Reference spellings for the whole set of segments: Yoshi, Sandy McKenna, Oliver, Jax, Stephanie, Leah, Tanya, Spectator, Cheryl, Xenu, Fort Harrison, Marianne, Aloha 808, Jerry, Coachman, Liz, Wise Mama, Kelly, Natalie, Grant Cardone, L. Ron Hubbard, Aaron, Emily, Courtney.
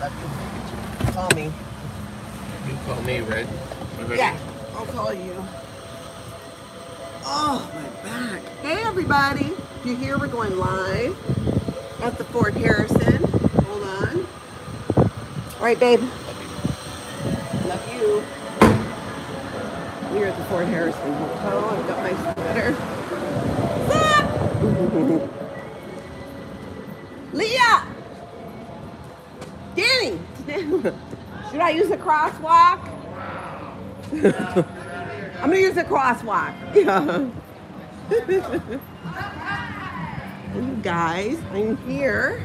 Call me. You call me, right? Yeah, I'll call you. Oh, my back. Hey, everybody. You hear we're going live at the Fort Harrison. Hold on. All right, babe. Love you. We're at the Fort Harrison Hotel. I've got my sweater. Leah! Danny! Should I use the crosswalk? I'm going to use the crosswalk. You guys, I'm here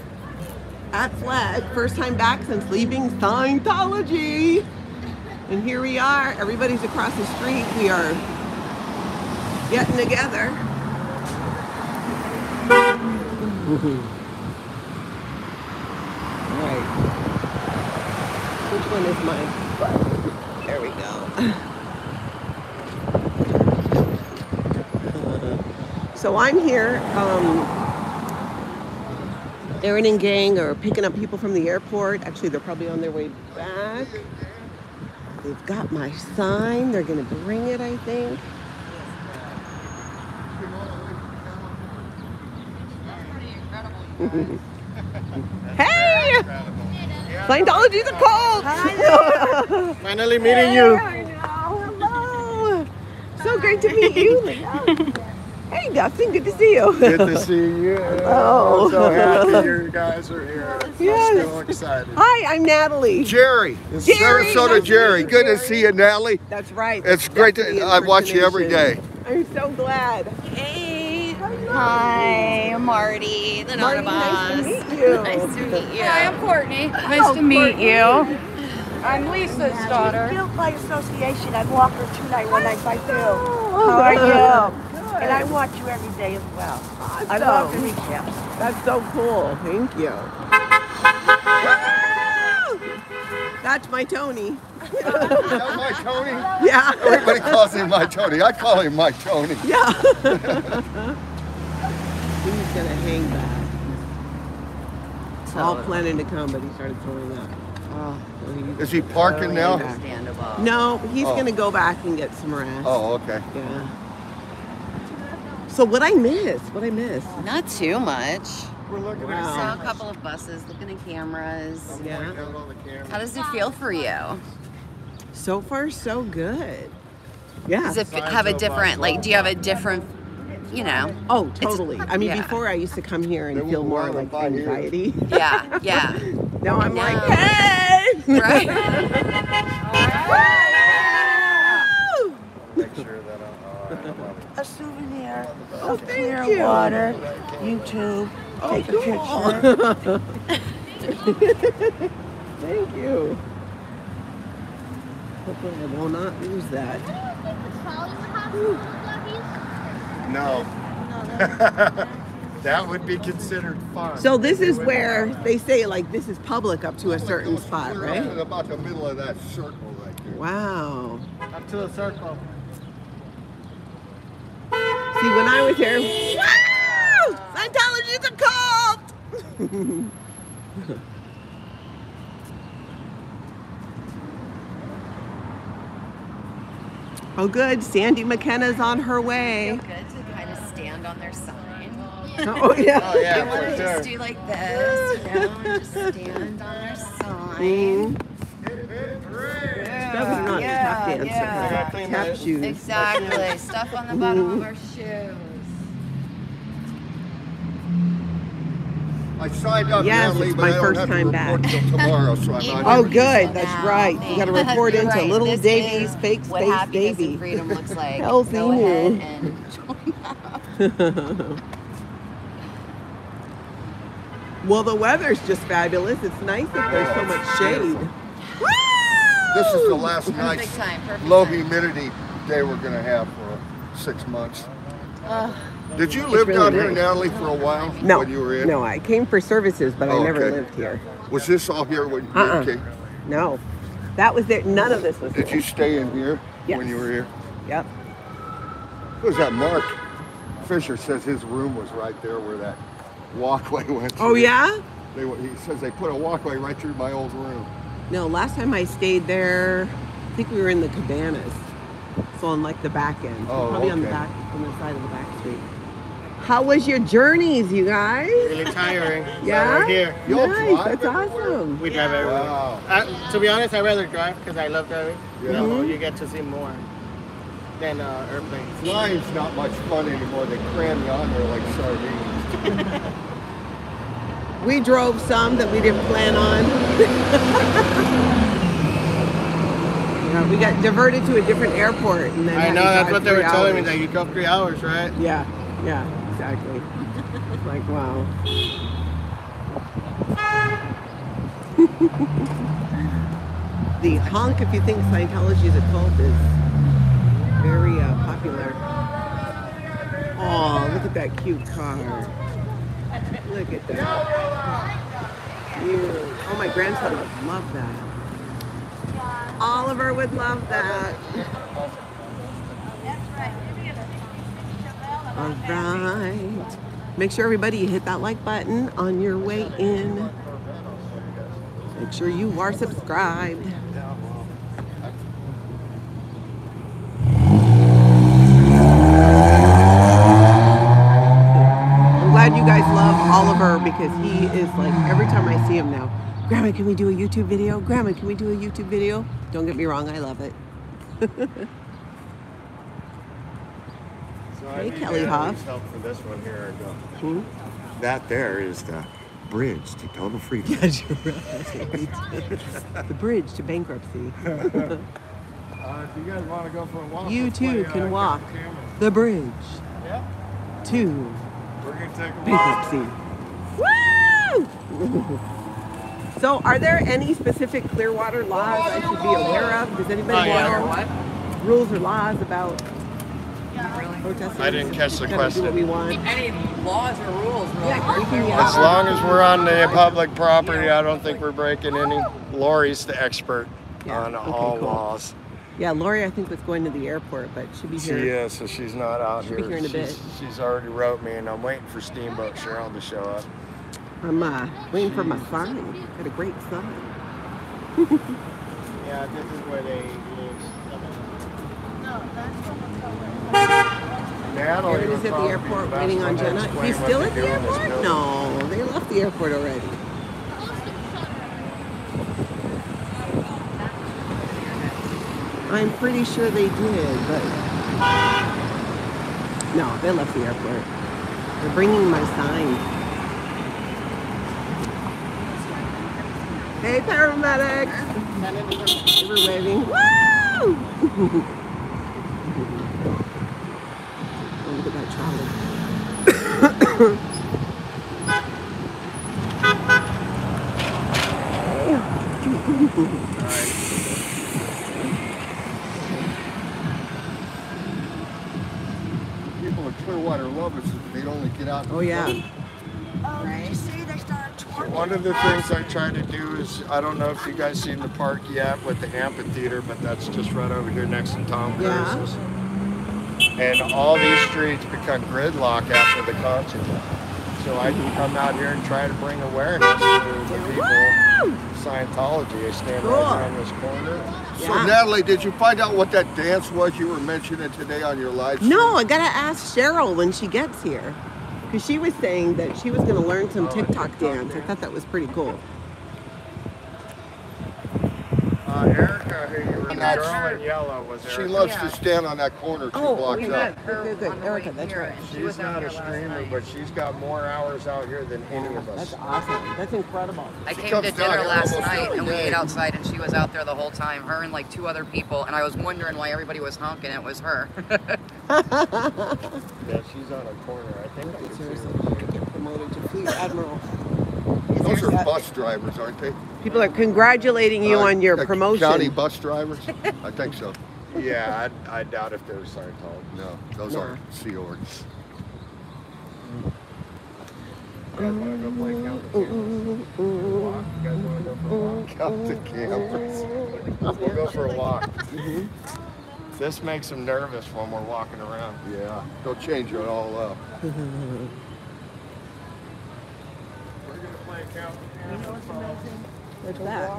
at FLAG. First time back since leaving Scientology. And here we are. Everybody's across the street. We are getting together. All right. Which one is mine? There we go. So I'm here. Aaron and gang are picking up people from the airport. Actually, they're probably on their way back. They've got my sign. They're going to bring it, I think. Hey! Scientology's a cult! Hi. Finally meeting you. Hello. So great to meet you. Hey, Dustin. Good to see you. Good to see you. Oh, I'm so happy you guys are here. Yes. I'm so excited. Hi, I'm Natalie. Jerry. It's Sarasota Jerry. Good to see you, Natalie. That's right. It's great to. I watch you every day. I'm so glad. Hey. Hi, I'm Marty, the Nautabus. Nice to meet you. Nice to meet you. Hi, I'm Courtney. Nice to meet you. I'm Lisa's daughter. She's guilt by association. I walk her tonight when I fight you. How are you? Good. And I watch you every day as well. Awesome. I love to meet you. That's so cool. Thank you. That's my Tony. That's my Tony? Yeah. Everybody calls him my Tony. I call him my Tony. Yeah. He's gonna hang back. He's all planning to come, but he started throwing up. Oh, so is he parking now? Back. No, he's gonna go back and get some rest. Oh, okay. Yeah. So what I miss? What I miss? Not too much. We're looking at a couple of buses, looking at cameras. Yeah. How does it feel for you? So far, so good. Yeah. Does it have a different? Like, do you have a different? You know. Oh, totally. I mean, before I used to come here and feel more like anxiety. Yeah, yeah. Now I'm like, hey! Right? A souvenir of Clearwater, YouTube. Take a picture. Thank you. Hopefully I will not lose that. No. That would be considered fun. So this is where they say, like, this is public up to a certain spot, right? About the middle of that circle right there. Wow. Up to the circle. See, when I was here, wow! Scientology's a cult! Oh, good. Sandy McKenna's on her way. It's so good to kind of stand on their side. Oh, yeah. Oh, yeah. I want to just do like this, you know, and just stand on their side. Steph's not a tap dancer. Yeah. Tap shoes. Exactly. Stuff on the bottom of our shoes. I signed up early, but I don't have to report until tomorrow, so I'm not. Oh, good. That's right. You got to report into Little Davy's Fake Space Davy. Freedom looks like. Go ahead and join up. Well, the weather's just fabulous. It's nice that there's so much shade. Woo! This is the last nice low humidity day we're going to have for 6 months. Did you live down here, Natalie, for a while? No, when you were in? No, I came for services, but I never lived here. Was this all here when you came? No, that was there. None of this was there. Did you stay in here when you were here? Yep. What was that? Mark Fisher says his room was right there where that walkway went. Oh, yeah? He says they put a walkway right through my old room. No, last time I stayed there, I think we were in the Cabanas. So on like the back end. Oh, probably okay. On the back, on the side of the back street. How was your journeys, you guys? Really tiring. Yeah? We're here. Nice, that's awesome. We drive everywhere. Wow. To be honest, I'd rather drive because I love driving. Yeah. Mm-hmm. You get to see more than airplanes. Flying's not much fun anymore. They cram you on there like sardines. We drove some that we didn't plan on. Yeah, we got diverted to a different airport. And then I know, that's what they were telling me, that you drove 3 hours, right? Yeah. Yeah, exactly. It's like, wow. The honk if you think Scientology is a cult is very popular. Oh, look at that cute car. Look at that. Yeah. Oh, my grandson would love that. Oliver would love that. All right. Make sure everybody you hit that like button on your way in. Make sure you are subscribed. I'm glad you guys love Oliver because he is like, every time I see him now, Grandma, can we do a YouTube video? Grandma, can we do a YouTube video? Don't get me wrong, I love it. Hey, Kelly Hoff. For this one, here I go. Hmm? That there is the bridge to total freedom. Yes, you're right. The bridge to bankruptcy. If you guys want to go for a walk, you too can walk the bridge to bankruptcy. Woo! So, are there any specific Clearwater laws I should be aware of? Does anybody know what rules or laws about? I didn't catch the question. Any laws or rules? As long as we're on the public property, I don't think we're breaking any. Lori's the expert on all laws. Yeah, Lori, I think, was going to the airport, but she'll be here. She is, so she's not out here. She'll be here in a bit. She's already wrote me, and I'm waiting for Steamboat Cheryl to show up. I'm waiting for my sign. I got a great sign. Yeah, this is where they live. No, that's from the color. Natalie was at the airport waiting on Jenna. He's still at the airport? No, they left the airport already. I'm pretty sure they did, but no, they left the airport. They're bringing my sign. Hey, paramedics! They were waving. Woo! People at Clearwater love us if they'd only get out. Oh, yeah. Right. So one of the things I try to do is, I don't know if you guys seen the park yet with the amphitheater, but that's just right over here next to Tom Cruise's. And all these streets become gridlock after the concert. So I can come out here and try to bring awareness to the people of Scientology. I stand right on this corner. Yeah. So Natalie, did you find out what that dance was you were mentioning today on your live stream? No, I gotta ask Cheryl when she gets here. Because she was saying that she was gonna learn some TikTok dance. I thought that was pretty cool. Erica, who you were the girl in yellow, was Erica. She loves to stand on that corner 2 blocks up. Good. Erica, that's right. She's not a streamer, but she's got more hours out here than any of us. That's awesome. That's incredible. I came to dinner last night, and we ate outside, and she was out there the whole time, her and like 2 other people, and I was wondering why everybody was honking. It was her. Yeah, she's on a corner. I think I seriously should get promoted to Fleet Admiral. Those are bus drivers, aren't they? People are congratulating you on your promotion. County bus drivers? I think so. Yeah, I doubt if they're Scientology. No, those aren't Sea Org. You guys want to go play out the campus? You guys want to go for a walk? Out the campus. We'll go for a walk. This makes them nervous when we're walking around. Yeah, they'll change it all up. lake out there. You know what's amazing? What's that?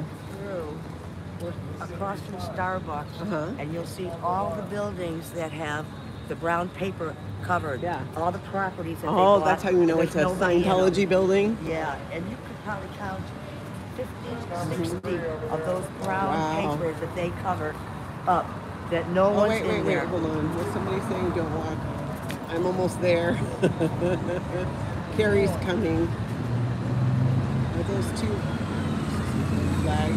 Walk through across from Starbucks, and you'll see all the buildings that have the brown paper covered. Yeah. All the properties that they bought. That's how you know it's a Scientology building? Yeah, and you could probably count 50, 60 of those brown papers that they covered up that no one's in there. Wait, hold on. What's somebody saying? Don't walk. I'm almost there. Carrie's coming. Are those two flag?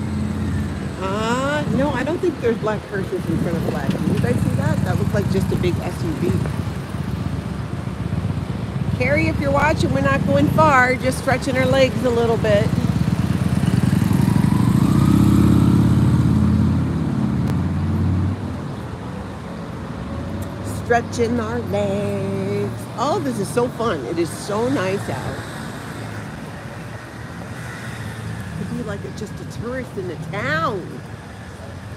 No, I don't think there's black curses in front of the flag. Did you guys see that? That looks like just a big SUV. Carrie, if you're watching, we're not going far. Just stretching her legs a little bit. Stretching our legs. All of this is so fun. It is so nice out. It'd be like it's just a tourist in the town.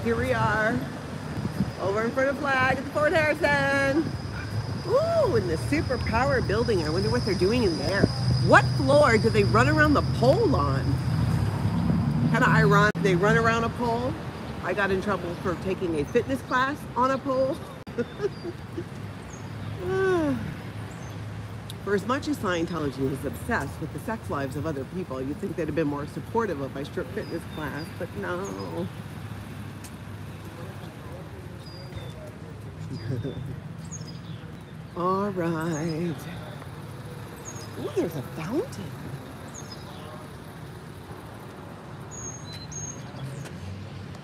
Here we are, over in front of FLAG at the Fort Harrison. Ooh, in the super power building. I wonder what they're doing in there. What floor do they run around the pole on? Kind of ironic. They run around a pole. I got in trouble for taking a fitness class on a pole. For as much as Scientology is obsessed with the sex lives of other people, you'd think they'd have been more supportive of my strip fitness class, but no. All right. Ooh, there's a fountain.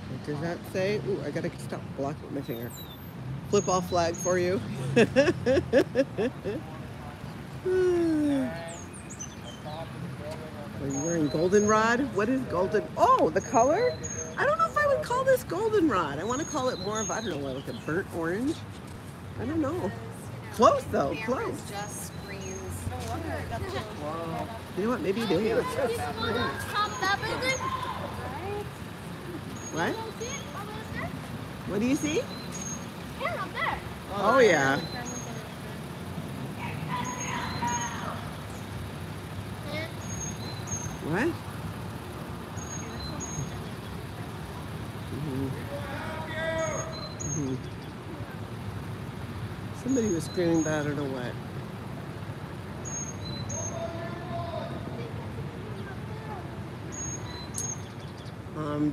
What does that say? Ooh, I gotta stop blocking my finger. Flip off flag for you. Are you wearing goldenrod? What is golden? Oh, the color? I don't know if I would call this goldenrod. I want to call it more of, I don't know, like a burnt orange. I don't know. Close though, close. You know what? Maybe you do. What? What do you see? Yeah, up there. Oh, yeah. What? Somebody was screaming that, I don't know what.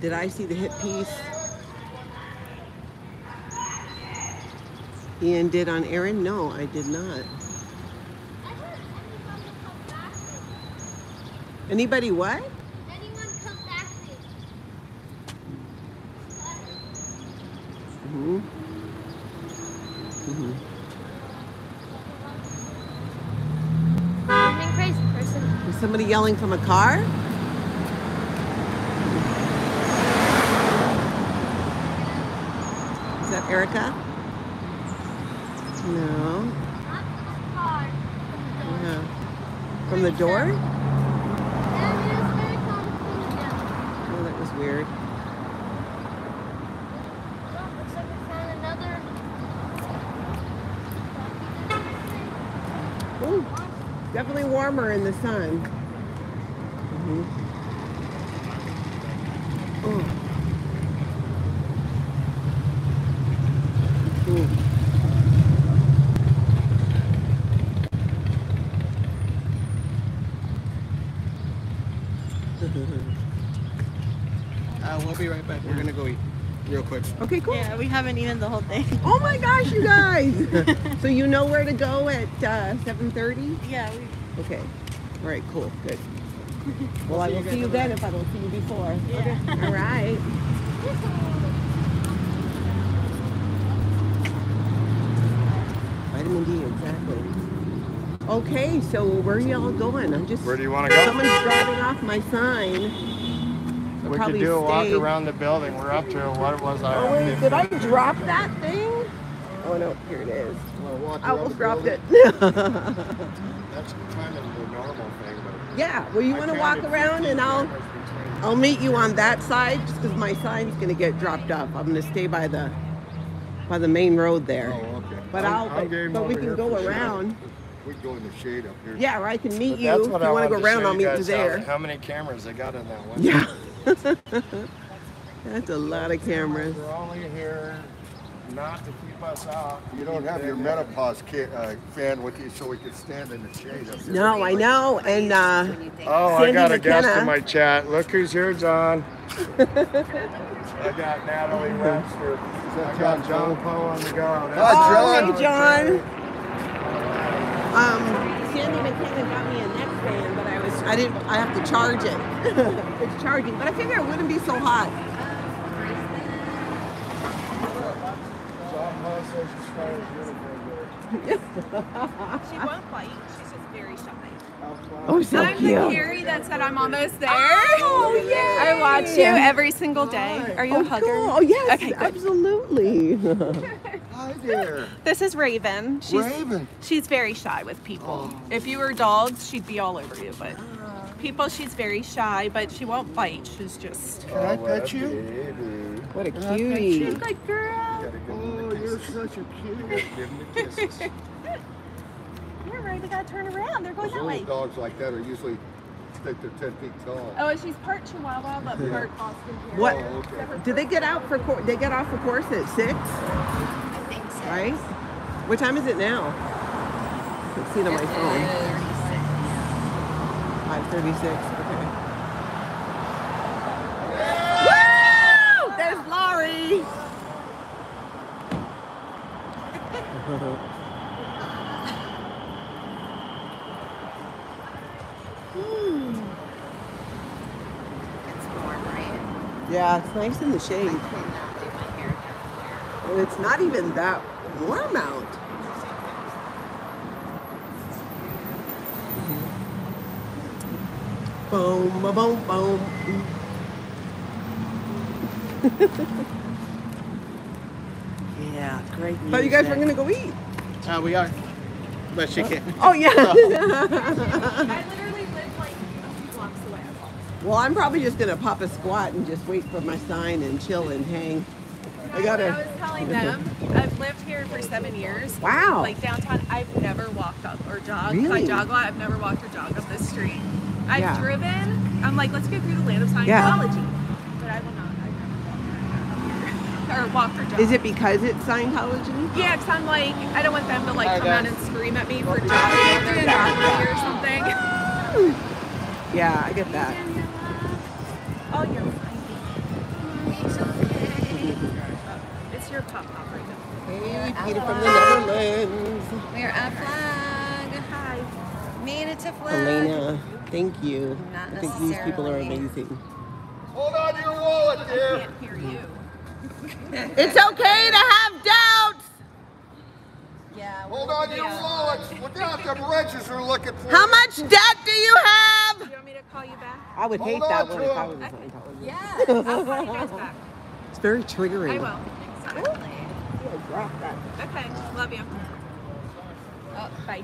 Did I see the hit piece? Ian did on Aaron? No, I did not. Anybody what? Anyone come back to I'm being crazy person. Is somebody yelling from a car? Is that Erica? No. Not from the car. From the door? And it was very complicated. Oh, that was weird. Looks like we found another. Ooh, definitely warmer in the sun. Be right back. We're gonna go eat real quick. Okay, cool. Yeah, we haven't eaten the whole thing. Oh my gosh, you guys! So you know where to go at 7:30? Yeah. Okay. All right. Cool. Good. Well, I will see you then if I don't see you before. Yeah. Okay. All right. Vitamin D, exactly. Okay, so where are y'all going? I'm just. Where do you want to go? Someone's driving off my sign. We could do a walk around the building. We're up to what was I? Oh wait, did I drop that thing? Oh no, here it is. I almost dropped it. That's kind of the normal thing. But yeah, well, you want to walk around, and I'll meet you on that side, just because my sign's gonna get dropped off. I'm gonna stay by the main road there. Oh, okay. But we can go around. We can go in the shade up here. Yeah, or I can meet you. If you want to go around, I'll meet you there. How many cameras they got in that one? Yeah. That's a lot of cameras. They're only here not to keep us out. You don't have your menopause fan with you so we can stand in the shade up here. No, I know. And oh, Sandy I got a guest in my chat. Look who's here, John. I got Natalie Webster. Is that John Poe on the go? Oh, John. Hey, John. Sandy McKenna got me a neck fan, but I have to charge it. It's charging, but I figured it wouldn't be so hot. She won't bite. She's just very shy. Oh, so I'm cute. The Carrie that said I'm almost there. Oh, yay! I watch you every single day. Are you a hugger? Cool. Oh, yes, okay, absolutely. Hi there. This is Raven. She's very shy with people. Oh. If you were dogs, she'd be all over you, but people, she's very shy, but she won't bite. She's just... Can I pet you? Baby. What a cutie. She's like, girl. Oh, you're such a cutie. Give him the kisses. You're right, they gotta turn around. They're going that way. Dogs like that are usually... They're 10 feet tall. Oh, and she's part Chihuahua, but part Boston Terrier. What? Oh, okay. Do they get out for they get off for course at 6? I think so. Right? What time is it now? I can see it on my phone. 5:36. Okay. Woo! There's Lori. Yeah, it's nice in the shade. I cannot do my hair down here. And it's not even that warm out. Boom, ba boom, boom. Yeah, great music. But you guys are going to go eat. We are. But she can't. Oh, yeah. I literally live like a few blocks away. Well, I'm probably just going to pop a squat and just wait for my sign and chill and hang. I was telling them, I've lived here for 7 years. Wow. Like downtown, I've never walked up or jogged. Really? I jog a lot. I've never walked or jogged up this street. I've driven. I'm like, let's go through the land of Scientology. Yeah. But I will not. I've never walked or walked or jogged. Is it because it's Scientology? Yeah, because I'm like, I don't want them to like come out and scream at me for jogging on their property or something. Yeah, I get that. Oh, you're fine. It's your pop right now. Hey, Peter from the Netherlands. We are at FLAG. Hi. Made it to FLAG. Elena, thank you. Not I think these people are amazing. Hold on to your wallet, dear. I can't hear you. It's okay to have doubts. Yeah. Hold on to your wallets. We're down at the register looking for. How much debt do you have? Do you want me to call you back? I would hate that one if I was Scientologist. Yeah. I'll call you guys back. It's very triggering. I will. Exactly. Okay. Love you. Oh, bye.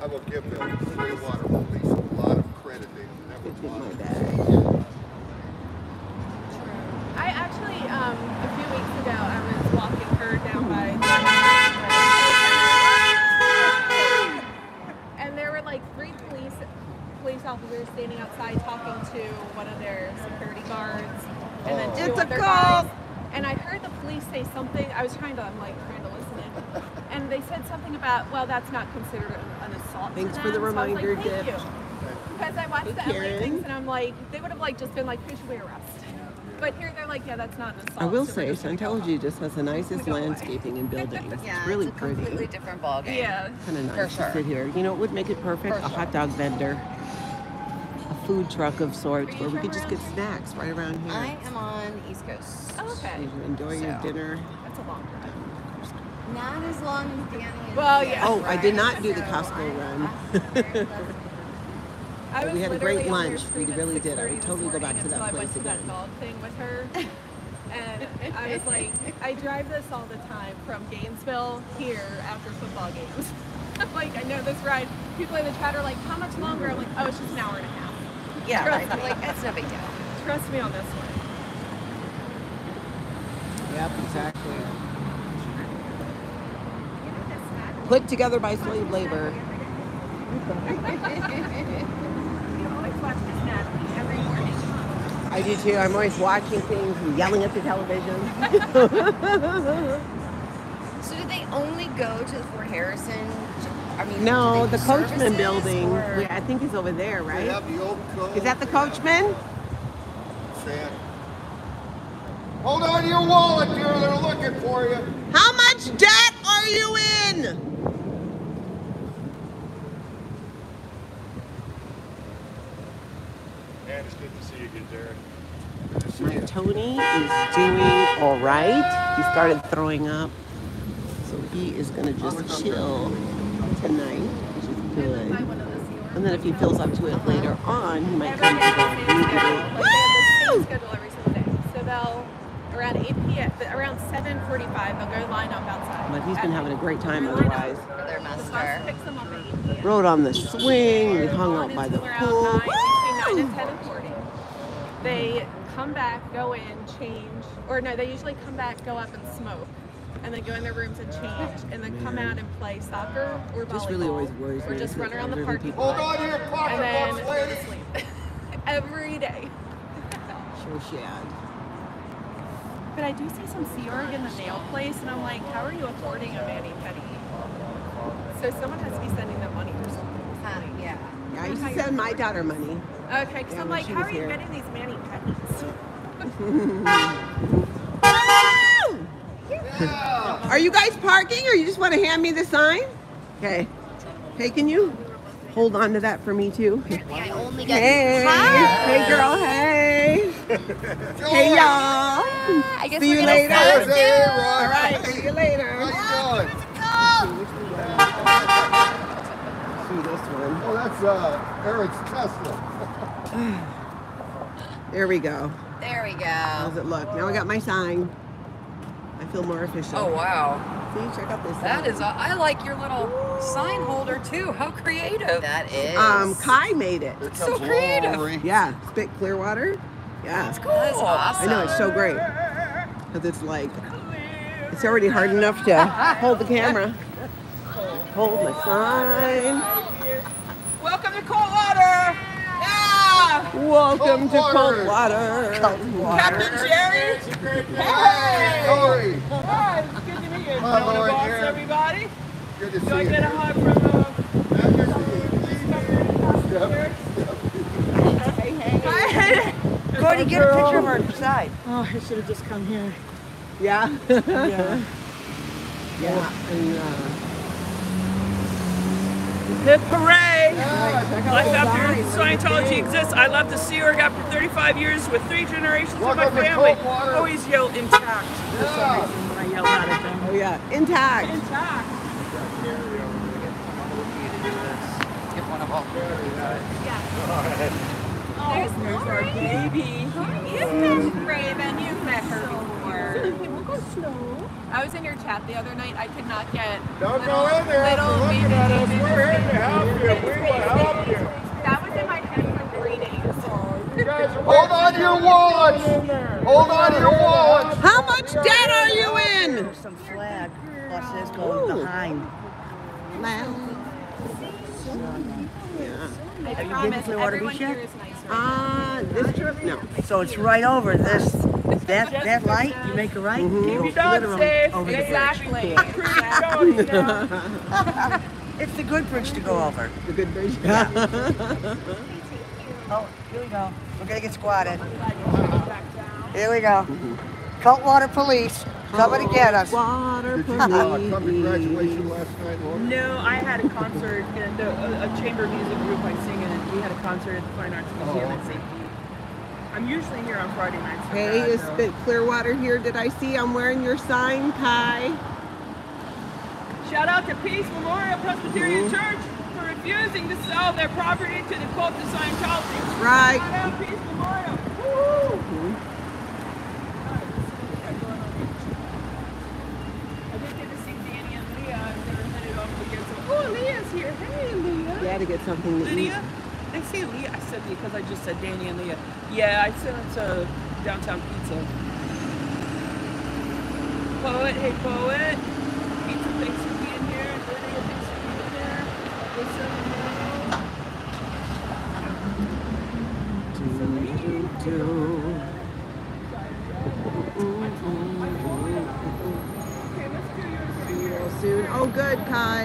I will give the Clearwater police a lot of credit. They never bad. I actually, a few weeks ago, I was walking her down by, and there were like 3 police officers standing outside talking to one of their security guards, and then two other guys. And I heard the police say something. I was trying to listen in, and they said something about, well, that's not considered an assault. Thanks for the reminder, so like, thank you. Because I watched the LA things, and I'm like, they would have like just been like, who should we arrest? But here they're like, yeah, that's not an assault. I will say, Scientology just has the nicest landscaping and buildings. Yeah, it's really pretty. Completely different ballgame. Yeah, kind of nice to sit here. You know, it would make it perfect. A hot dog vendor, a food truck of sorts, where we could just get snacks right around here. I am on the East Coast. Oh, okay. You enjoy your dinner. That's a long drive. Not as long as Danny. Well, yeah. Oh, I did not do the Costco run. We had a great lunch. We really did. I would totally go back to that place again. I went to that dog thing with her, and I was like, I drive this all the time from Gainesville here after football games. I'm like, I know this ride. People in the chat are like, how much longer? I'm like, oh, it's just an hour and a half. Yeah, right. Like, that's no big deal. Trust me on this one. Yep, exactly. put together by slave labor. I do too. I'm always watching things and yelling at the television. So do they only go to the Fort Harrison? I mean, no, the Coachman building. Or? I think he's over there, right? Yeah, the old clothes. Is that the Coachman? Sad. Hold on to your wallet, dear. They're looking for you. How much debt are you in? It's good to see you again, Jerry. Tony is doing all right. He started throwing up, so he is going to just chill tonight, which is good. And then if he feels up to it later on, he might come to the schedule every Sunday. So they'll around 8 p.m., around 7:45, they'll go line up outside. But he's been having a great time otherwise. Rode on the swing. We hung out by the pool. At 10:40, they come back, go in, change, or no, they usually come back, go up and smoke, and then go in their rooms and change, and then come out and play soccer or volleyball, just really always worries or just run around the parking lot, and then go to sleep every day. Sure shad. But I do see some Sea Org in the nail place, and I'm like, how are you affording a mani-pedi? So someone has to be sending them money or something. Yeah. I used to send my daughter money. Okay, because yeah, I'm like, how are you getting these mani-pedis? Yeah. Are you guys parking, or you just want to hand me the sign? Okay. Hey, can you hold on to that for me, too? I only got hey girl, hey. Hey, y'all. See you later. All right, see you later. How you doing? This one. Oh, that's Eric's Tesla. There we go. There we go. How's it look? Now I got my sign. I feel more official. Oh, wow. See, check out this sign. That is, I like your little sign holder too. How creative. That is. Kai made it. It's so creative. Lori. Yeah. Spit Clearwater. Yeah. That's cool. That's awesome. I know, it's so great. Because it's like, it's already hard enough to hold the camera. Hold my sign. Welcome to cold water! Yeah! Welcome to cold water. Captain Jerry! Hey! Lori! Hi, it's good to meet you. Everybody. Good to see you. Do I get a hug from Hey. Go and get a picture of her outside. Oh, I should have just come here. Yeah? Yeah. And, hip hooray! Yeah, life after Scientology exists. I left the Sea Org after 35 years with 3 generations of my family. Always yell intact. Yeah. For some reason, I yell out at them. Oh yeah, intact. Intact. Get one of all. Yeah. There's Lori. Baby. You've met Raven. You've met her before. People go slow. I was in your chat the other night. I could not get. Don't go in there. We're here to help you. We will help you. That was in my head for 3 days. Hold on to your wallets. Hold on to your wallets. How much debt are you in? There's some flag buses going behind. Yeah. I promise everyone here is nice. This trip? No. So it's right over this. That light, you make a right, you go safe. Over exactly. It's the good bridge to go over. The good bridge? Yeah. Oh, here we go. We're going to get squatted. Here we go. Coldwater police, coming to get us. Water police. Did you come to graduation last night, Lori? No, I had a concert, and a chamber music group I sing in, and we had a concert at the Fine Arts Museum at St. Pete. I'm usually here on Friday nights. Hey, is Spit Clearwater here? Did I see? I'm wearing your sign, Kai. Shout out to Peace Memorial Presbyterian Church for refusing to sell their property to the cult of Scientology. Right. Shout out Peace Memorial. Woo! I just did to see Danny and Leah. They're headed off to get some. Oh, Leah's here. Hey, Leah. Yeah, to get something to eat. I say Leah, I said because I just said Danny and Leah. Yeah, I sent it to Downtown Pizza. Poet, hey Poet. Pizza, thanks for being here. Lydia, Soon. Oh, good, Kai.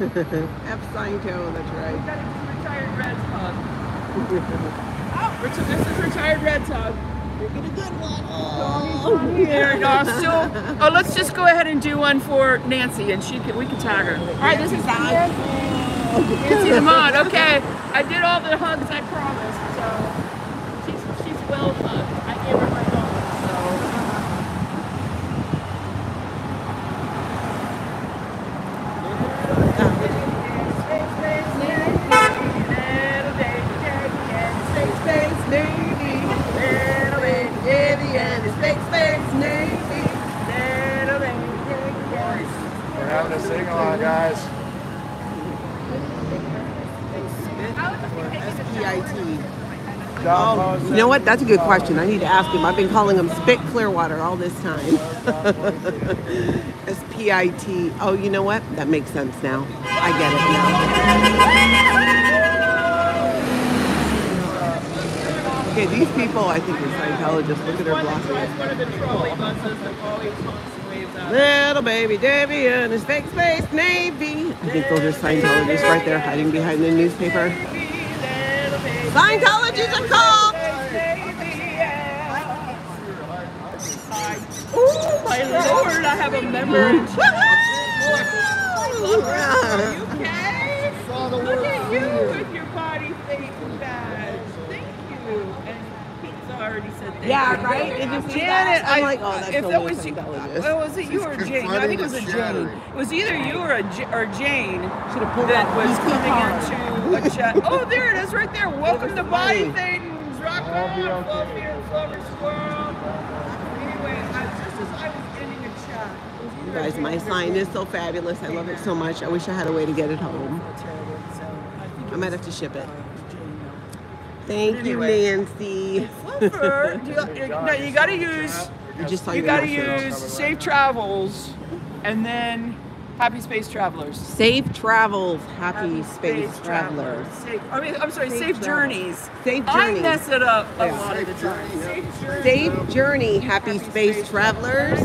F Scientology, that's right. We got it to retired Reds Hub. Oh, this is retired Reds Hub. You're getting a good one. Oh, there you go. So, oh, let's just go ahead and do one for Nancy, and she can, we can tag her. All right, this is Nancy. Nancy the Mod. Okay, I did all the hugs I promised, so she's well hugged. I gave her my dog. You know what? That's a good question. I need to ask him. I've been calling him Spit Clearwater all this time. SPIT. Oh, you know what? That makes sense now. I get it now. Okay, these people, I think, are Scientologists. Look at their block. That's one of the trolley buses that always honks and waves out. Little baby Davy and his fake space Navy. I think those are Scientologists right there hiding behind the newspaper. Scientologies are called! Oh my Lord, I have a memory. Are you okay? Look at you with your body face badge. Thank you. And pizza already said thank you. Yeah, right? If you Janet, I'm like, oh, that's so much intelligence. Well, was it you or Jane? I think it was a Jane. It was either you or Jane that was coming into a chat. Oh, there it is right there. Welcome to Body Things. Rock on, love here, lover squirrel. Guys, my sign is so fabulous. I love it so much. I wish I had a way to get it home. I might have to ship it. Thank you, Nancy. No, you gotta use. You gotta use Safe Travels, and then Happy Space Travelers. Safe Travels, Happy Space Travelers. I mean, I'm sorry, Safe Journeys. Safe Journeys. I mess it up a lot of the time. Safe Journey, Happy Space Travelers.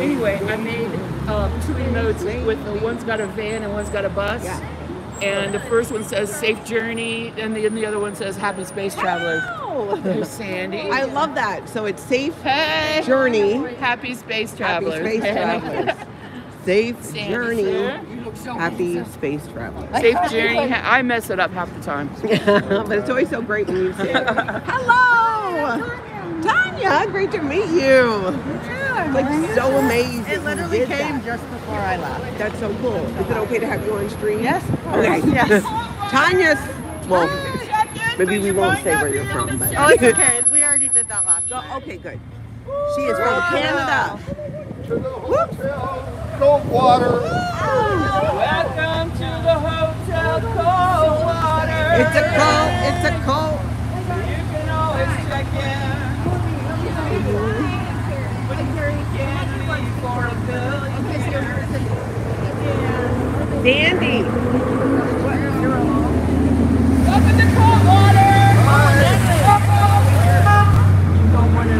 Anyway, I made two emotes with one's got a van and one's got a bus. Yeah. And the first one says Safe Journey, and the other one says Happy Space Traveler. Oh, there's Sandy. I love that. So it's Safe Journey, Happy Space Travelers. Happy Space Travelers. Safe Sandy, Journey, so Happy handsome. Space Travelers. Safe Journey. I mess it up half the time. But it's always so great when you say it. Hello! Tanya, great to meet you. Yeah, like so amazing. It literally came that. Just before I left. That's so cool. Is it okay to have you on stream? Yes, of course. Okay. Yes. Tanya's, well, maybe we won't say where you're from, but. Oh, it's okay. We already did that last time. So, okay, good. She is from Canada. To the hotel, cold water. Welcome to the hotel, cold water. It's a cold. You can always check in. Dandy! Up in the cold water! You don't want to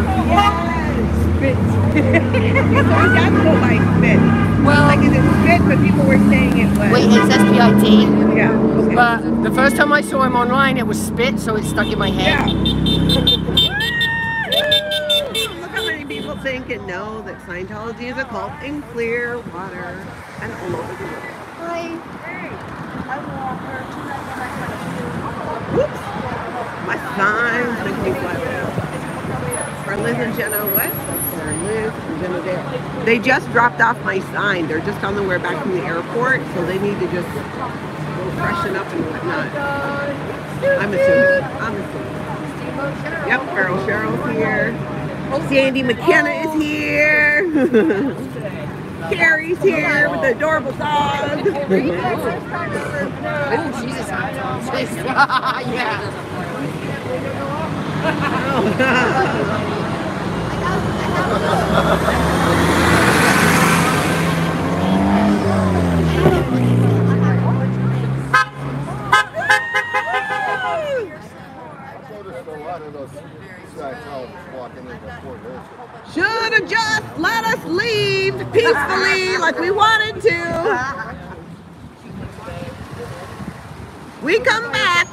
spit. It's always got to go by spit. Well, like, is it spit? But people were saying it was. Wait, it's SPIT? Yeah. Okay. The first time I saw him online, it was spit, so it stuck in my head. Yeah. People think and know that Scientology is a cult in Clearwater and all over the world. Hi. Whoops. My signs make me fly. Our Liz and Jenna, what? Our Liz and Jenna there. They just dropped off my sign. They're just on the way back from the airport, so they need to just go freshen up and whatnot. I'm assuming. Yep, Cheryl's here. Sandy McKenna is here. Carrie's here with the adorable dog. Oh, Jesus. Yeah. Should've just let us leave peacefully like we wanted to. We come back.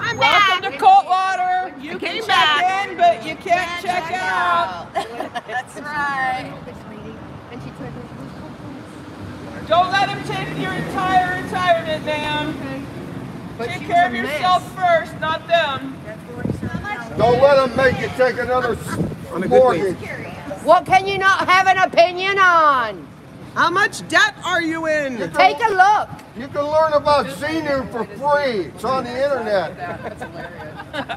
I'm back. Welcome to Coachman. You came back in, but you can't check out. That's right. Don't let him take your entire retirement, ma'am. Take care of yourself first, not them. Don't let them make you take another mortgage. What can you not have an opinion on? How much debt are you in? Take a look. You can learn about Xenu for free. It's on the internet. That's hilarious.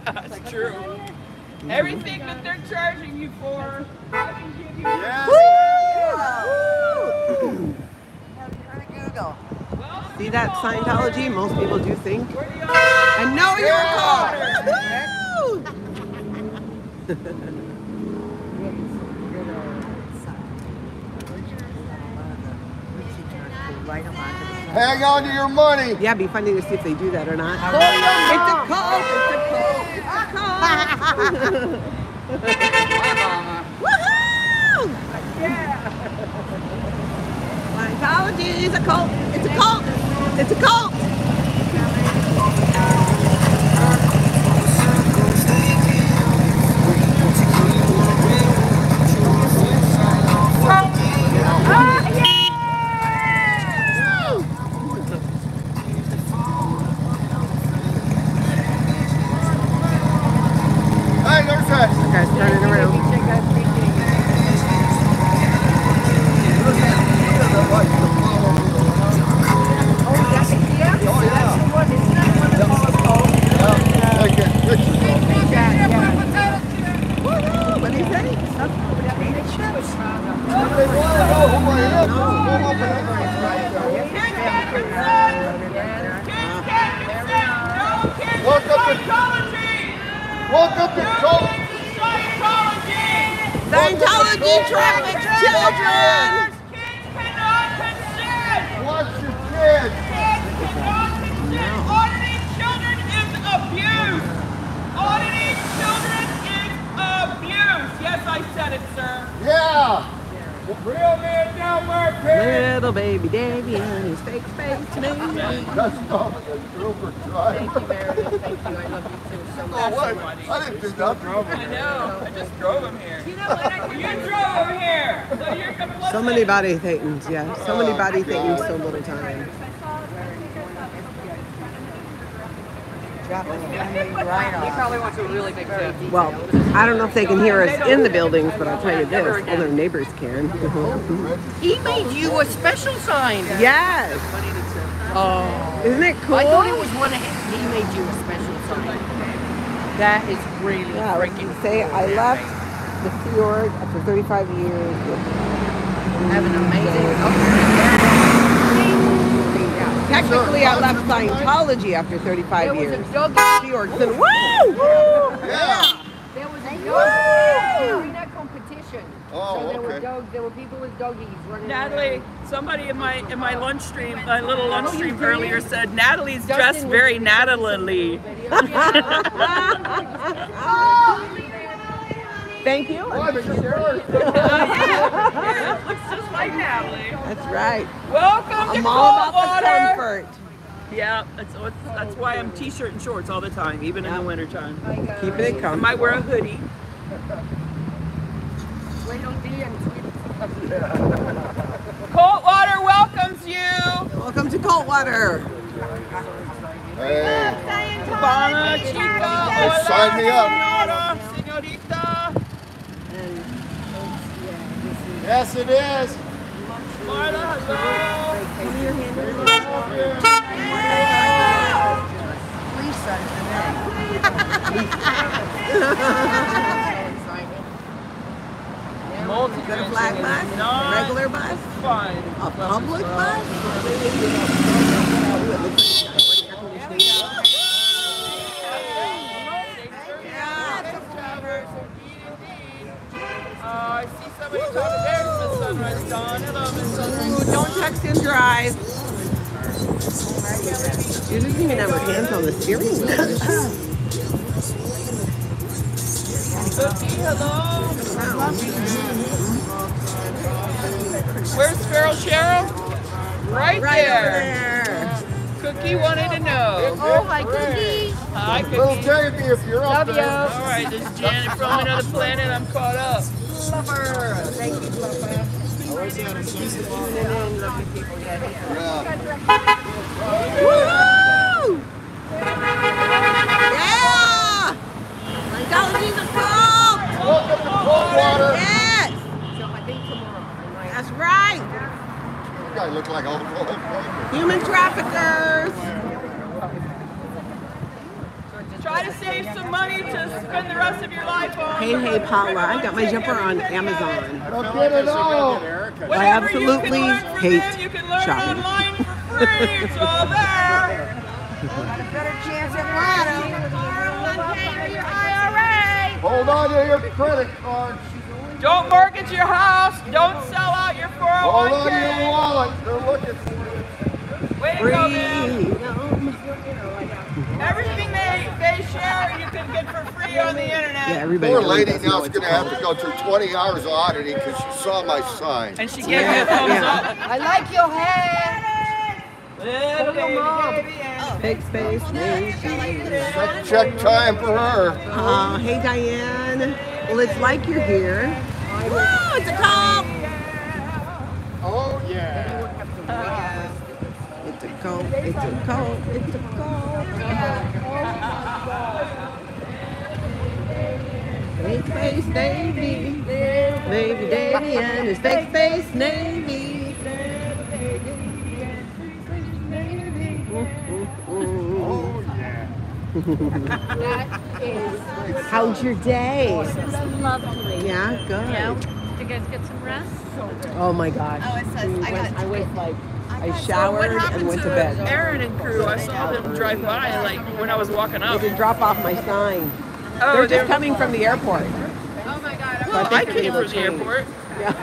That's true. Everything that they're charging you for, I can give you. Yeah. Woo! Woo! Google. See that Scientology? Most people do think. And know your car. Hang on to your money. Yeah, be funny to see if they do that or not. It's a cult. Woohoo! Scientology is a cult. It's a cult. It's a cult. Body things, yeah. So many body things, so little time. He probably wants a really big tip. Well, I don't know if they can hear us in the buildings, but I'll tell you this, all their neighbors can. He made you a special sign. Yes. Oh. Isn't it cool? I thought it was one of his. He made you a special sign. That is really freaking cool. I was going to say, I left the Sea Org after 35 years. Have an amazing Technically, I left Scientology after 35 years. There was a dog in New York. Woo! Yeah! There was a dog in the arena competition. Oh, so there were dogs. There were people with doggies running Natalie, around. Somebody in my lunch stream, my little lunch stream earlier said, Natalie's dressed very Natalie-ly. Thank you. Yeah, it looks just like Natalie. That's right. Welcome to Coachman. Yeah, that's why I'm t-shirt and shorts all the time, even in the wintertime. Keeping it comfy. I might wear a hoodie. Coachman welcomes you. Welcome to Coachman. Hey. Hey. Sign me up. Yes, it is. Marta, hello. Lisa. Is it a flag bus? Regular bus? Fine. A public bus? Yeah. Somebody talk to there's Miss Sunrise Dawn. Hello, Miss Sunrise. Don't text and drive. You didn't even have her hands on the steering wheel. Cookie, hello. Where's Feral Cheryl? Right there. Cookie wanted to know. Oh, hi, Cookie. Hi, Cookie. Little Davey, if you're up there. All right, this is Janet from another planet. I'm caught up. Fluffer. Thank you, Fluffer. Woo-hoo! Yeah! Scientology's a cult! Welcome to Clearwater! Yes! So I think tomorrow. That's right! You guys look like old folk. Human traffickers! Try to save some money to spend the rest of your life on. Hey, hey, Paula, I got my jumper on Amazon. I don't get it all! I absolutely hate shopping. It's all there. Got a better chance at IRA. Hold on to your credit card. Don't mortgage your house. Don't sell out your 401k. Hold on to your wallet. They're looking for it. Way to go, man. Everything they share, you can get for free on the internet. Yeah, everybody. Poor lady now is going to have to go through 20 hours of auditing because she saw my sign. And she gave me a thumbs up. I like your hair. Big space. Check time for her. Hey, Diane. Well, it's like you're here. Woo! It's a cult. Oh, yeah. It's a cult. It's a cult. It's a cult. Big space Navy. Baby Davy and his big space Navy. Oh, yeah. That is awesome. How's your day? Awesome. Lovely. Yeah, good. Yeah. Did you guys get some rest? Oh, my gosh. Oh, it says I showered and went to bed. Aaron and crew, I saw them drive by like when I was walking up. They did drop off my sign. Oh, they're coming from the airport. Oh, my God. Well, I came from the airport. Yeah.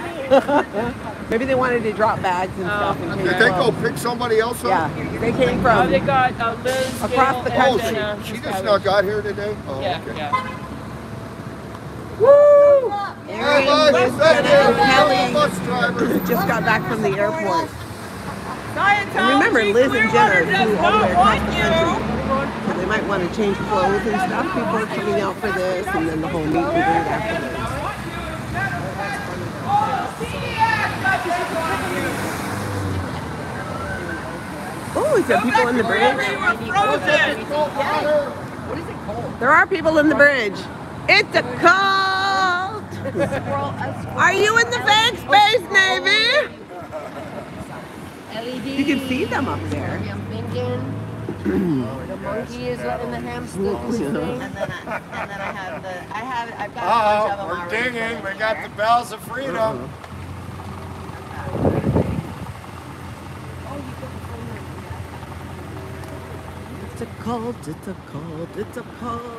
Maybe they wanted to drop bags and stuff. And did they go pick somebody else up? Yeah, they came from. Oh, they got Liz across the country. Oh, she just now got here today. Oh, yeah, okay. Yeah. Woo! Aaron, Kelly just got back from the airport. Remember, Liz and Jenna flew all the way across the country, so they might want to change clothes and stuff before coming out for this, and then the whole meet and greet afterwards. Oh, is there people in the bridge? What is it called? There are people in the bridge. It's a cult! Are you in the fake space, Navy? You can see them up there. I'm thinking the monkey is letting the hamster loose. And then I have the, I've got a bunch of them already. We're dinging, we got the bells of freedom. It's a cult, it's a cult, it's a cult.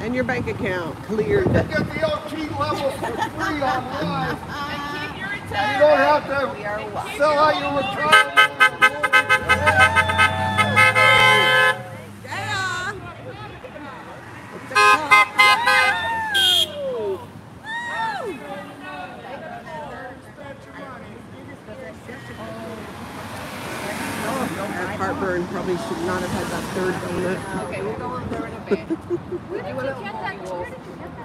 And your bank account cleared. You get the OT levels for free online. And keep your retirement. You don't have to sell out your retirement. Yeah. It's a cult. Heartburn probably should not have had that third donut. Okay, we're going there in a bit. Where did you get that?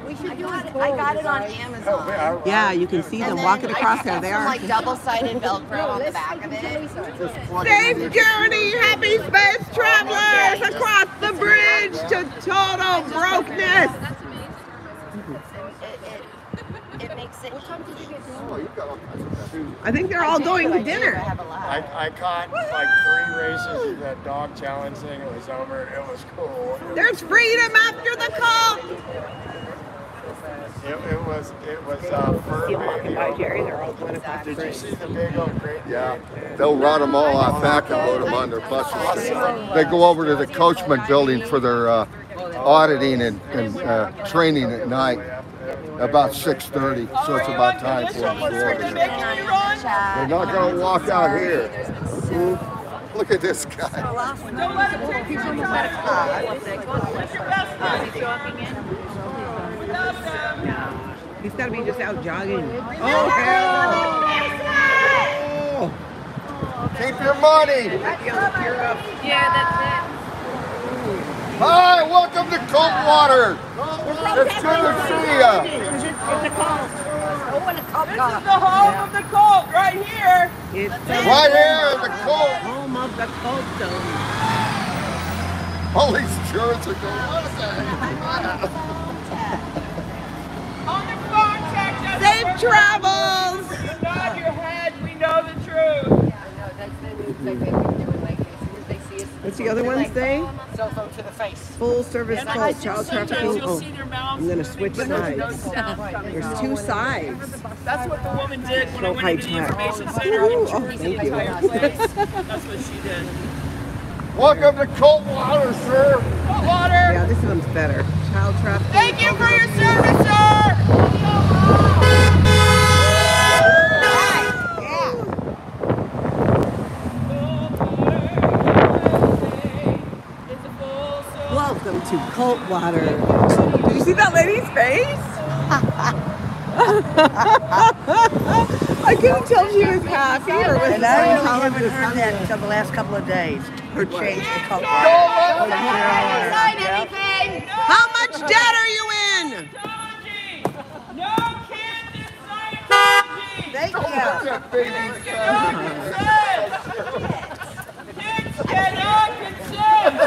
We should do it. I got it on Amazon. Yeah, you can see them walking across there. They are like double-sided Velcro on the back of it. Safe journey, happy space travelers across the bridge to total brokenness. That's amazing. It makes it. Oh, you got all kinds of. I think they're all going to dinner. I caught like 3 races of that dog challenge thing. It was over. It was cool. There's freedom after the cult. It was It was fur by Jerry. They're all going to Did you see the big old great? Yeah, they'll round them all out back and load them on their buses. They go over to the Coachman building for their auditing and training at night, about 6:30. So it's about time for them. They're not going to walk out here. Look at this guy. Don't let him take your time. He's got to be just out jogging. Oh, hell! Oh. Keep your money. Yeah, that's it. Hi, welcome to Coldwater. It's good to see ya. This is the home of the Colt, right here. It's right here in the Colt. Home of the Colt Zone. All these shirts are going on the phone check. Safe travels. You nod your head, we know the truth. Yeah, I know. That's the news. What's the other one's thing? Cell phone to the face. Full service call, child trafficking. Oh, I'm going to switch sides. There's two sides. That's what the woman did when I went to the information center. Oh, thank you. That's what she did. Welcome to Coldwater, sir. Coldwater. Yeah, this one's better. Child trafficking. Thank you for your service, sir. To cold water. Did you see that lady's face? I couldn't tell if she was happy or was. And I really haven't heard that until the last couple of days. Her change to cold water. Don't sign anything. No. How much debt are you in? No kids inside. Thank you. Kids cannot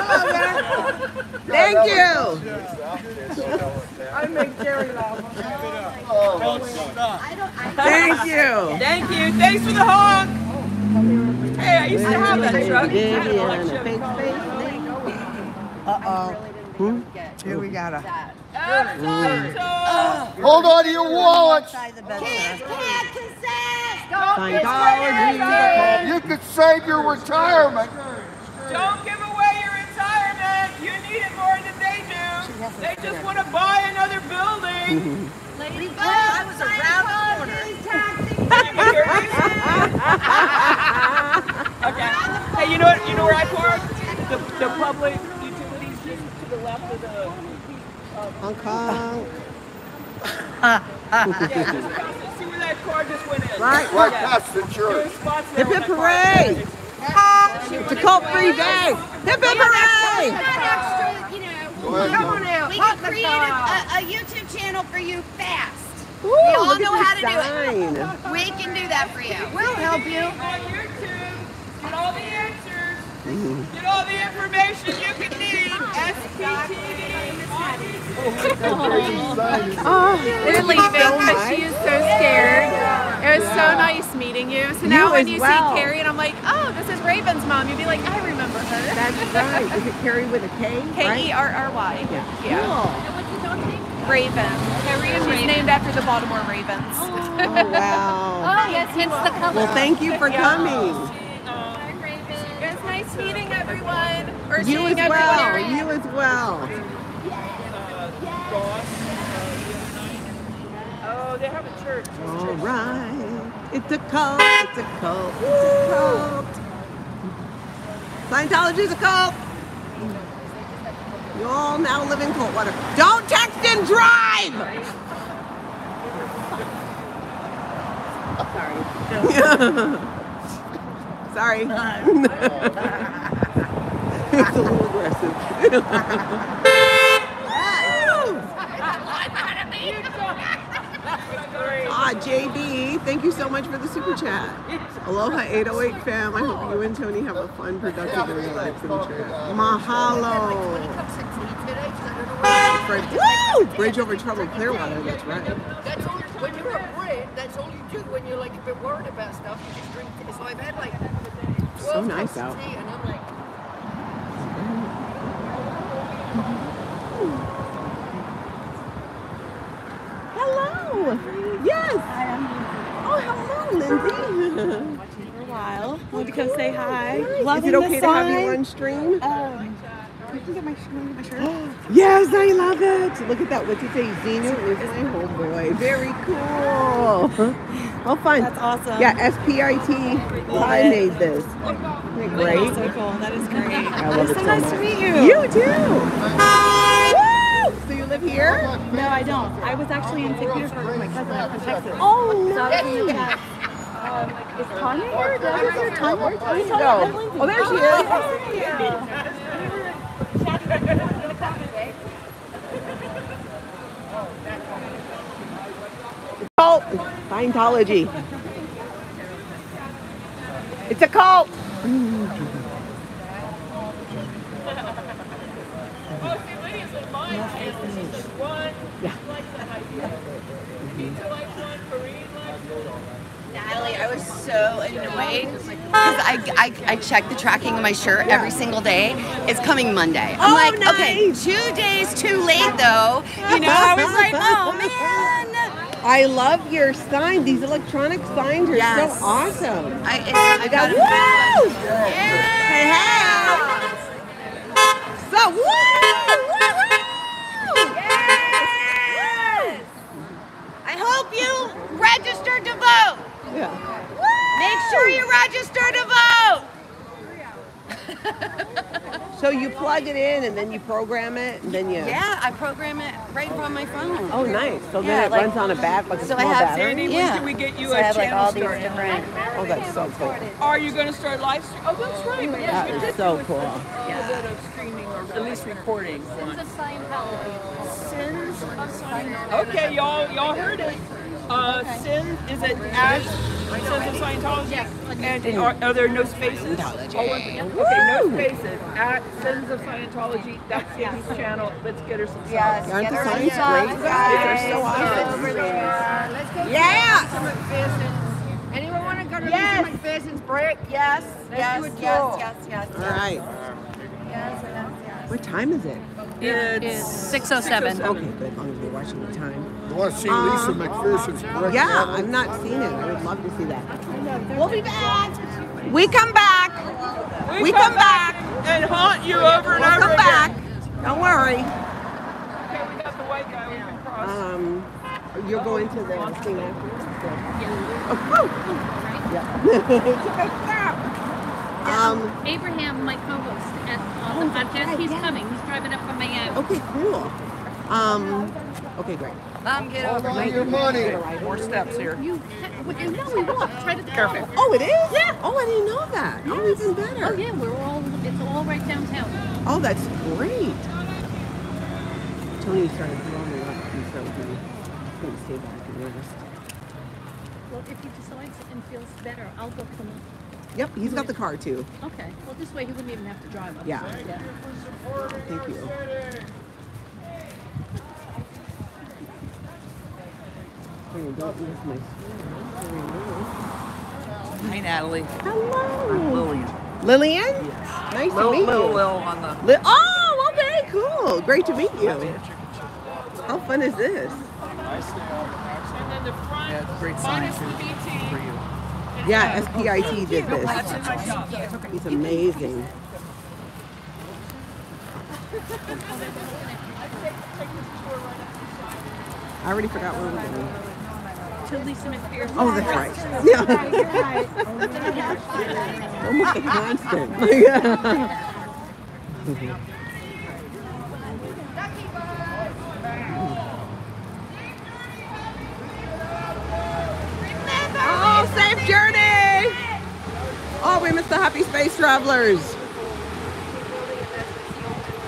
consent. Thank you. I make Jerry laugh. Thank you. Thank you. Thanks for the honk. Hey, I used to have that truck. Here we got her. Hold on to your wallets. Kids can't consent. You could save your retirement. Don't give away your retirement. You need it more than they do. They just want to buy another building. Ladies, I was around the corner. Okay. Hey, you know what? You know where I park? The public utilities just to the left of the Hong Kong. Yeah, just past it. See where that car just went in. Right past the church. Hip hip hooray! It's a cult-free day. Hip hip hooray! We can create a YouTube channel for you fast. Ooh, we all know how to do it. We can do that for you. We'll help you. On YouTube, get all the answers. Get all the information you can need. SPTV. Oh, we're leaving because she is so scared. It was so nice meeting you. So now when you see Carrie and I'm like, oh, this is Raven's mom, you'd be like, I remember her. That's right. Is it Carrie with a K? K-E-R-R-Y. Yeah. Yeah. Cool. And what's his own name? Raven. Carrie is named after the Baltimore Ravens. Oh, wow. Oh, yes, hence the color. Well, thank you for coming. Hi, Raven. It was nice meeting everyone. Or you as well. You as well. Yes. Oh, they have a church. All right. It's a cult. It's a cult. It's a cult. Scientology is a cult. You all now live in cold water. Don't text and drive! Sorry. It's a little aggressive. JB, thank you so much for the super chat. Aloha 808 fam. I hope you and Tony have a fun, productive, and relaxing trip. Mahalo. Bridge over troubled Clearwater. That's right. That's all. When you're a bridge, that's all you do. When you're like a bit worried about stuff, you just drink. So I've had like 12 so nice out. Tea, and I'm like. Hello. Lindsay? Yes. Hi, I'm Lindsay. Oh, hello, Lindsay. Watching for a while. Want to come say hi? Nice. Is it okay to have you on stream? I can get my shirt. Yes, I love it. Look at that. What's it say? Xenu is my homeboy. Very cool. How fun. That's awesome. Yeah, SPIT. I made this. Isn't it great? That's so cool. That is great. I love it so much. Nice to meet you. You too. Woo! So you live here? No, I don't. I was actually in St. Petersburg with my cousin. I'm from Texas. Oh, no. Is Tanya here? Did I hear Tanya? No. Oh, there she is. Yeah. It's cult. Scientology. It's a cult. Yeah. Natalie, I was so annoyed because I check the tracking of my shirt every single day. It's coming Monday. I'm like, nice. Okay, 2 days too late though. You know, I was like, oh man. I love your sign. These electronic signs are so awesome. I got woo! Yeah. So woo! I hope you registered to vote. Yeah. Woo! Make sure you register to vote. So you plug it in and then you program it and then you. Yeah, I program it right from my phone. Oh, nice. So then it runs on a like a small battery. Danny, when do we get you a channel started? Oh, that's so cool. Are you going to start live stream? Oh, that's right. That is so cool. Or at least recording. Okay, y'all heard it. Sin is it as Sins of Scientology? Yes. And are there no spaces? Okay, no spaces. At Sins of Scientology. That's Kathy's channel. Let's get her some stuff. Yes, aren't the signs great? They're so awesome. Let's go. Yeah. Anyone want to go to Lisa McPherson's break? Yes. Yes. All right. Yes. What time is it? It's 6:07. Okay, good. As long as we're watching the time. You want to see Lisa McPherson's break? Yeah, I've not seen it. I would love to see that. We'll be back. We come back. We come back. And haunt you over and over again. We'll come back. Don't worry. Okay, we got the white guy. We can cross. You're going to the thing afterwards? Yeah. Oh, right? Yeah. Abraham, my co-host. On the podcast. He's coming. He's driving up from Miami. Okay, cool. Okay, great. Mom, get over your money. More steps here. No, we won't. Try to perfect. Oh, it is? Yeah. Oh, I didn't know that. Yes. Oh, even better. Oh, yeah. It's all right downtown. Oh, that's great. Tony started blowing me up. He's so good. He's going to stay back and rest. Well, if he decides and feels better, I'll go come up. Yep, he's got the car too. Okay. Well, this way he wouldn't even have to drive up. Yeah. Thank you. Hi, Natalie. Hello. I'm Lillian. Lillian? Yes. Nice to meet you. Lil on the. Oh, okay, cool. Great to meet you. How fun is this? And then the front. Yeah, great sign for you. Yeah, SPIT did this. He's amazing. I already forgot where we're going. To Lisa McPherson. Oh, that's right. Yeah. Almost a constant. Oh, safe journey! Oh, we missed the happy space travelers. What kind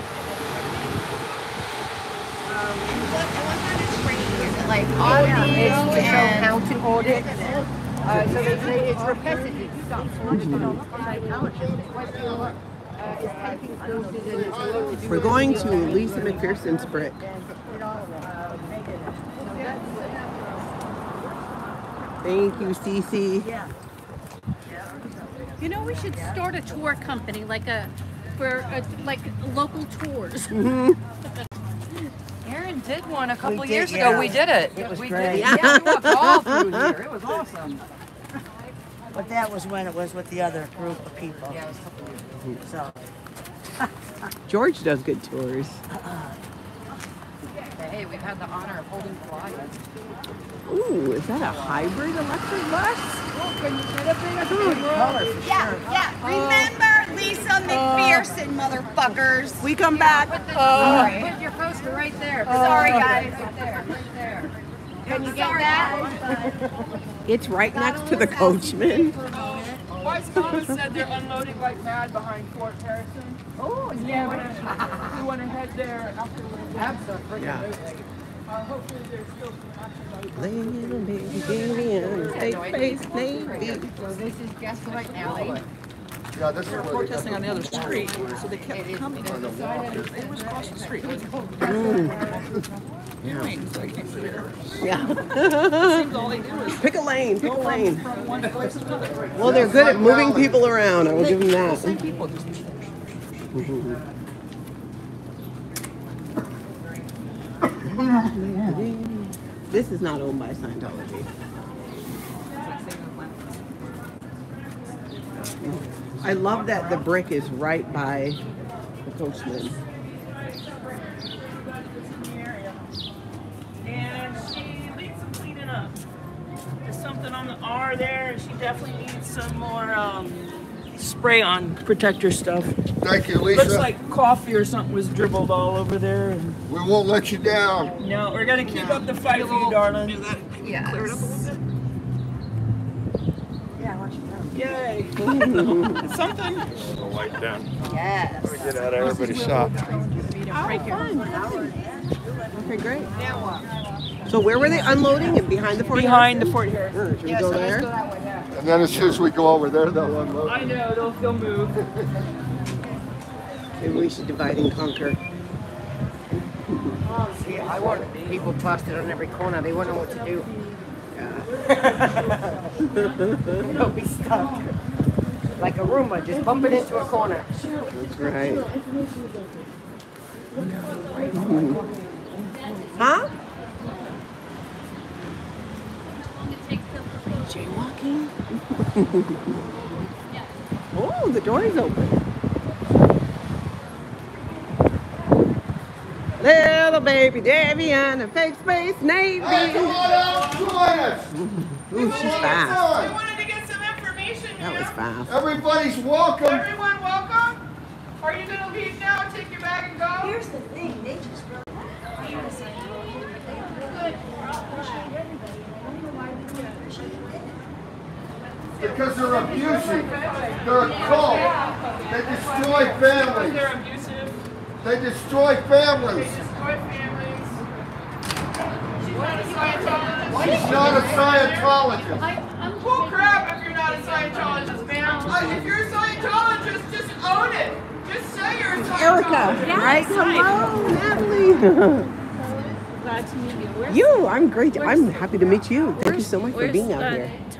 of training is it? Like audio and how to audit. So they say it's repetitive stuff. We're going to Lisa McPherson's brick. Thank you, Cece. Yeah. You know, we should start a tour company, like local tours. Aaron did one a couple years ago. We did it. It was great. Yeah, we walked all through here. It was awesome. But that was when it was with the other group of people. Yeah, it was a couple years ago. So. George does good tours. Hey, we've had the honor of holding the flag. Ooh, is that a hybrid electric bus? Oh, can you get up in a color? Yeah. Remember Lisa McPherson, motherfuckers. We come back. Put your poster right there. Sorry, guys. Right there. Can you get that? It's right next to the Coachman. My scholars said they're unloading like mad behind Fort Harrison. Oh, yeah. We want to head there after we're absolutely. Hopefully there's still some action. Well, this is just like Alley. Yeah, this is protesting on the other street, so they kept coming. It was across the street. Yeah. Pick a lane. Pick a lane. Well, they're good at moving people around. I will give them that. This is not owned by Scientology. I love that the brick is right by the Coachman. And she needs some cleaning up. There's something on the R there, and she definitely needs some more spray on protector stuff. Thank you, Lisa. Looks like coffee or something was dribbled all over there. And we won't let you down. No, we're going to keep up the fight for you, darling. Yeah. Clear it up a little bit. Yeah, I want you down. Yay. Something. I don't like that. Yes. Let me get out of everybody's shop. Okay, great. So where were they unloading? It behind the Fort? Behind the Fort here. Should we go there? Go that way, yeah. And then as soon as we go over there, they'll unload. I know, they'll move. Maybe we should divide and conquer. See, I want people busted on every corner. They wouldn't know what to do. Yeah. They'll be stuck. Like a Roomba, just bumping into a corner. That's right. Huh? Jaywalking? Oh, the door is open. Little baby Debbie and a fake space Navy. Hey, come on out, join us. Ooh, she's fast. We wanted to get some information. That was fast. Everybody's welcome. Everyone welcome? Are you going to leave now and take your bag and go? Here's the thing, nature's really good. Because they're abusive. They're a cult. They destroy families. They're abusive. They destroy families. She's not a Scientologist. She's not a Scientologist. Bull crap if you're not a Scientologist, man. If you're a Scientologist, just own it. Just say you're a Scientologist. Erica, right? Hello, Natalie. Glad to meet you. I'm great. I'm happy to meet you. Thank you so much for being out here. There's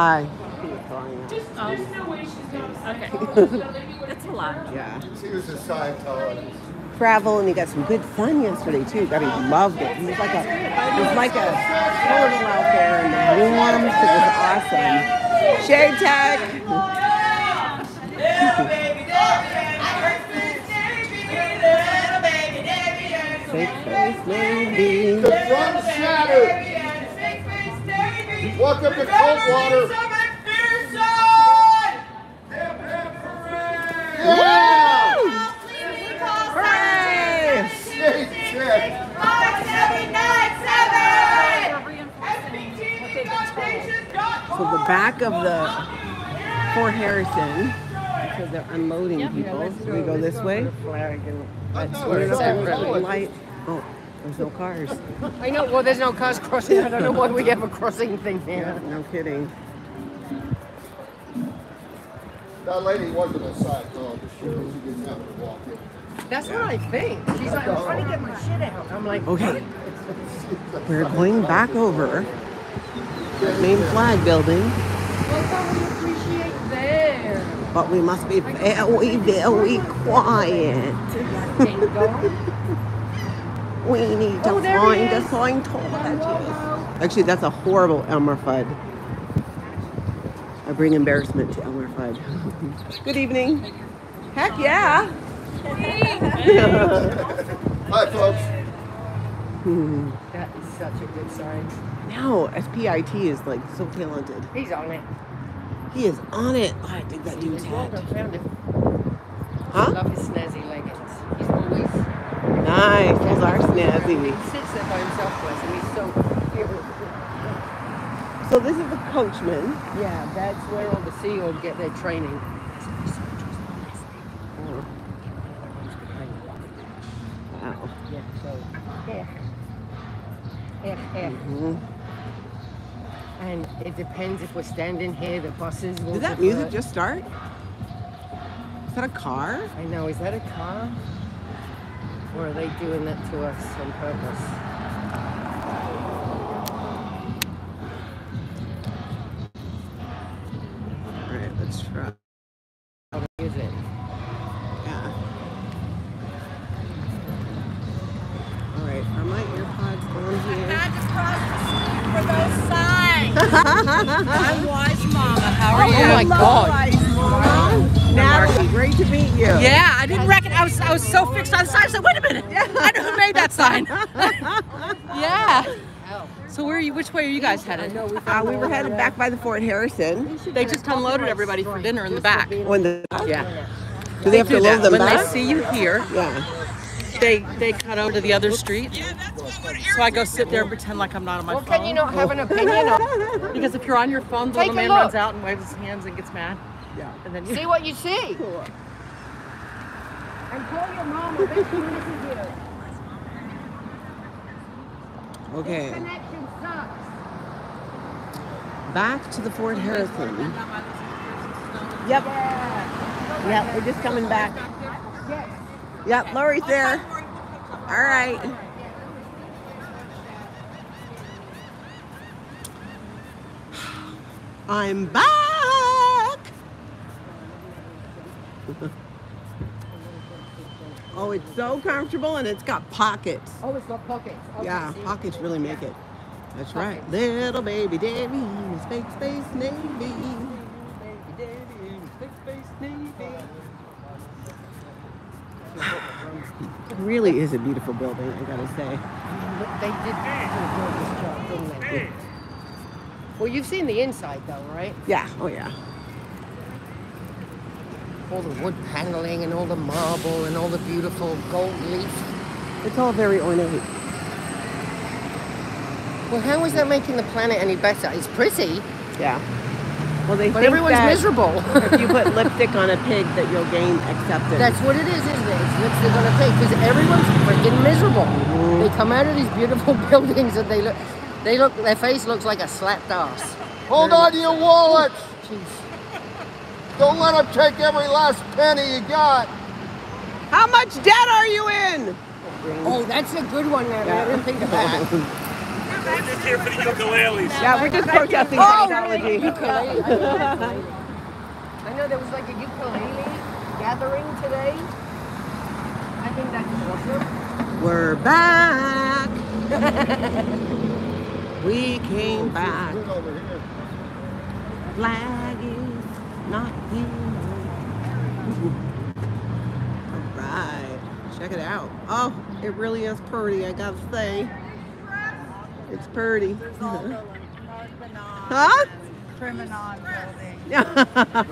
no way she's not a Scientologist. That's a lot. Yeah. She was a Scientologist. Travel, and he got some good sun yesterday too. I mean, he loved it. It was like a morning out there and warm. It was awesome. Shade tag. Little baby, the front shattered. Welcome to Clearwater. Yeah! Hooray! So the back of the Fort Harrison, because they're unloading people. So we go this way. Oh, there's no cars. I know. Well, there's no cars crossing. I don't know why we have a crossing thing here. Yeah, no kidding. That lady wasn't a Scientologist. She didn't have to walk in. That's what I think. She's like, I'm trying to get my shit out. I'm like, okay. We're going back over the main flag building. That's how we appreciate there. But we must be very, very quiet. We need to find a Scientologist. Actually, that's a horrible Elmer Fudd. I bring embarrassment to Elmer Fudd. Good evening. Heck yeah. Hi, folks. That is such a good sign. Now, SPIT is like so talented. He's on it. He is on it. Oh, I think that dude's hat. Huh? I love his snazzy leggings. He's always nice. Those are snazzy. He sits there by himself for us, and he's so beautiful. So this is the Coachman. Yeah, that's where all the Sea Org get their training. Wow. Yeah. So. Yeah. And it depends if we're standing here, the buses will... Did that music just start? Is that a car? I know, is that a car? Or are they doing that to us on purpose? All right, let's try. How is it? Yeah. All right, are my AirPods going here? I just crossed the street for those signs. I'm Wise Mama. How are you? Oh my God. Mama. Natalie, great to meet you. Yeah, I didn't recognize. I was so fixed on the sign. I said, wait a minute. Yeah. I know who made that sign. Yeah. So where are you? Which way are you guys headed? We were headed back by the Fort Harrison. They just unloaded everybody for dinner in the back. Yeah. Do they have to load them back? When they see you here. Yeah. They cut over to the other street, so I go sit there and pretend like I'm not on my phone. What can you not have an opinion on? Because if you're on your phone, the man runs out and waves his hands and gets mad. Yeah. And then you see what you see. Cool. And call your mom. I bet she misses you. Okay. This connection sucks. Back to the Fort Harrison. Yep. Yeah. Yep. We're just coming back. Yes. Yep, Lori's there. All right. I'm back. Oh, it's so comfortable and it's got pockets. Oh, it's got pockets. Okay, yeah, pockets really make it. That's pockets. Right. Little baby Debbie, space, space, Navy. Baby Debbie, space, space, Navy. It really is a beautiful building, I gotta say. They did a gorgeous job, didn't they? Well, you've seen the inside, though, right? Yeah. Oh, yeah. All the wood paneling and all the marble and all the beautiful gold leaf. It's all very ornate. Well, how is that making the planet any better? It's pretty. Yeah. Well, they but think everyone's miserable. If you put lipstick on a pig, that you'll gain acceptance. That's what it is, isn't it? It's lipstick on a pig because everyone's freaking miserable. Mm-hmm. They come out of these beautiful buildings and they look. Their face looks like a slapped ass. Hold on to your wallets. Jeez. Don't let them take every last penny you got. How much debt are you in? Oh, that's a good one, man. Yeah. I didn't think of that. We're just here for the ukuleles. Yeah, we're just protesting technology. I know there was like a ukulele gathering today. I think that's awesome. We're back. We came back. Flag is not here. All right. Check it out. Oh, it really is pretty, I gotta say. It's pretty. There's all the huh? Criminon building. Yeah.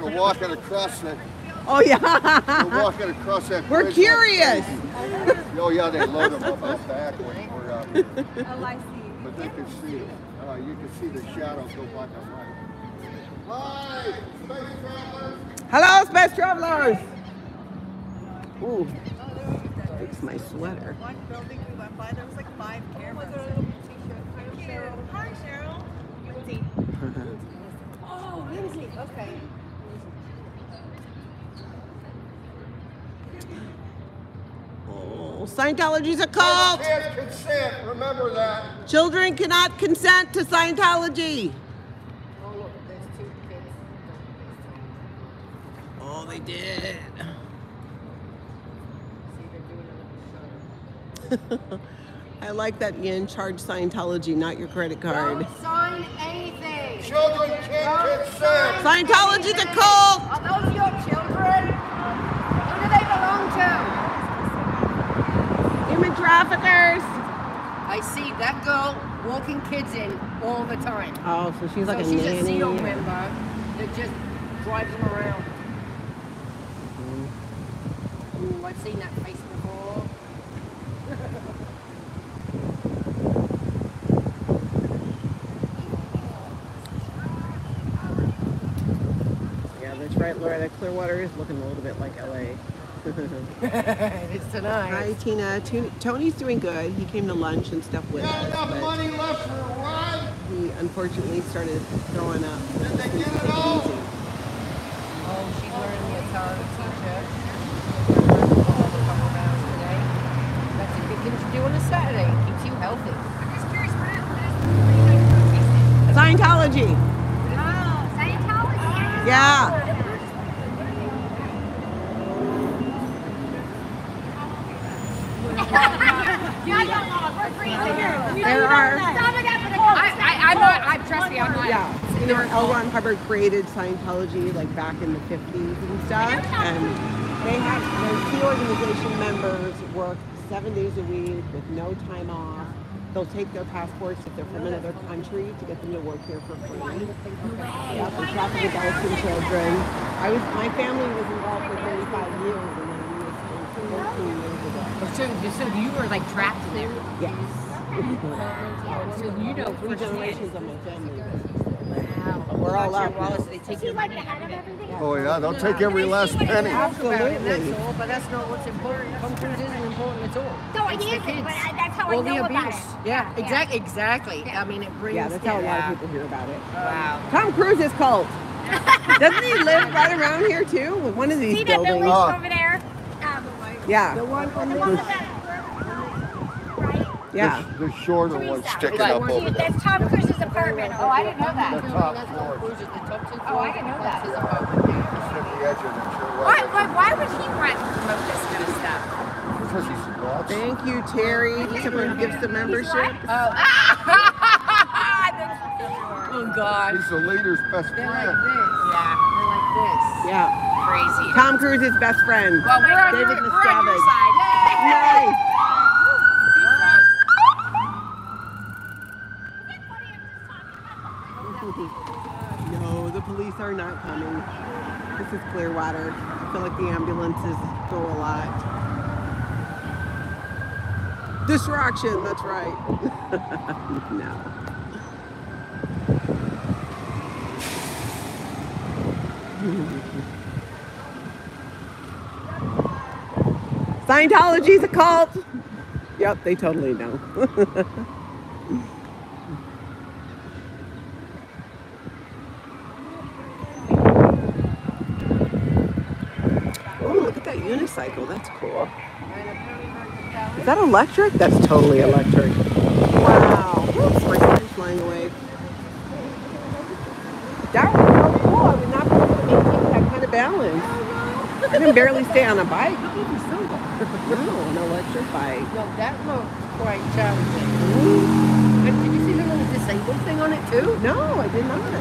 We're walking across that. Oh, yeah. We're walking across that. We're curious. Oh, yeah, they load them up out back when we're out here. Oh, I see. But they can see it. You can see the shadows go black and white. Hi, space travelers. Hello, space travelers. Ooh. Fix my sweater. One building we went by, there was like 5 cameras. Cheryl. Hi, Cheryl. Lindsay. Oh, Lindsay. Okay. Oh, Scientology's a cult. You can't consent. Remember that. Children cannot consent to Scientology. Oh, look, there's 2 kids. Oh, they did. See, they're doing it with the shutter. I like that you in-charge Scientology, not your credit card. Don't sign anything. Children can't consent. Scientology's a cult. Are those your children? Who do they belong to? Human traffickers. I see that girl walking kids in all the time. Oh, so she's like a nanny. So she's a Sea Org member that just drives them around. Ooh, I've seen that face before. Yeah, that's right, Laura. That Clearwater is looking a little bit like LA. It's tonight. Hi, Tina. Tony's doing good. He came to lunch and stuff with us. Not enough money left for a ride. He unfortunately started throwing up. Did they get it all? Oh, she learned the Italian. Do on a Saturday, it keeps you healthy. I'm just curious, what is Scientology. Oh, Scientology. Yeah. There are. I'm not. Trust me, I'm not. Yeah. You know, L. Ron Hubbard created Scientology like back in the 50s and stuff, and they have their Sea organization members work 7 days a week with no time off. They'll take their passports if they're from another country to get them to work here for free. Yeah, for traffic adults and children. My family was involved for 35 years and then we were 14 years ago. So you were like trapped there? Yes. So you know, 3 generations of my family. Wow. We're all out. Oh yeah, they'll take every last penny. Absolutely. That's all, but that's not what's important. Comfort isn't important at all. No, it isn't, but that's how I know about it. Yeah, exactly. Yeah. I mean, it brings... Yeah, that's how a lot of people hear about it. Wow. Tom Cruise is cult. Doesn't he live right around here, too? With one of these buildings. See that building over there? Yeah. The one on the... Yeah. The shorter one sticking up over there. That's Tom Cruise's apartment. Oh, I didn't know that. That's Tom Cruise's apartment. Oh, I didn't know that. It's at the edge of the show. Why would he want to promote this kind of stuff? Because he's nuts. Thank you, Terry. Someone gives the membership. Oh. Oh, God. He's the leader's best friend. They're like this. Yeah. They're like this. Yeah. Crazy. Tom Cruise's best friend. Well, we're on David Miscavige. Nice. No, the police are not coming. This is Clearwater. I feel like the ambulances go a lot. Distraction, that's right. No. Scientology's a cult. Yep, they totally know. Unicycle, that's cool. Is that electric? That's totally electric. Wow. Oops, my car's flying away. That was so cool. I would not be able to maintain that kind of balance. I can barely stay on a bike. No, an electric bike. No, that looks quite challenging. Ooh. Did you see the little disabled thing on it too? No, I did not.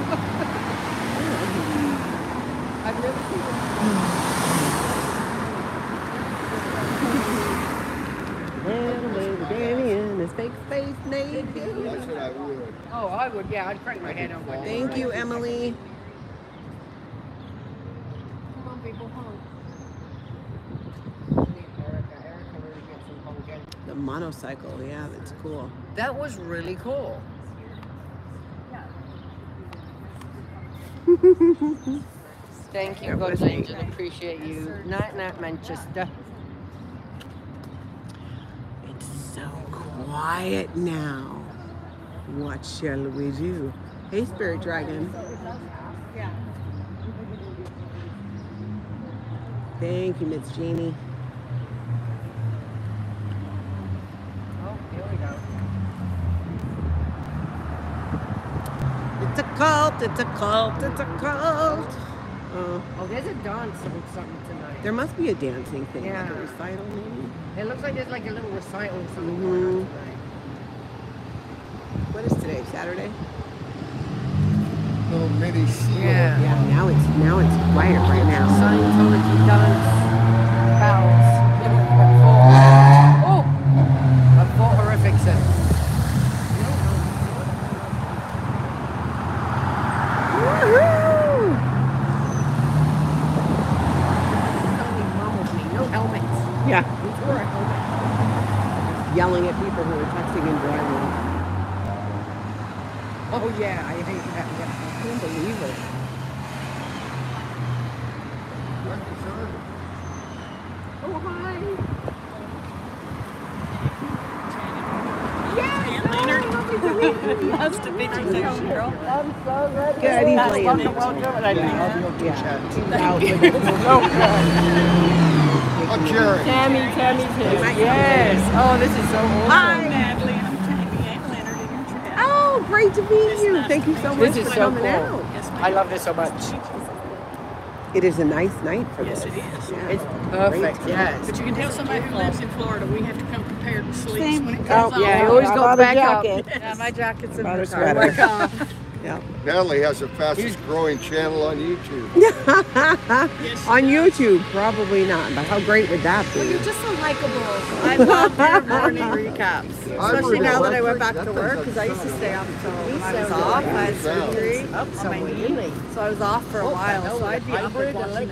I've never seen it. Danny in his fake face naked. That's what I would. Oh, I would, yeah. I'd crack my head on one. Thank you, Emily. Come on, people, home. Erica really gets some home again. The monocycle, yeah, that's cool. That was really cool. Thank you, God, Angel. Appreciate you. Night, Manchester. So quiet now. What shall we do? Hey, Spirit Dragon. Thank you, Miss Jeannie. Oh, here we go. It's a cult, it's a cult, it's a cult. Oh, there's a dance or something tonight. There must be a dancing thing, like a recital maybe. It looks like there's like a little recital or something. Mm-hmm. What is today? Saturday? Little mini Sea Org. Yeah. Yeah. Now it's quiet right now. Scientology does bowels. Oh, I thought horrific sense. Yelling at people who are texting and driving. Oh yeah, I hate that. I can't believe it. Oh hi. Yes, Leonard. Nice to meet you, Cheryl. I'm so glad you're here. Welcome. Tammy too. Yes. Oh, this is so awesome. Hi, Natalie. I'm Tammy and Leonard in your trip. Oh, great to meet you. Thank you so much for coming out. I love this so much. It is a nice night for this. Yes, it is. Yeah. It's perfect. Yes. But you can tell somebody who lives in Florida, we have to come prepared to sleep when it comes on. Yeah, I always go back up. Yeah, my jacket's in the car. Yeah. Natalie has the fastest growing channel on YouTube. Yes, on YouTube, probably not, but how great would that be? Well, you're just so likable. I love your morning recaps, especially now that I went back to work because I used to stay up until I was off. I had surgery on my knee, so I was off for a while. So I'd be up and watching Natalie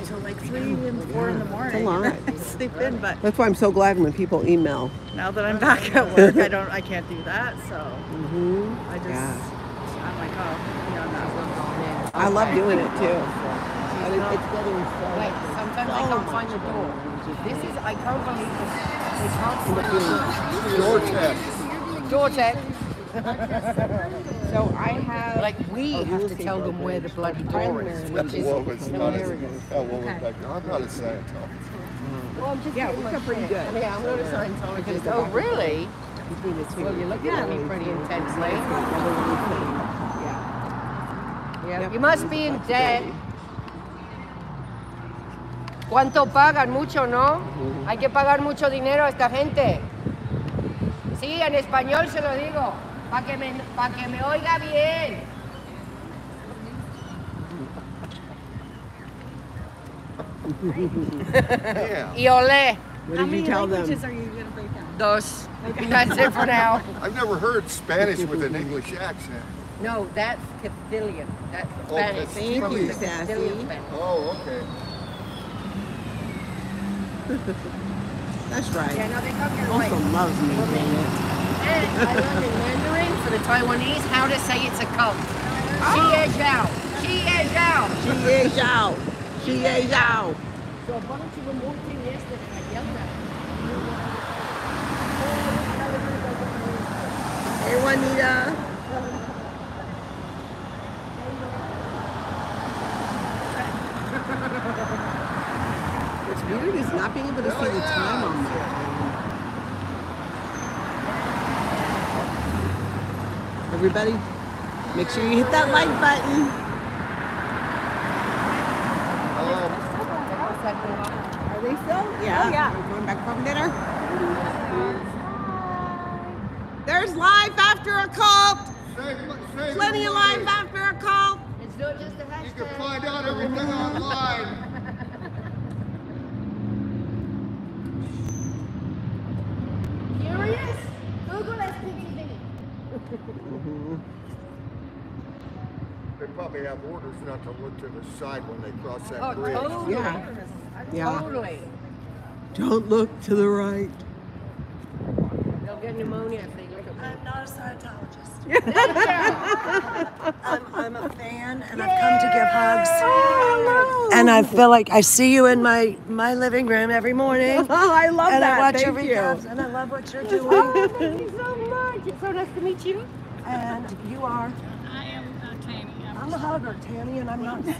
until like 3 and 4 in the morning. It's a lot. I sleep in, but that's why I'm so glad when people email. Now that I'm back at work, I can't do that. So I just. Yeah. I'm like, oh, I love doing it too. It's getting so like sometimes I can't find the door. This is I can't believe this. I can't find the door. Door check. So I have like we have to tell them where the bloody door is. Which is I'm not a Scientologist. Well, I'm just pretty good. Yeah, I'm not a Scientologist. Oh, really? Well, you're looking at me pretty intensely. Yeah. Yeah. You must be in debt. ¿Cuánto pagan? Mucho, ¿no? Hay que pagar mucho dinero a esta gente. Sí, en español se lo digo, para que me oiga bien. Y olé. What did you tell them? Those. Okay. That's it for now. I've never heard Spanish with an English accent. No, that's Castilian. That's Spanish. Castilian. Spanish. Oh, okay. That's right. Yeah, no, they come here also like, loves me. And I learned in Mandarin for the Taiwanese how to say it's a cult. Xie Zhao. Xie Zhao. Xie Zhao. Xie Zhao. So a bunch of them walked in yesterday. I yelled at them. Hey, Juanita. What's weird is not being able to see the time on there. Everybody, make sure you hit that like button. Are they still? Yeah. Oh, yeah. We're going back from dinner. There's life after a cult. Plenty of life after a cult. It's not just a hashtag. You can find out everything online. Curious? Google SPTV. They probably have orders not to look to the side when they cross that bridge. Totally. Yeah. Yeah. Totally. Don't look to the right. They'll get pneumonia if they look at me. I'm not a Scientologist. I'm a fan, and I've come to give hugs. Oh, and I feel like I see you in my living room every morning. Oh, I love and that. I watch your recaps, and I love what you're doing. Oh, thank you so much. It's so nice to meet you. And you are? I am Tammy. I'm a hugger, Tammy, and I'm not. I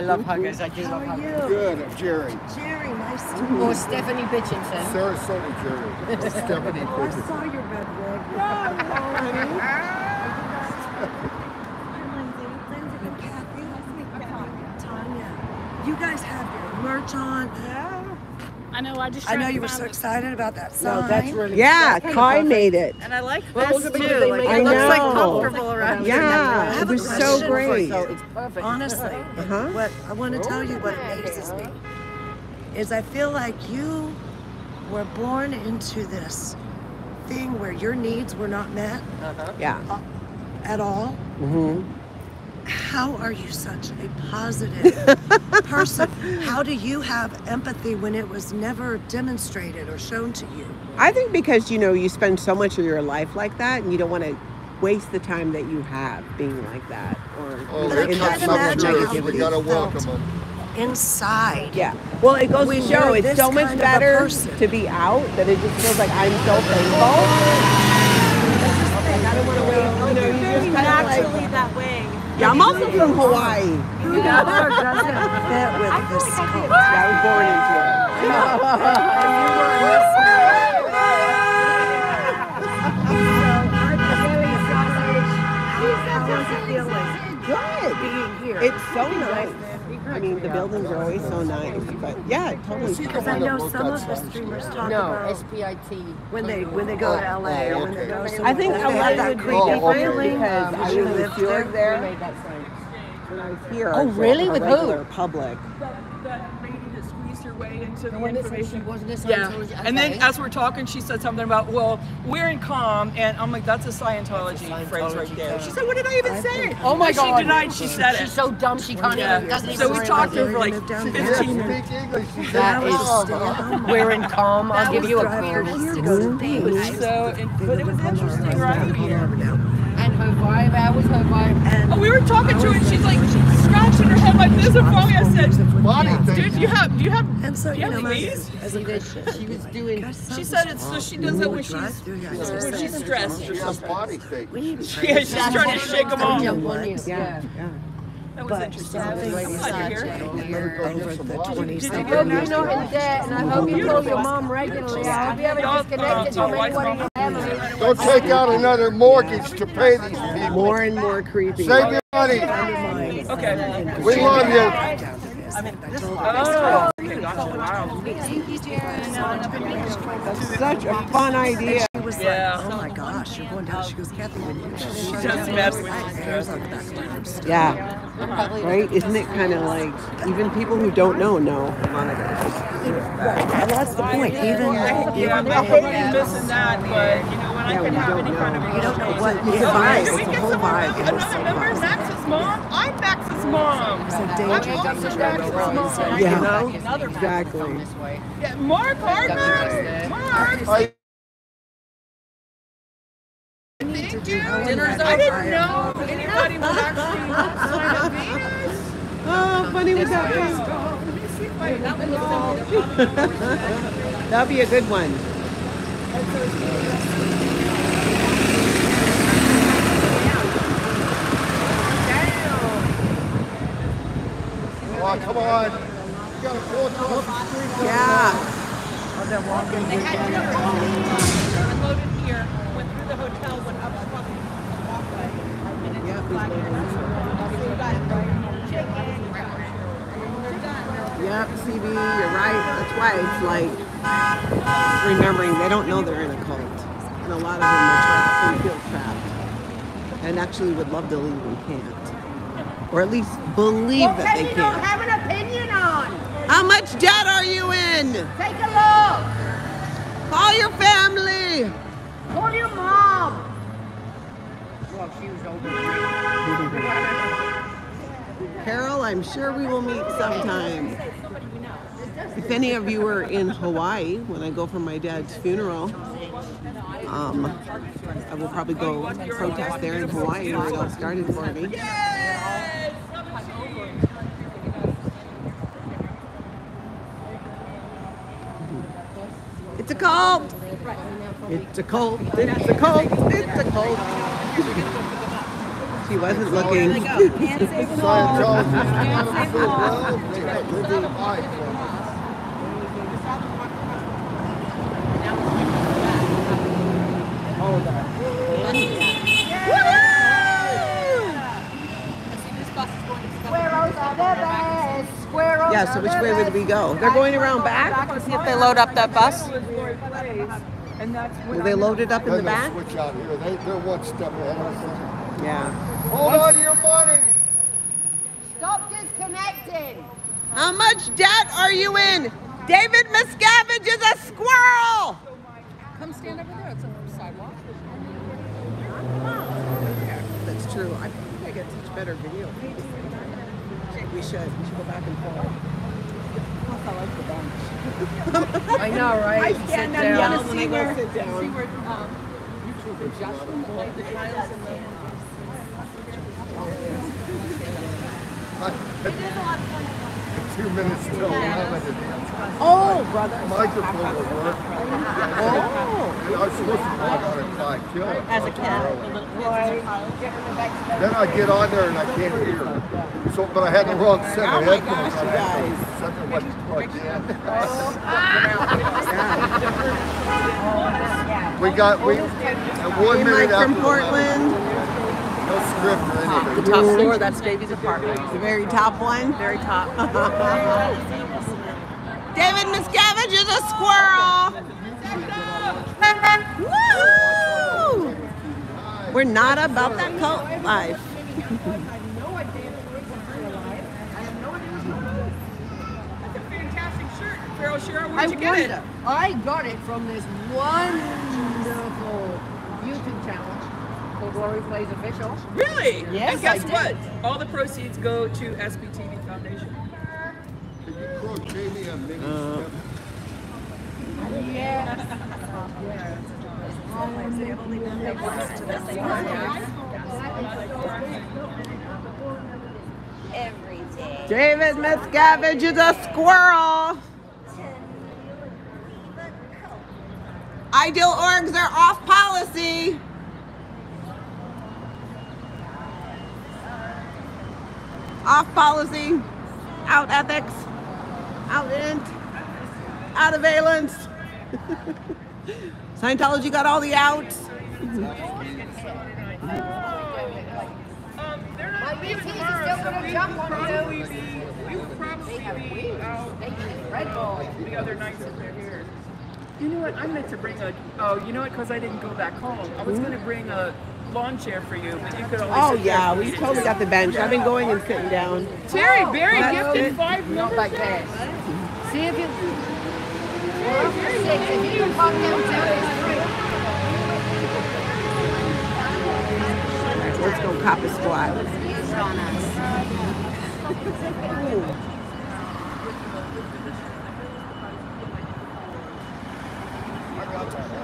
love huggers. I just love huggers. How are you? Good. I'm Jerry. Jerry, nice to meet you. Or Stephanie Bitchinson. Sarasota, Jerry. Stephanie Bitchinson. I saw your bed rug. No, I'm Lindsay and Kathy. Tanya. You guys have your merch on. Yeah. I know. I know you were so excited about that sign. No, that's really. Yeah, Kai made it. And I like this too. It looks like comfortable around. Yeah, it was so great. So it's perfect. Honestly, what I want to tell you, what amazes me, is I feel like you were born into this thing where your needs were not met. Yeah. At all. How are you such a positive person? How do you have empathy when it was never demonstrated or shown to you? I think because, you know, you spend so much of your life like that and you don't want to waste the time that you have being like that. Or we gotta welcome them inside. Yeah. Well, it goes to show it's so much better to be out that it just feels like I'm so thankful. I don't want to wait. You know, you're just naturally that way. Yeah, I'm also from Hawaii. Who doesn't fit with this culture? I was born into it. Good. It's so nice. I mean, the buildings are always so nice, but yeah, totally. Because I know some of the streamers talk about when they go to LA or when they go somewhere. I think LA would be different because I was in Sea Org there when I was here. Oh, really? With who? Public. That lady that squeezed her way into the information. Yeah. And then as we're talking, she said something about, well, we're in calm, and I'm like, that's a Scientology phrase right there. She said, what did I even say? Oh my God. She denied she said it. She's so dumb she can't even. So we talked to her for like 15 minutes. That is, we're in calm. I'll give you a weirdest thing. But it was interesting right here. Her vibe, that was her vibe. Oh, we were talking to her and she's like scratching her head like this, and finally I said, dude, do you have these? She was doing, she said it so she does it when she's stressed. Yeah, she's trying to shake them off. Yeah, yeah. That was interesting. I'm glad you're here. Did you get a nice dad? And I hope you call your mom regularly. I hope you haven't disconnected from anyone in your family. Don't take out another mortgage to pay these people. More and more creepy. Save your money. Okay. We love you. I mean, this is such a fun idea. Yeah. Like, oh my gosh, you're going down. She goes, Kathy, she does mess with me. Yeah. Right? Isn't it kind of like even people who don't know and that's the point. Even I hate missing that, but you know, when I can have any kind of, you don't know what you buy. Can we get someone another member? Max's mom? I'm Max's mom. Yeah, exactly. Yeah, Mark Hartman. Mark. Dinner's over. I didn't know anybody would actually funny with that one. Let me see if I that one. That'll be a good one. Oh, come on. You got a full. Yeah. Oh, they're walking. They had to unloaded here. The hotel went up the walkway, and it's Yep, CB, you're right. That's why it's like remembering they don't know they're in a cult, and a lot of them are trapped and feel trapped, and actually would love to leave and can't, or at least believe that they can't. Don't have an opinion on. How much debt are you in? Take a look. Call your family. Call your mom! Well, she was older. Carol, I'm sure we will meet sometime. If any of you were in Hawaii when I go for my dad's funeral, I will probably go protest there in Hawaii where it all started for me. Yes! It's a cult! It's a cult, it's a cult, it's a cult. She wasn't looking. Yeah, Yeah, so which way would we go? They're going around back to see if they load up that bus. Will they load it up in the back? Switch out here. They're one step ahead of us. Yeah. Hold on to your money. Stop disconnecting. How much debt are you in? David Miscavige is a squirrel. Come stand over there. It's a sidewalk. That's true. I think I get such better video. We should. We should go back and forth. I like the bench. I know, right? I stand up. You want to see where YouTubers Joshua played the trials in the. It is a lot of fun. 2 minutes till. Yeah. Oh, brother. Microphone will work. Oh. And I was supposed to walk on a Kai kill. As a kid. Then I get on there and I can't hear. So, but I had the wrong set of headphones. Oh my gosh, something wasn't plugged in. Oh. We at 1 minute after. From Portland. No script or anything. The top floor, that's David's apartment. The very top one? Very top. David Miscavige is a squirrel! Woo! We're not about that cult life. That's a fantastic shirt. Cheryl, where'd you get it? I got it from this wonderful YouTube channel. Lori Plays Official. Really? Yes, and guess what? All the proceeds go to SPTV Foundation. Did you crochet me a mini step? Yes. Yes. Every day. David Miscavige is a squirrel. Ideal orgs are off policy. Off policy, out ethics, out int, out availance. Scientology got all the outs. You know what? I meant to bring a. Oh, you know what? Because I didn't go back home. I was going to bring a lawn chair for you, but you could always. Oh yeah, we totally got the bench. I've been going and sitting down. Terry Berry gifted 5 members. Like that. See if you. Let's go cop a squad.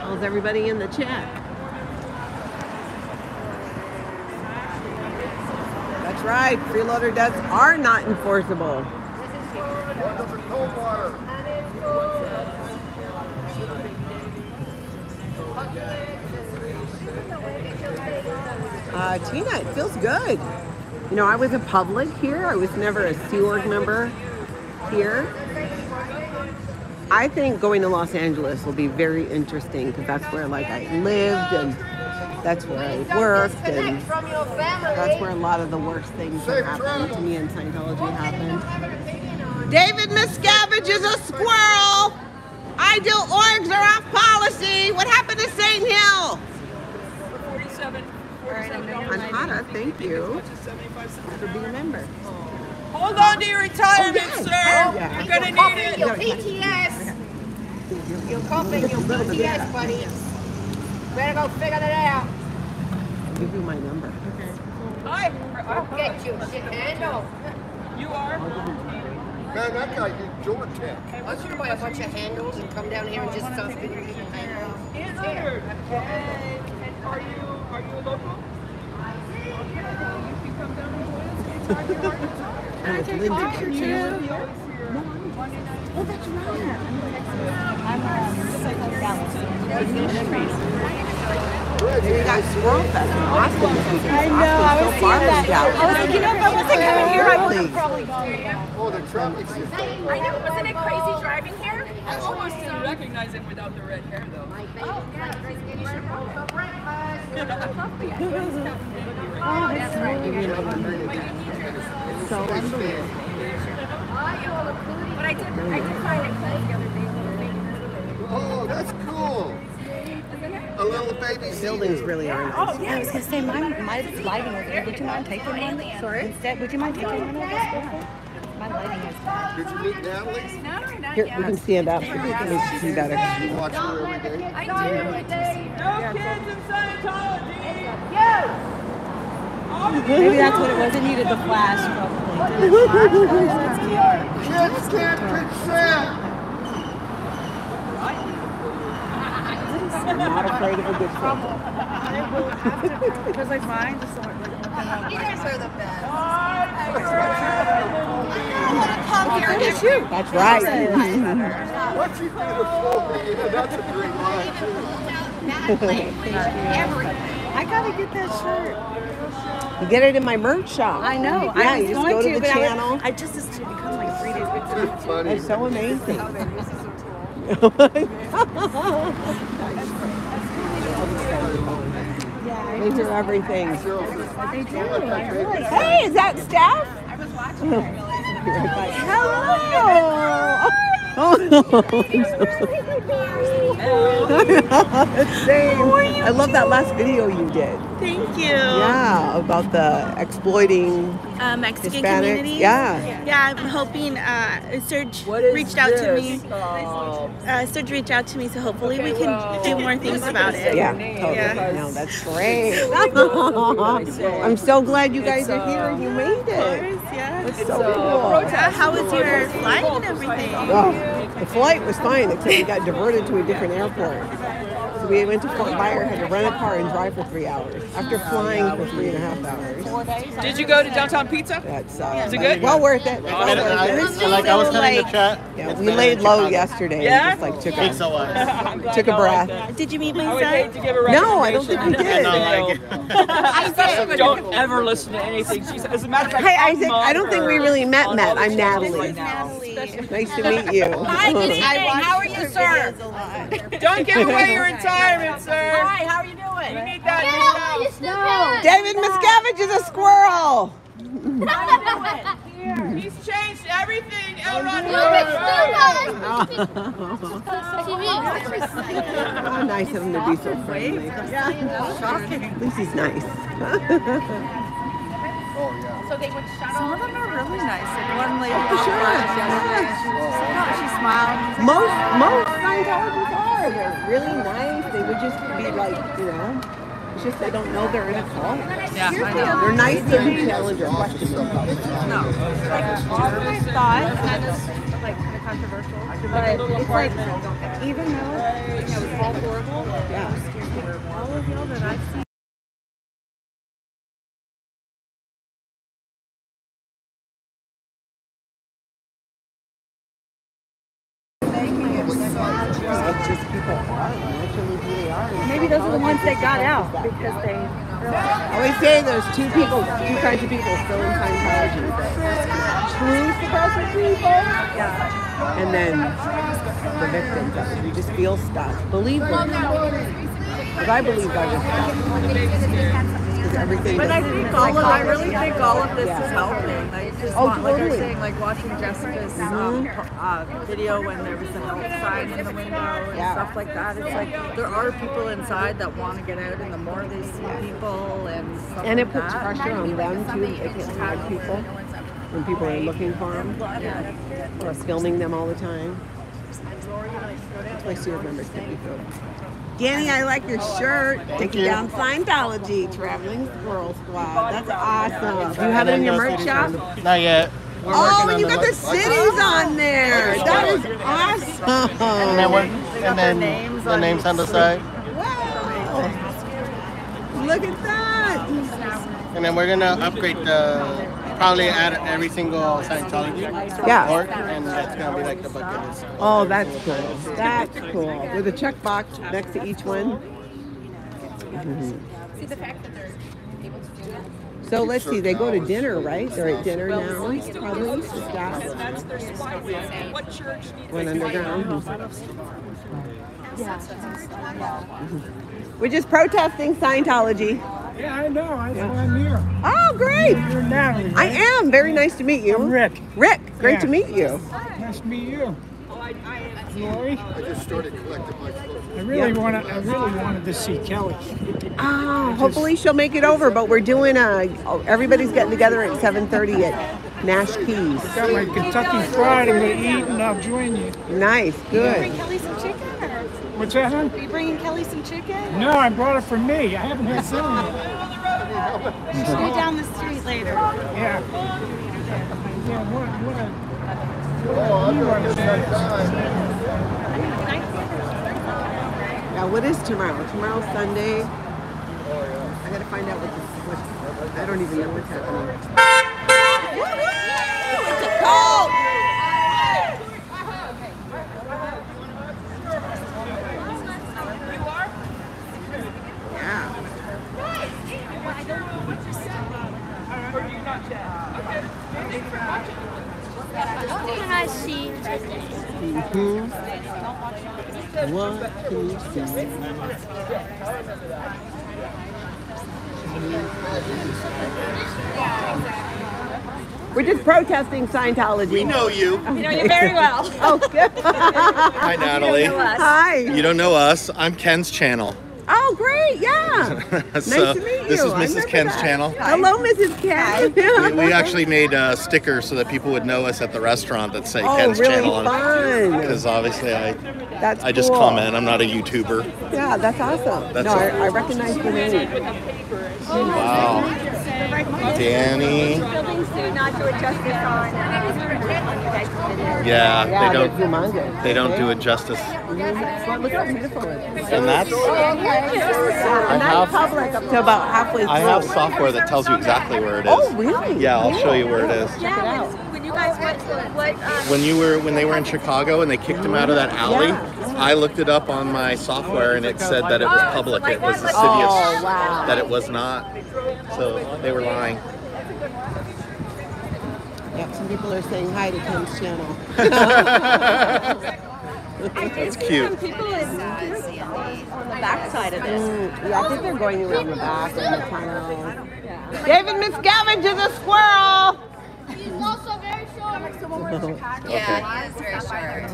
How's everybody in the chat? That's right, freeloader debts are not enforceable. Tina, it feels good. You know, I was a public here. I was never a Sea Org member here. I think going to Los Angeles will be very interesting because that's where, like, I lived and that's where I worked, and that's where a lot of the worst things that happened to me in Scientology happened. David Miscavige is a squirrel. Ideal orgs are off policy. What happened to St. Hill? $47. Thank you for being a member. Hold on to your retirement, sir. You're going to need it. Your PTS. You're copying your PTS, buddy. Better go figure that out. I'll give you my number. Okay. I'll get you. Handle. You are? Man, that guy did George Tech. I should buy a bunch of handles and come down here and just start spinning people handles. It's ordered. And are you a local? I see. You can come down and join us anytime. Can I take part in you? Oh, that's right. We got squirrel fest in Austin. I know, I was seeing that. I was like, you know, if I wasn't coming here, I would have probably gone. Oh, the traffic's just. I know, wasn't it crazy driving here? I almost didn't recognize it without the red hair, though. Oh, yeah. You should go for breakfast. But I did find a clay the other day. Oh, that's cool. A little baby. Buildings really are nice. Oh, yeah. I was going to say, my lighting was good. Would you mind taking one? Sorry? Instead, would you mind taking one of those? My lighting is bad. Did you meet Natalie? No, here, we can stand up. We can see better. You watch her every day? I do every day. No kids in Scientology. Yes! Maybe that's what it was. It needed the flash, probably. Kids can't consent! I'm not afraid of a good trouble. I will have to, because like mine just don't look like. You guys are the best. I want to come here and shoot. That's right. What you think of that's a great line too. I gotta get that shirt. You get it in my merch shop. I know. Yeah, you just go to the channel. I just it's become like 3 days before. It's funny. It's so amazing. They do everything. They do. Hey, is that Steph? I was watching her. Hello. I love that last video you did. Thank you. Yeah, about the exploiting Mexican Hispanic community. Yeah. Yeah, I'm hoping Serge reached out to me. Serge reached out to me, so hopefully we can do more things about it. Yeah, totally. Yeah. No, that's great. I'm so glad you guys are here and you made it. Yeah. It's so cool. How was your flight and everything? Oh, the flight was fine, except we got diverted to a different airport. So we went to Fort Myers, had to rent a car and drive for 3 hours. After flying for 3.5 hours. Did you go to Downtown Pizza? That's is it good? Well worth it. I was telling the chat. Yeah, we laid low yesterday. Yeah. Just like took a breath. Did you meet Lisa? No, I don't think we did. I don't ever listen to anything she says. As a matter of fact, I don't think we really met. I'm Natalie. Nice to meet you. Hi, good evening. How are you, sir? Don't give away your retirement, sir. Hi, how are you doing? You need that. No. David Miscavige is a squirrel. I knew it. He's changed everything. How nice of him to be so friendly. Yeah. At least he's nice. Oh, yeah. So they would shut off. Some of them are really nice. Like one lady she smiled. Most Scientologists are. They're really nice. They would just be like, you know, it's just they don't know they're in a cult. Yeah, I know. They're nice and intelligent. No. Like all of my thoughts, kind of like kind of controversial. But it's like even though it was all horrible, all of y'all that I've seen. Maybe those are the ones that got out because they. I always say there's two kinds of people still in Scientology. True suppressor people, and then the victims. You just feel stuck. Believe them. Because I believe I was stuck. Everything but I think all of I really think all of this is helping. I just want, totally. Like I was saying, like watching Jessica's video when there was a help sign in the window and stuff like that. It's like there are people inside that want to get out, and the more they see people and stuff and it like puts pressure on them too. It can hurt people when people are looking for them or filming them all the time. That's why SEAL members can be good. Danny, I like your shirt. Taking down Scientology, Traveling Squirrel Squad. That's awesome. Do you have it in your merch shop? Not yet. Oh, and you got the cities on there. That is awesome. And then the names on the side. Wow. Look at that. And then we're going to upgrade the... Probably add every single Scientology report, and that's going to be like the bucket list. Oh, that's cool. That's cool. With a checkbox next to each one. See the fact that they're able to do that. So let's see, they go to dinner, right? They're at dinner now. Probably. Went underground. We're just protesting Scientology. Yeah, I know. I'm here. Oh, great. You're Natalie, right? I am. Very nice to meet you. I'm Rick. Rick, great to meet you. Nice to meet you. Lori? I just started collecting my photos. I really wanted to see Kelly. Oh, hopefully she'll make it over, but we're doing everybody's getting together at 7:30 at Nash Keys. I got my Kentucky Fried. I'm going to eat and I'll join you. Nice, good. Are you bringing Kelly some chicken? Or... What's that, huh? Are you bringing Kelly some chicken? No, I brought it for me. I haven't had some yet. She's down the street later. Yeah. Yeah, now what is tomorrow? Tomorrow's Sunday. I gotta find out what I don't even know what's happening. Woo-hoo! It's a cult! Yeah. I don't know what you said. Or you not yet. Okay. Thanks for watching. Mm-hmm. What can you see? We're just protesting Scientology. We know you. Okay. We know you very well. Oh, good. Hi, Natalie. You don't know us. Hi. You don't know us. I'm Ken's channel. Oh, great, yeah. So nice to meet you. This is Mrs. Ken's channel. Hello, Mrs. Ken. we actually made stickers so that people would know us at the restaurant that say Ken's really channel on it. Because obviously I just comment. I'm not a YouTuber. Yeah, that's awesome. That's I recognize the name. Wow. Danny. Yeah, they don't do it justice. Look how beautiful it is. And that's... And that's public up to about halfway through. I have software that tells you exactly where it is. Oh, really? Yeah, I'll show you where it is. Check it out. When you guys went to... When they were in Chicago and they kicked them out of that alley, I looked it up on my software and it said that it was public. It was lascivious. Oh, wow. That it was not. So they were lying. Yep, some people are saying hi to Ken's channel. That's cute. People on the back side of this. Yeah, I think they're going around the back of the tunnel. Yeah. David Miscavige is a squirrel! He's also very short. Yeah, he is very short.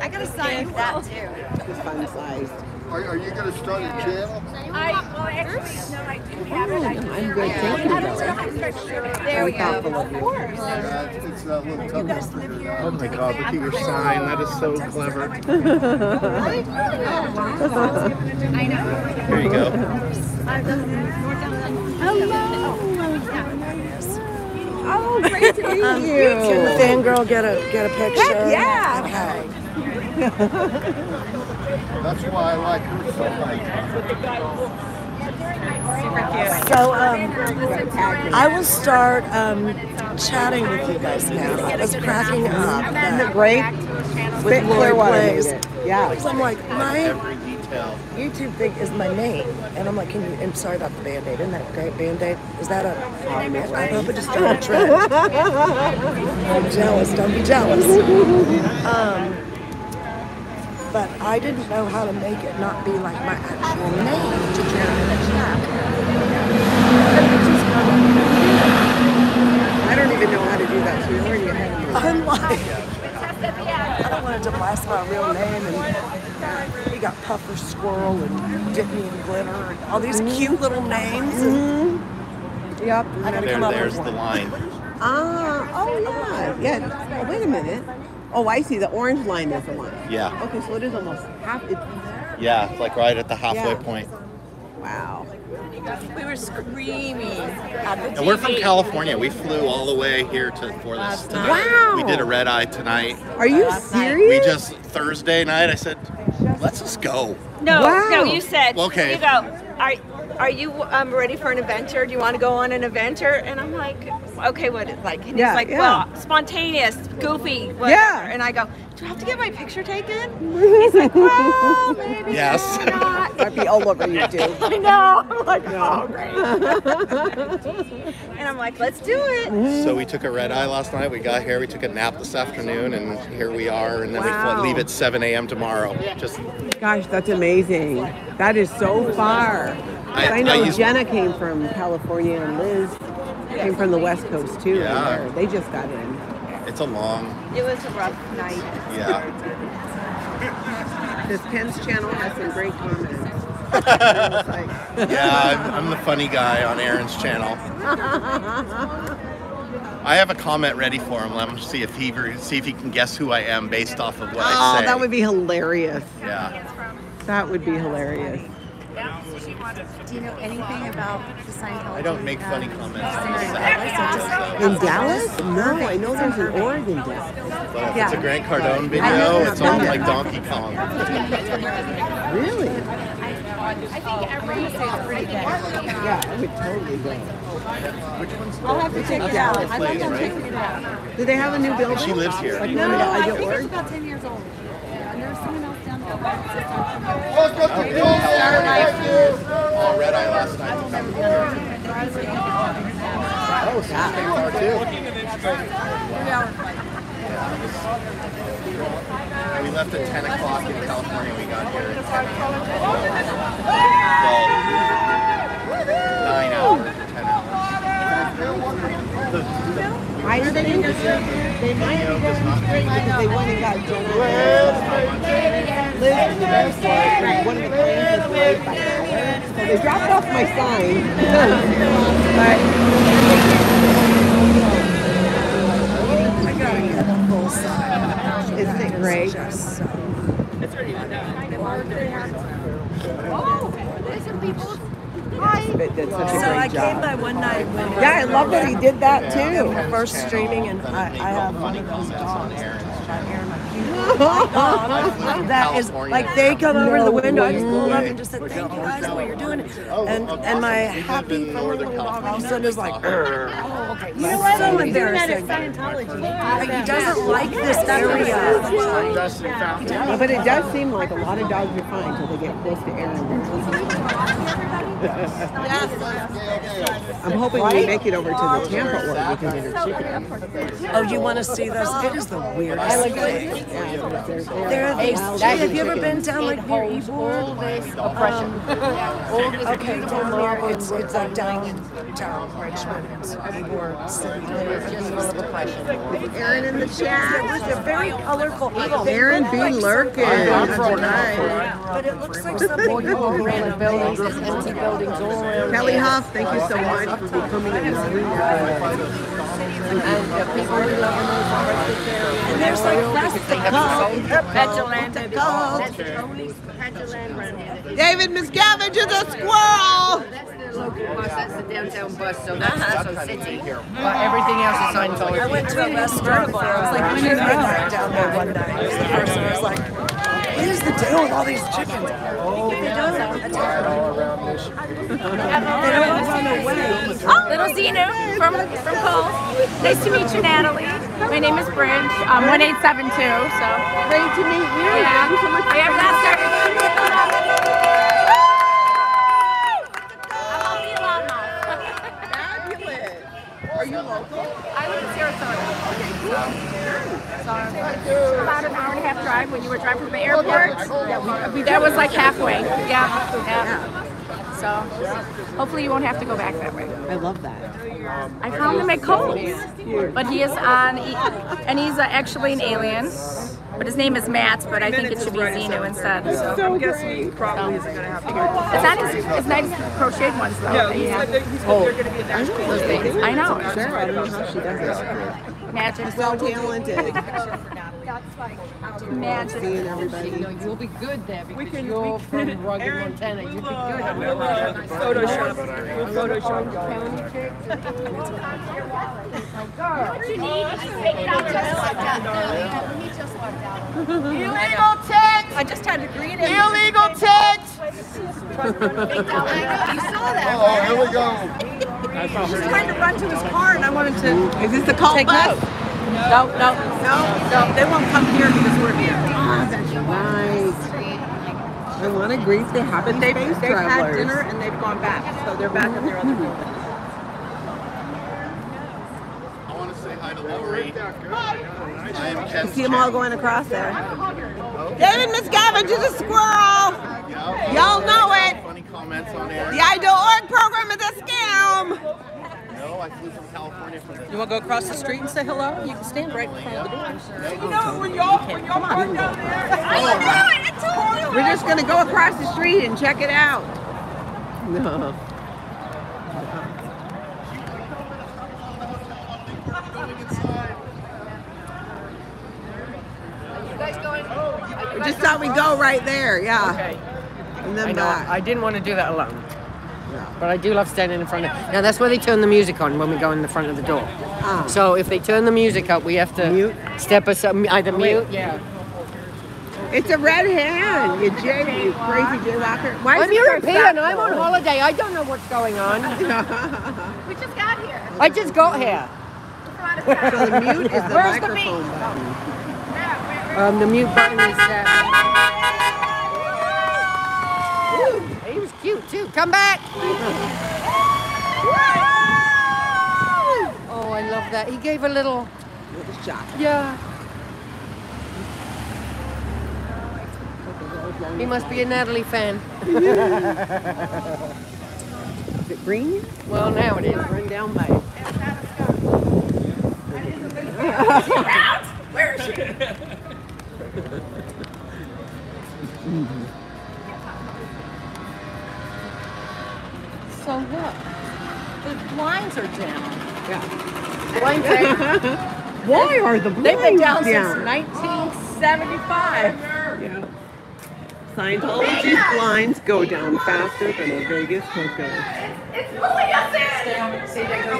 I got a size of that too. He's fun sized. Are you going to start a channel? There we go. Of course. Oh my God, look at your sign. That is so clever. I know. There you go. Hello. Oh, great to meet you. Can the fangirl get a picture? Heck yeah. Okay. That's why I like her so much. So I will start chatting with you guys now. I was cracking up. Isn't it great? With Clearwater. Yeah. So I'm like, my YouTube thing is my name. And I'm like, I'm sorry about the Band-Aid. Isn't that great? Band-Aid? Is that a... I hope it just don't trip. I'm jealous. Don't be jealous. But I didn't know how to make it not be like my actual name to Jerry. I don't even know how to do that, so you're already... I'm like, I don't want to blast my real name, and we got Puffer Squirrel and Dippy and Glitter and all these cute little names. Mm-hmm. Yep. I gotta come up with one. There's the line. Oh yeah. Yeah. Oh, wait a minute. Oh, I see. The orange line is the line. Yeah. Okay, so it is almost half. Yeah, it's like right at the halfway point. Wow. We were screaming at the TV. And we're from California. We flew all the way here for this tonight. Wow. We did a red eye tonight. Are you serious? We just, Thursday night, I said, let's just go. No, no, you said, okay. You go, are you ready for an adventure? Do you want to go on an adventure? And I'm like... okay, what it's like. And yeah, he's like, well, spontaneous, goofy, whatever. Yeah. And I go, do I have to get my picture taken? He's like, well, maybe not. I'd be all over you, dude. I know. I'm like, oh, great. And I'm like, let's do it. So we took a red eye last night. We got here. We took a nap this afternoon, and here we are. And then we leave at 7 a.m. tomorrow. Gosh, that's amazing. That is so far. I know Jenna came from California and Liz came from the West Coast too. Yeah. They just got in. It's a long... It was a rough night. Yeah. This Ken's channel has some great comments. Yeah, I'm the funny guy on Aaron's channel. I have a comment ready for him. Let him see if he can guess who I am based off of what I say. Oh, that would be hilarious. Yeah. That would be hilarious. Do you know anything about the Scientology? I don't make funny comments. In Dallas? No, I know there's an org in Dallas. Well, yeah. It's a Grant Cardone video. It's on like Donkey Kong. Really? I think every is pretty good. Yeah, I would totally go. Which one's the I'll have to check it out. I'd like to check it out. Do they have a new building? She lives here. No, I think it's about 10 years old. And there's someone else down there. Oh, Red Eye last night. Oh, Saturday too. We left at 10 o'clock in California. We got here at 10 hours. I think they might have done great because they went and got Liz and the best boyfriend. One of the planes was made by her. So they dropped off my sign. But... Isn't it great? Just, it's already oh, there's some people. Hi. I came by one night. Yeah, I love that he did that too. First streaming, and I have one of those dogs. That is like they come over the window. I just pulled up and just said, "Thank you guys for what you're doing," and my happy little dog all of a sudden is like, "Oh, okay." You know what? So embarrassing. He doesn't like this area. But it does seem like a lot of dogs are fine until they get close to Aaron. Yes. I'm hoping we make it over to the Tampa one because it's cheaper. Oh, you want to see those? It is the weirdest thing. Have you ever been down like near Evil? Okay, down there, it's like down Richmond or City. Aaron in the chat. It was a very colorful. Aaron be lurking. But it looks like something random. Kelly Hoff, thank you so much for becoming another and there's like that's the only Petulant. David Miscavige is a squirrel! That's the local bus, that's the downtown bus, so that's a city. Everything else is Scientology. I went to a restaurant, I was like, we down there one night. The person was like, what is the deal with all these chickens? Oh, they don't attack all around this. They don't run away. Oh, little Xenu from Cole. Nice to meet you, Natalie. My name is Bridge. 1872. So great to meet you. Yeah. Thank you so much. I have last time. I'm all the alumni. Fabulous. Are you local? I live in Sarasota. Okay, cool. About an hour and a half drive when you were driving from the airport. That was like halfway. Yeah. So hopefully you won't have to go back that way. I love that. I found him at Kohl's, but he is on, and he's actually an alien. But his name is Matt, but I think it should be Xenu instead. So I'm guessing he probably isn't going to have to go. It's not his crocheted ones, though. No, he's going to be attached to those things. I know. Sure, I don't know how she does it. Magic. Well talented. Magic. Seeing everybody. You'll be good there because you're from rugged Montana. You'll be good. Photoshop. What you need is illegal tits. I just had to greet it. Illegal tits. You saw that. Oh, here we go. I saw her. He's trying to run to his car, and I wanted to. Is this the call bus? No. They won't come here because we're here. Oh, that's nice. I want to greet the happy space travelers. They've had dinner and they've gone back, so they're back in their other building. I want to say hi to Lori. Hi. You see them all going across there. David Miscavige is a squirrel. Y'all know it. funny comments on air. The Idol.org program is a scam. No, I flew from California for this. You want to go across the street and say hello? You can stand right in front of the door. You know, when y'all park down there. I told you. We're just going to go across the street and check it out. No. We just thought we'd go right there, yeah. Okay. And then back. I didn't want to do that alone. No. But I do love standing in front of it. Now that's why they turn the music on when we go in the front of the door. Oh. So if they turn the music up, we have to mute. Step us up, either mute. Yeah. It's a red hand, you jerry, you crazy J-Locker. I'm European, I'm on holiday. I don't know what's going on. We just got here. I just got here. So the mute is the microphone button. The mute button is he was cute too. Come back. Oh, I love that. He gave a little shot. Yeah. He must be a Natalie fan. Is it green? Well, now it is. Run down by it. Is she out? Where is she? So look, the blinds are down. Yeah. Blinds are why are the blinds down? They've been down since 1975. Yeah. Scientology blinds go down faster than a Vegas hookah. It's pulling us in! See, they go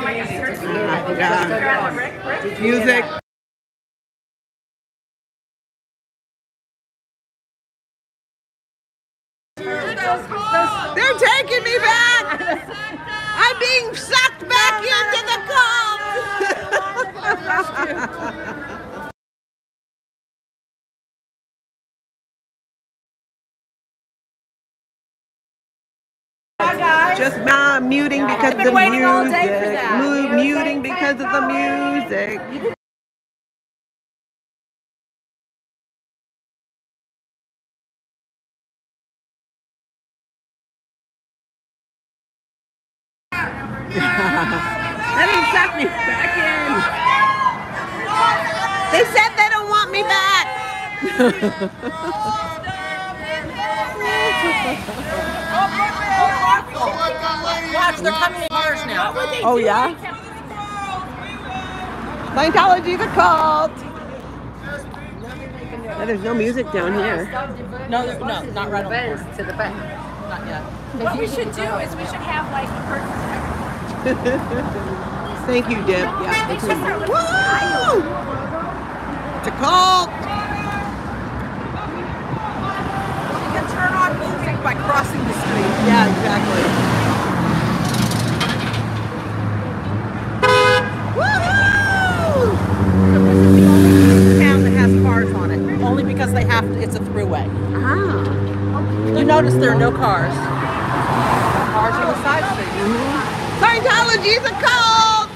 music. Music. They're taking me back! I'm being sucked back into the cult! Just muting because of the music. Muting because of the music. They didn't suck me back in. They said they don't want me back. Watch, they're coming in years now. Oh, yeah? Scientology's a cult. No, there's no music down here. No, no, not right on to the back. Not yet. What we should do is we should have like a person. Thank you, Deb. Yeah, that's cool. Woo! It's a cult! You can turn on music by crossing the street. Yeah, exactly. Woohoo! So this is the only town that has cars on it. Only because they have to, it's a throughway. Ah. You notice there are no cars. Cars on the side street. Mm-hmm. Scientology is a cult!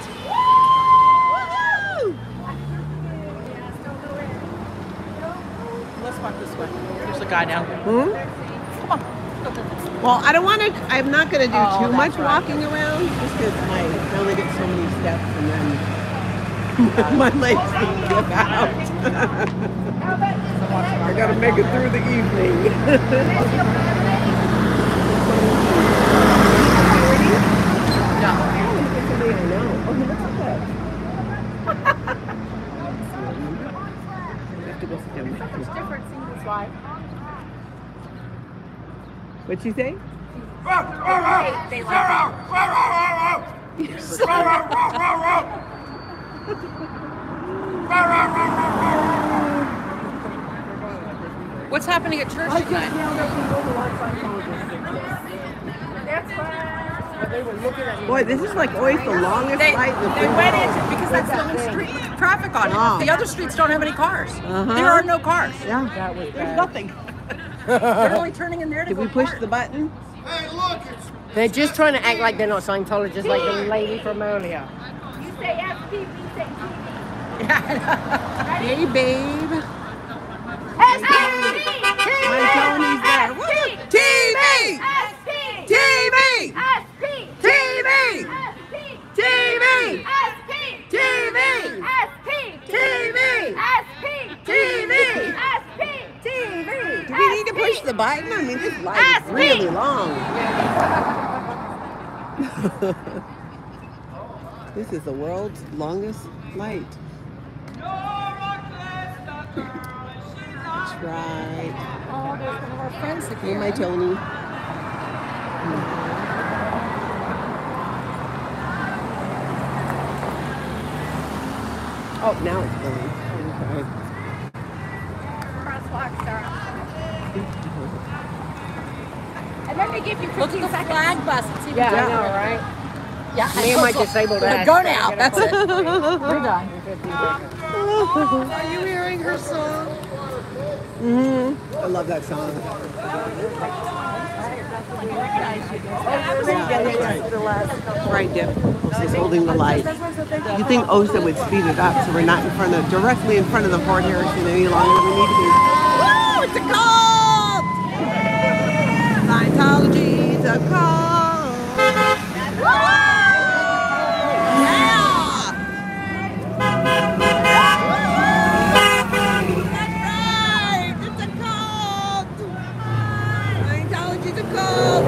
Woo-hoo! Let's walk this way. There's a guy down there. Hmm? Come on. Well, I don't want to, I'm not going to do too much walking around just because I only get so many steps and then my legs can give out. I got to make it through the evening. No. I know. Oh, that's okay. I have to go sit down. There's so much difference in this life. What'd you say? What's happening at church tonight? That's fine. Boy, this is like always the longest light. They went into because that's the only street with traffic on it. Oh. The other streets don't have any cars. Uh-huh. There are no cars. Yeah, that was there's nothing. They're only turning in there to. Did we push the button? Hey, look! They're just trying to act like they're not Scientologists, like the lady from earlier. You say FPV, say TV. Hey, babe. SPTV. My Tony's there. TV. the Biden? I mean, this light is really long. This is the world's longest light. That's right. Oh, there's one of our friends again. You're my Tony. Oh, now it's going. Okay. Crosswalks are up. And then they give you 15 seconds. Flag bus. Yeah, I know, right? Yeah. Me and my disabled ass. Go now. That's it. We're done. Oh, are you hearing her song? Mm-hmm. I love that song. Right there. She's holding the light. You think OSA would speed it up so we're not in front of, directly in front of the Fort Harrison any longer than we need to be. Woo! It's a cult! Scientology's a cult! Woo! Yeah! That's right! It's a cult! Scientology's a cult!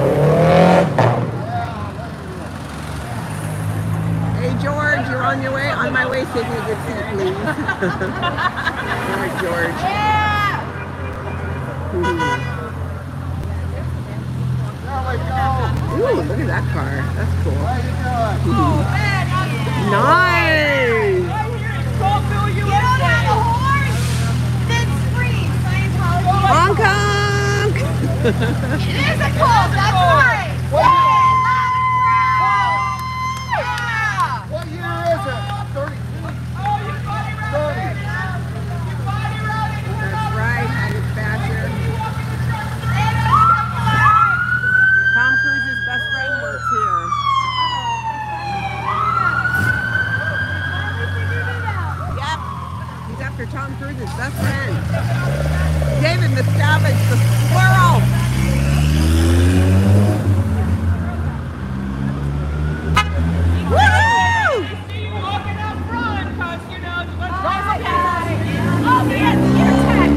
On your way, on my way, save me a good seat, please. Poor George. Yeah. Ooh. Ooh, look at that car. That's cool. Oh, man, that's cool. Nice. Get on that horse, then scream. Scientology. Hong Kong. It is a cult. That's right. Best friend, David Miscavige, the squirrel. Woo! See you walking up front, cause you know the bus driver guy. Oh man, you're tech.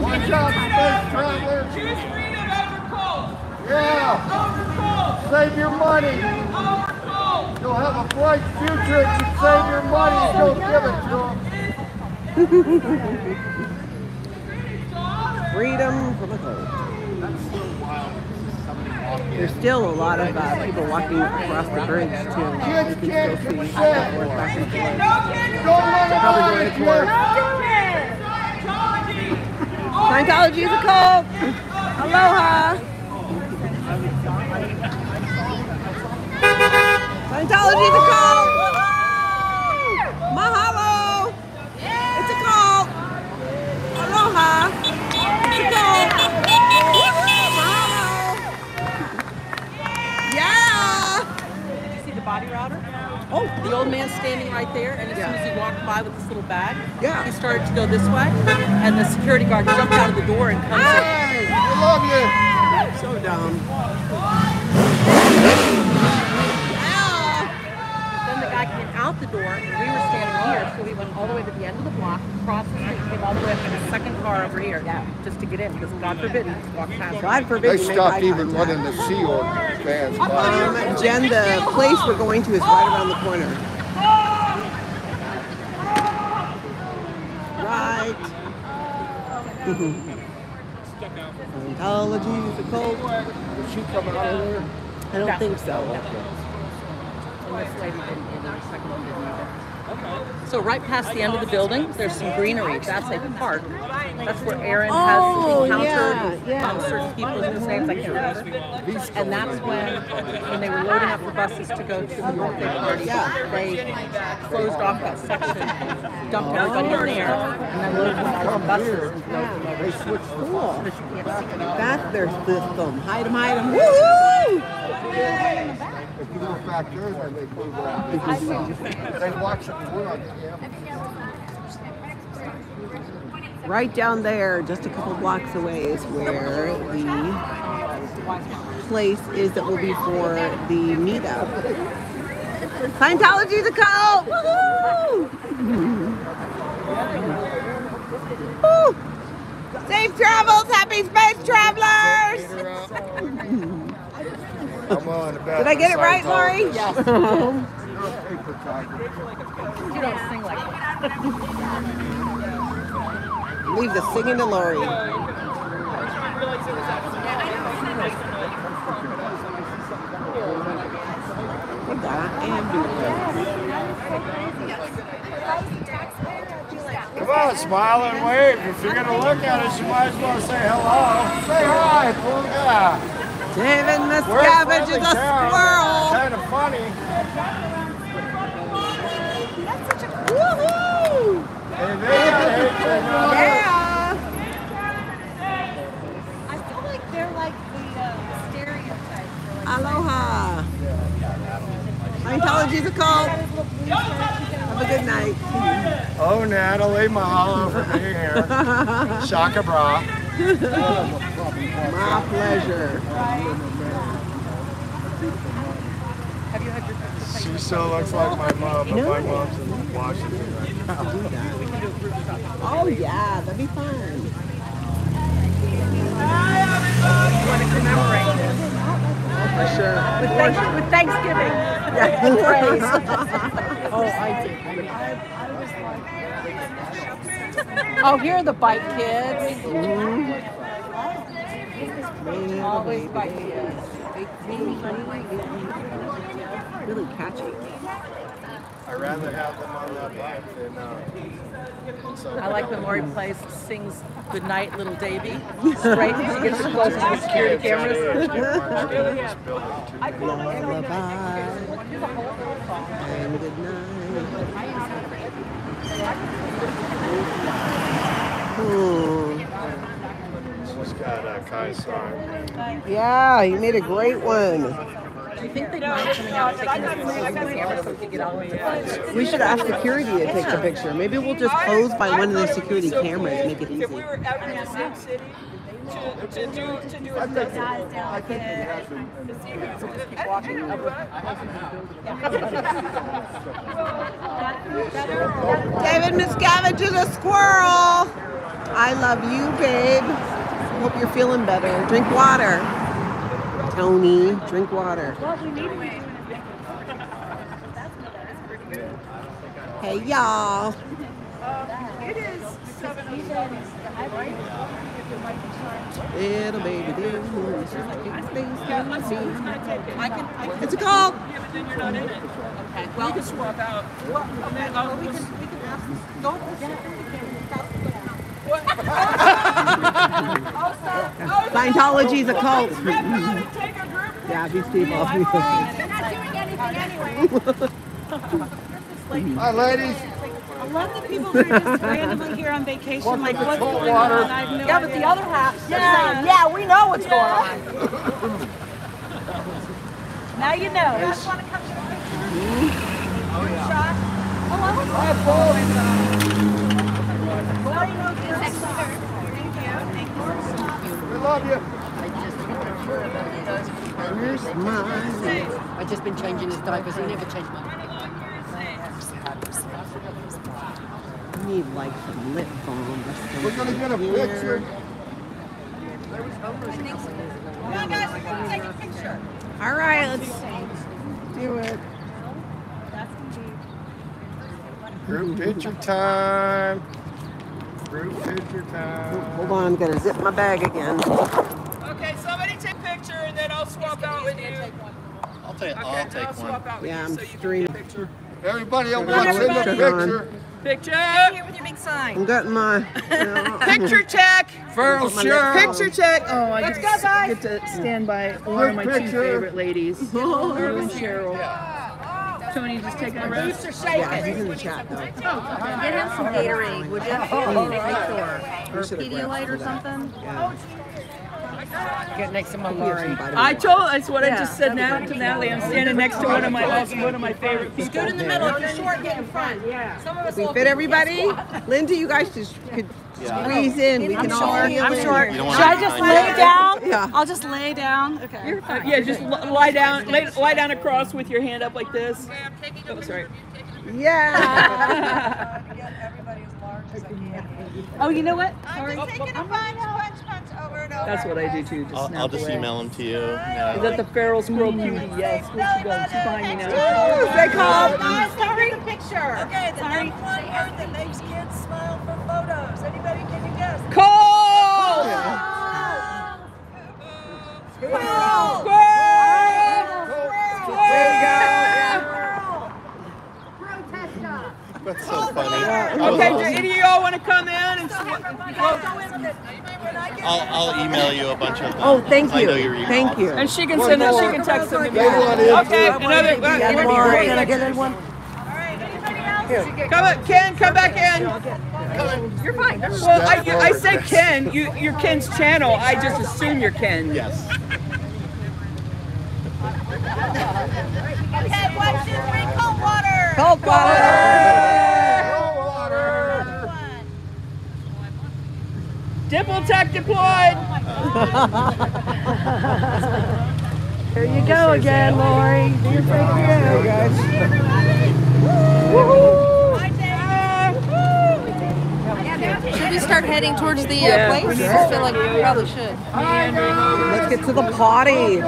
Watch out, space travelers. Choose freedom over cold. Yeah. Over cold. Save your money. Over cold. You'll have a bright future if you save your money and don't give it to them. Freedom from a cold. That's so wild. There's still a lot of people walking across the bridge too. You can still see Scientology is a cult. Aloha. Scientology is a cult. Mahalo. Aloha! It's a goal! Yeah! Did you see the body router? Oh! The old man standing right there, and as soon as he walked by with this little bag, he started to go this way, and the security guard jumped out of the door and comes in. Hey! I love you! I'm so dumb. Yeah! Then the guy came out the door, and we were standing here, so we went all the way to the end of the block, across the street, came all the way up to the second car over here, just to get in, because God forbid you walk past. God forbid. They stopped even one in the Sea Org fans. Jen, the place we're going to is right around the corner. Right. Scientology is a cult. Is she coming out of there? I don't think so. And this lady didn't, and our second one didn't either. So right past the end of the building, there's some greenery. That's a park. That's where Aaron has encountered certain people whose names I can't remember. And that's when they were loading up the buses to go to the birthday party, they closed off that section, dumped everybody in there, and then loaded up all the buses and loaded them over. Cool. That's their system. Hide them, hide them. Woo-hoo! If you look back there, then they move around. They watch it. Right down there, just a couple blocks away, is where the place is that will be for the meetup. Scientology's a cult! Woohoo! Woo! Safe travels, happy space travelers! I'm on about did I get it right, Lori? Yes. You don't sing like that. Leave the singing to Lori. Come on, smile and wave. If you're going to look at us, you might as well say hello. Say hi, poor guy. David Miscavige is a squirrel. Kind of funny. Woohoo! Yeah. I feel like they're like the stereotype. Aloha. Scientology's a cult. Have a good night. Oh, Natalie, mahalo for being here. Shaka bra. My pleasure. Have you had your picture? She so looks like my mom, but my mom's in Washington right now. Oh yeah, that'd be fun. You want to commemorate this? For sure. With Thanksgiving. Yeah. Oh, I did. Oh, here are the bike kids. Mm-hmm. Always by the really catchy. I'd rather have them on that bike than I like when Lori plays, sings "Good Night, Little Davy." Straight, she gets close to the security cameras. Kai's song. Yeah, you made a great one. Do you think they might coming out taking the camera so we can get all the way out? We should ask security to take the picture. Maybe we'll just pose by one of the security cameras and make it easy. If we were ever in the same city to do a size down kid, to see who's going to keep walking up with David Miscavige is a squirrel. I love you, babe. Hope you're feeling better. Drink water. Tony, drink water. Hey, y'all. It is 7:00. Little baby, do. It's a call. Yeah, but then you're not in it. Okay. Well, you can swap out. Well, we can ask. Don't forget. Scientology's a cult. Yeah, these people. They're not doing anything anyway. Hi, ladies. I love the people who are just randomly here on vacation. Welcome like, what's going on? I have no idea. But the other half. Yeah, we know what's going on. Now you know. You guys want to come to the picture? Oh, yeah. Oh, I we love you. I've just been changing his diapers. He never changed my diapers. I need like some lip balm. We're going to get a picture. Come on, guys, we're going to take a picture. All right, let's do it. Group picture time. Hold on, I'm gonna zip my bag again. Okay, somebody take a picture and then I'll swap out with you. I'll take one. Yeah, I'm streaming. Everybody, I'm watching the picture. Picture. Come here with your big sign. I'm getting my picture check. Feral Cheryl. Picture check. Oh, I just get to stand by one of my two favorite ladies, Feral and Cheryl. Tony, just take my roots or shake it. In the chat, though. Get him some Gatorade, would you? Or Pedialyte or something? Yeah. Get next to my Lori. That's what I just said now to Natalie. I'm standing next to one of my favorite people. Scoot in the middle. If you're short, get in front. Yeah. Some of us we fit everybody? Linda, you guys just could squeeze in. We can all feel it. Should I just lay down? Yeah. I'll just lay down. Okay. You're fine. Yeah, just lie down across with your hand up like this. Okay, I'm taking over. Oh, sorry. Yeah. I'm trying to get everybody as large as I can. Oh, you know what? I'm just taking a punch over and over. That's what I do too. Just I'll just email them to you. No. Is that the Feral's World Beauty? Yes. Where she goes buying it. They call. Sorry. The picture. Okay. The next one word that makes kids smile for photos. Anybody can you guess? Cole. Cole. That's so funny. Okay, do any of y'all want to come in? And I'll email you a bunch of them. Oh, thank you. I know your email. Thank you. And she can send them. She can text them. Okay, another one. Can I get anyone? All right, anybody else? Come up, Ken. Come back in. You're fine. Well, I say Ken. You're Ken's channel. I just assume you're Ken. Yes. Okay, 1, 2, 3, cold water. Cold water. Cold water. Dipple tech deployed. Here you go again, Lori. Here you guys. Hey, everybody. Woohoo. Should we start heading towards the place? I feel like we probably should. Let's get to the party.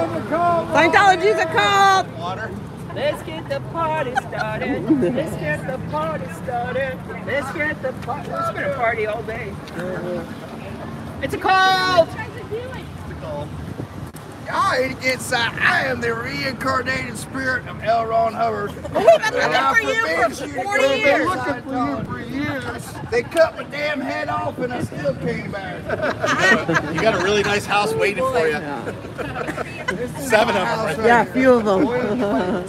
Scientology's a cult. Water. Let's get the party started. Let's get the party started. Let's get the party. It's been a party all day. It's a cult. I am the reincarnated spirit of L. Ron Hubbard. I've been looking for you for years. They cut my damn head off and I still came back. You got a really nice house waiting for you. Seven of them. Right there. Yeah, a few of them.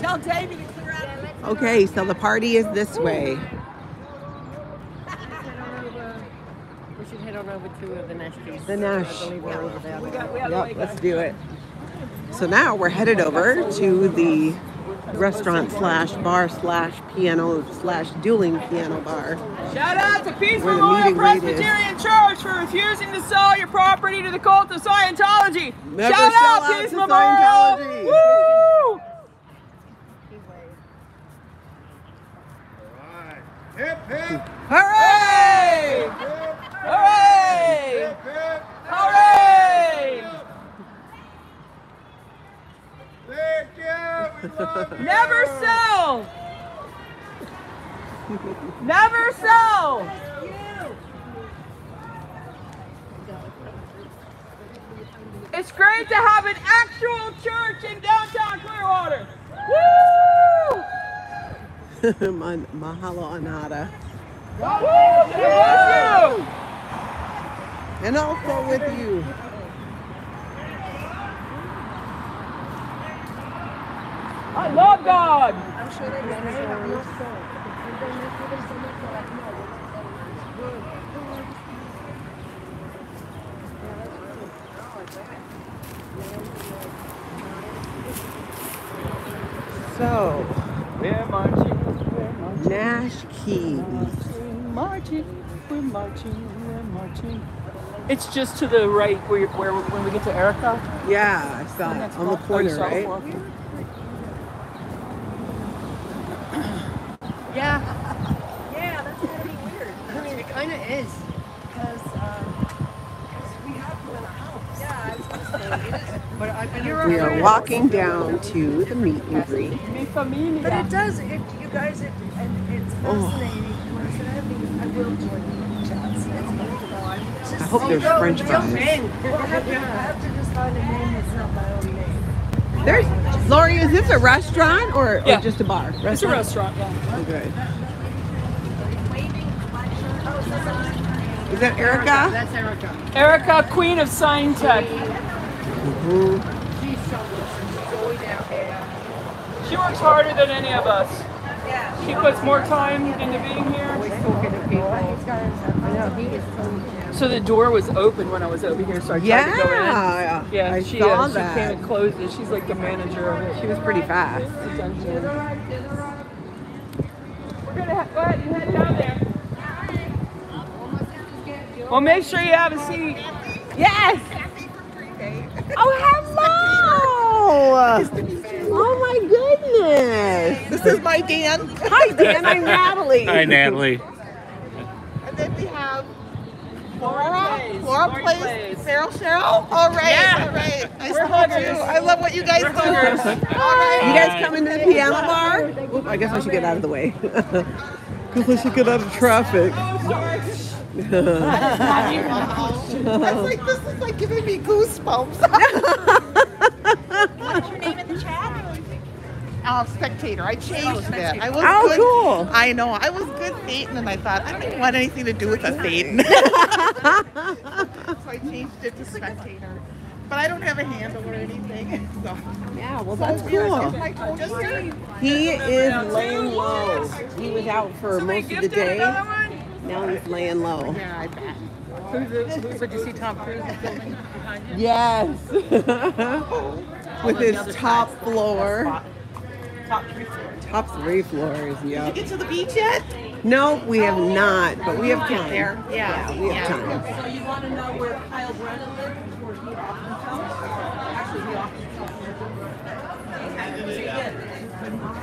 Tell David to clear out. Okay, so the party is this way. We should head on over to the Nash. The Nash. Yep, let's do it. So now we're headed over to the restaurant / bar / piano / dueling piano bar. Shout out to Peaceful Loyal Presbyterian Church for refusing to sell your property to the cult of Scientology. Never shout out Peaceful Loyal. Woo! Alright. Hip hip! Hooray! Hip, hip. Hooray! Hip, hip. Hooray! Hip, hip. Thank you. We love you. Never sell. Never sell. It's great to have an actual church in downtown Clearwater. Woo! Mahalo anada. Woo! And also with you. I love God! I'm sure they didn't have your soul. So, Nash Keys. We're marching. It's just to the right where when we get to Erica? Yeah, I saw it. On the corner, right? Yeah. Yeah, that's going to be weird. I mean, it kind of is. Because we have to in the house. Yeah, I was going to say, we are walking down to the meet and greet. But it does, you guys, it's fascinating. I will join the chats. I hope there's French fries. I have to just find a name that's not my own name. There's, Lori, is this a restaurant or just a bar? Restaurant? It's a restaurant, yeah. Okay. Is that Erica? That's Erica. Erica, Queen of Scientech. She works harder than any of us. She puts more time into being here. So the door was open when I was over here, so I tried to go in. Yeah, she came and closed it. She's like the manager of it. She was pretty fast. We're going to go ahead and head down there. Well, make sure you have a seat. Yes! Oh, hello! Oh, my goodness! goodness. This is my Dan. Hi, Dan. I'm Natalie. Hi, Natalie. And then we have Laura plays Cheryl. All right, yeah. All right. Nice to meet you. I love what you guys do. All right. You guys come into the piano bar? Oop, I guess I should get out of the way. Because I should get out of traffic. That's like, this is like giving me goosebumps. What's your name in the chat? Spectator. I changed that. Oh, I was cool. I know. I was good Satan, and I thought, I don't even want anything to do with a Satan. So I changed it to Spectator. But I don't have a handle or anything. So. Yeah, well, so that's cool. He is laying low. He was out for most of the day. Now he's laying low. Yeah, I bet. Did you see Tom Cruise filming behind him? Yes. With his top floor. Top three floors, yeah. Did you get to the beach yet? No, we have not, but we have time. Yeah, we have time. So you want to know where Kyle Brennan lived before he often comes? Actually, he often comes.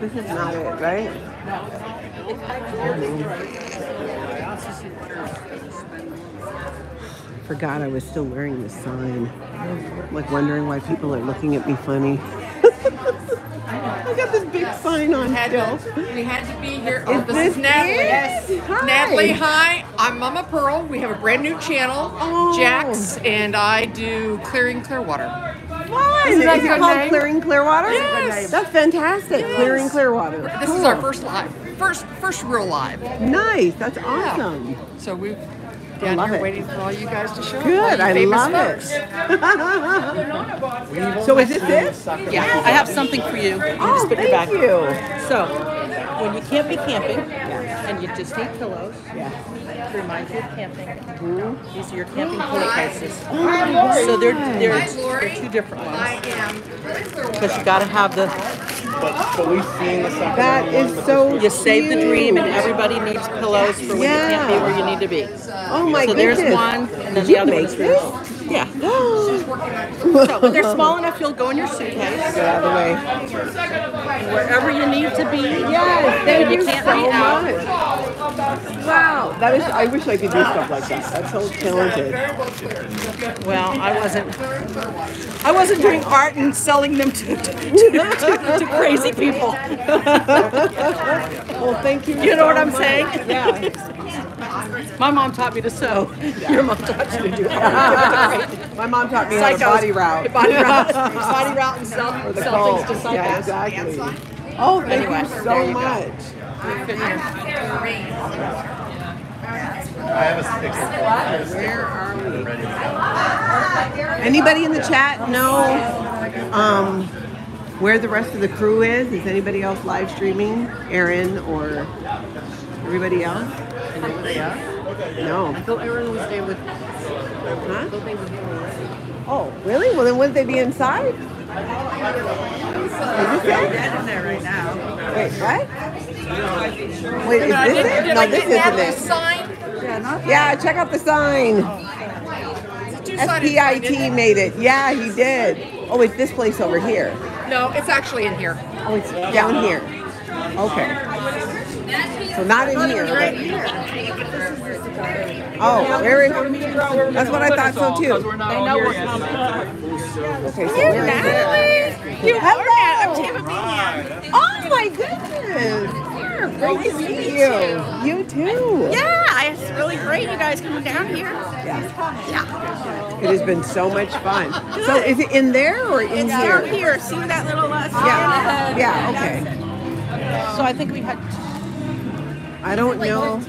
This is not it, right? No. It's actually forgot I was still wearing this sign. I'm like wondering why people are looking at me funny. I got this big sign on. We had to be here. Oh, this is Natalie. Yes. Hi. Natalie, hi. I'm Mama Pearl. We have a brand new channel, Jax, and I do Clearing Clearwater. Why? Is it called Clearing Clearwater? Yes. That's fantastic. Yes. Clearing Clearwater. This is our first live. First real live. Nice. That's awesome. Yeah. So we've down here waiting for all you guys to show up. Good, I love it. So is this it? Yeah, I have something for you. Oh, thank you. So, when you can't be camping, and you just need pillows, to remind you of camping, these are your camping pillow cases. So they're two different ones. Because you got to have the... But we've seen the that is so cute. You save the dream, and everybody needs pillows for when you can't be where you need to be. Oh my goodness. So there's one, and then the other one's yours. Yeah. So when they're small enough, you'll go in your suitcase. Get out of the way. Wherever you need to be. Yes. Thank you so much. Wow, that is. I wish I could do stuff like that. That's so talented. Well, I wasn't doing art and selling them to crazy people. Well, thank you. You know what I'm saying? Yeah. My mom taught me to sew. Yeah. Your mom taught you to do art. My mom taught me how to body route and sell things to psychos. Yeah, exactly. Oh, thank you so much. I have a sticker. Where are we? Anybody in the chat know where the rest of the crew is? Is anybody else live streaming? Aaron or everybody else? No. I thought Aaron was there with. Huh? Oh, really? Well, then wouldn't they be inside? Is this it? Dead in there right now. Wait, what? Wait, is this it? No, this isn't it. Sign? Yeah, check out the sign. SPIT made it. Yeah, he did. Oh, it's this place over here. No, it's actually in here. Oh, it's down here. Okay. So not in here. But... Oh, very. That's what I thought so too. Okay, so where is it? You have that. I'm Tampa Bean. Oh my goodness! Great to meet you. You too. Yeah, it's really great you guys coming down here. Yeah. Yeah. It has been so much fun. Good. So is it in there or in here? It's down here. See that little sign? Yeah. Okay. So I think we had. I don't know.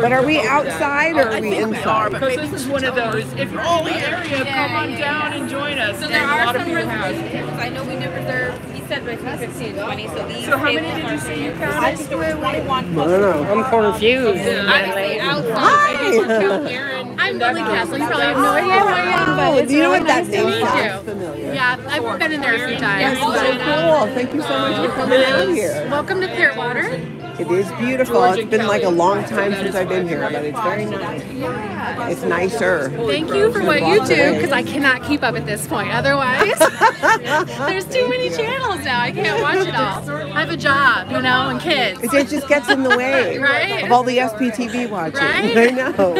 But are we outside or are we inside? Because this is one of those. If you're all the area, come on down and join us. So there are some reservations. I know we never reserved. He said between 15 and 20. So these. So how many did you say you found? I think there were 21. I don't know. I'm confused. Hi. I'm Lily Castle. You probably have no idea who I am, but it's really nice to meet you. Yeah, I've been in there a few times. That's so cool. Thank you so much for coming out here. Welcome to Clearwater. It is beautiful. It's been like a long time since I've been here, but it's very nice. Yeah. It's nicer. Thank you for what you do, because I cannot keep up at this point. Otherwise, there's too many channels now. I can't watch it all. I have a job, you know, and kids. It just gets in the way right? of all the SPTV watching. Right? I know.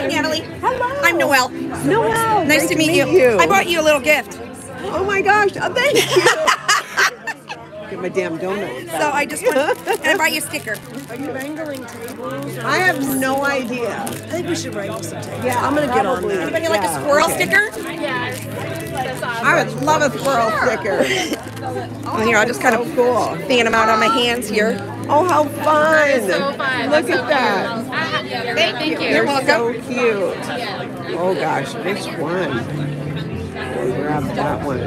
Hi, Natalie. Hello. I'm Noelle. Noelle. Nice to meet you. I brought you a little gift. Oh my gosh. Oh, thank you. Get my damn donut. So I just and I brought you a sticker. Are you wrangling tables? I have no idea. I think we should wrangle some tables. Yeah, I'm going to get on that. Anybody like a squirrel sticker? Yes. Awesome. I would love a squirrel sticker. Oh, here, I'll just kind of fan them out on my hands here. Oh, how fun. That is so fun. Look at that. Thank you. You're welcome. So cute. Oh, gosh. This one. Grab that one.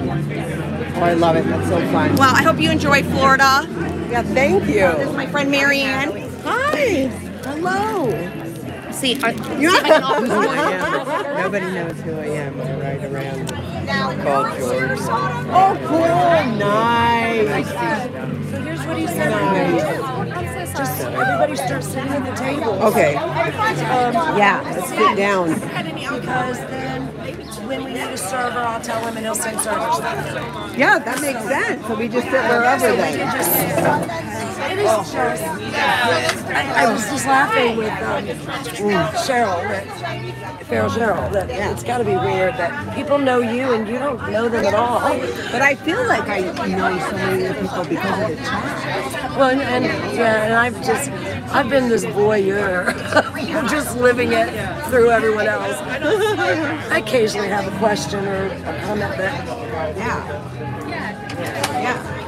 Oh, I love it. That's so fun. Well, I hope you enjoy Florida. Yeah, thank you. This is my friend Marianne. Hi. Hello. See, nobody knows who I am when I ride around. I'm called George. Oh, cool. Nice. So here's what he said. Nice. Just everybody start sitting at the table. Okay. Yeah, let's sit down. Because then when we need a server, I'll tell him and he'll send servers. Yeah, that makes sense. So we just sit wherever they I was just laughing with Cheryl, that it's got to be weird that people know you and you don't know them at all. But I feel like I know so many people because of the chat. Well, and I've been this voyeur. I'm just living it through everyone else. I occasionally have a question or a comment, but yeah.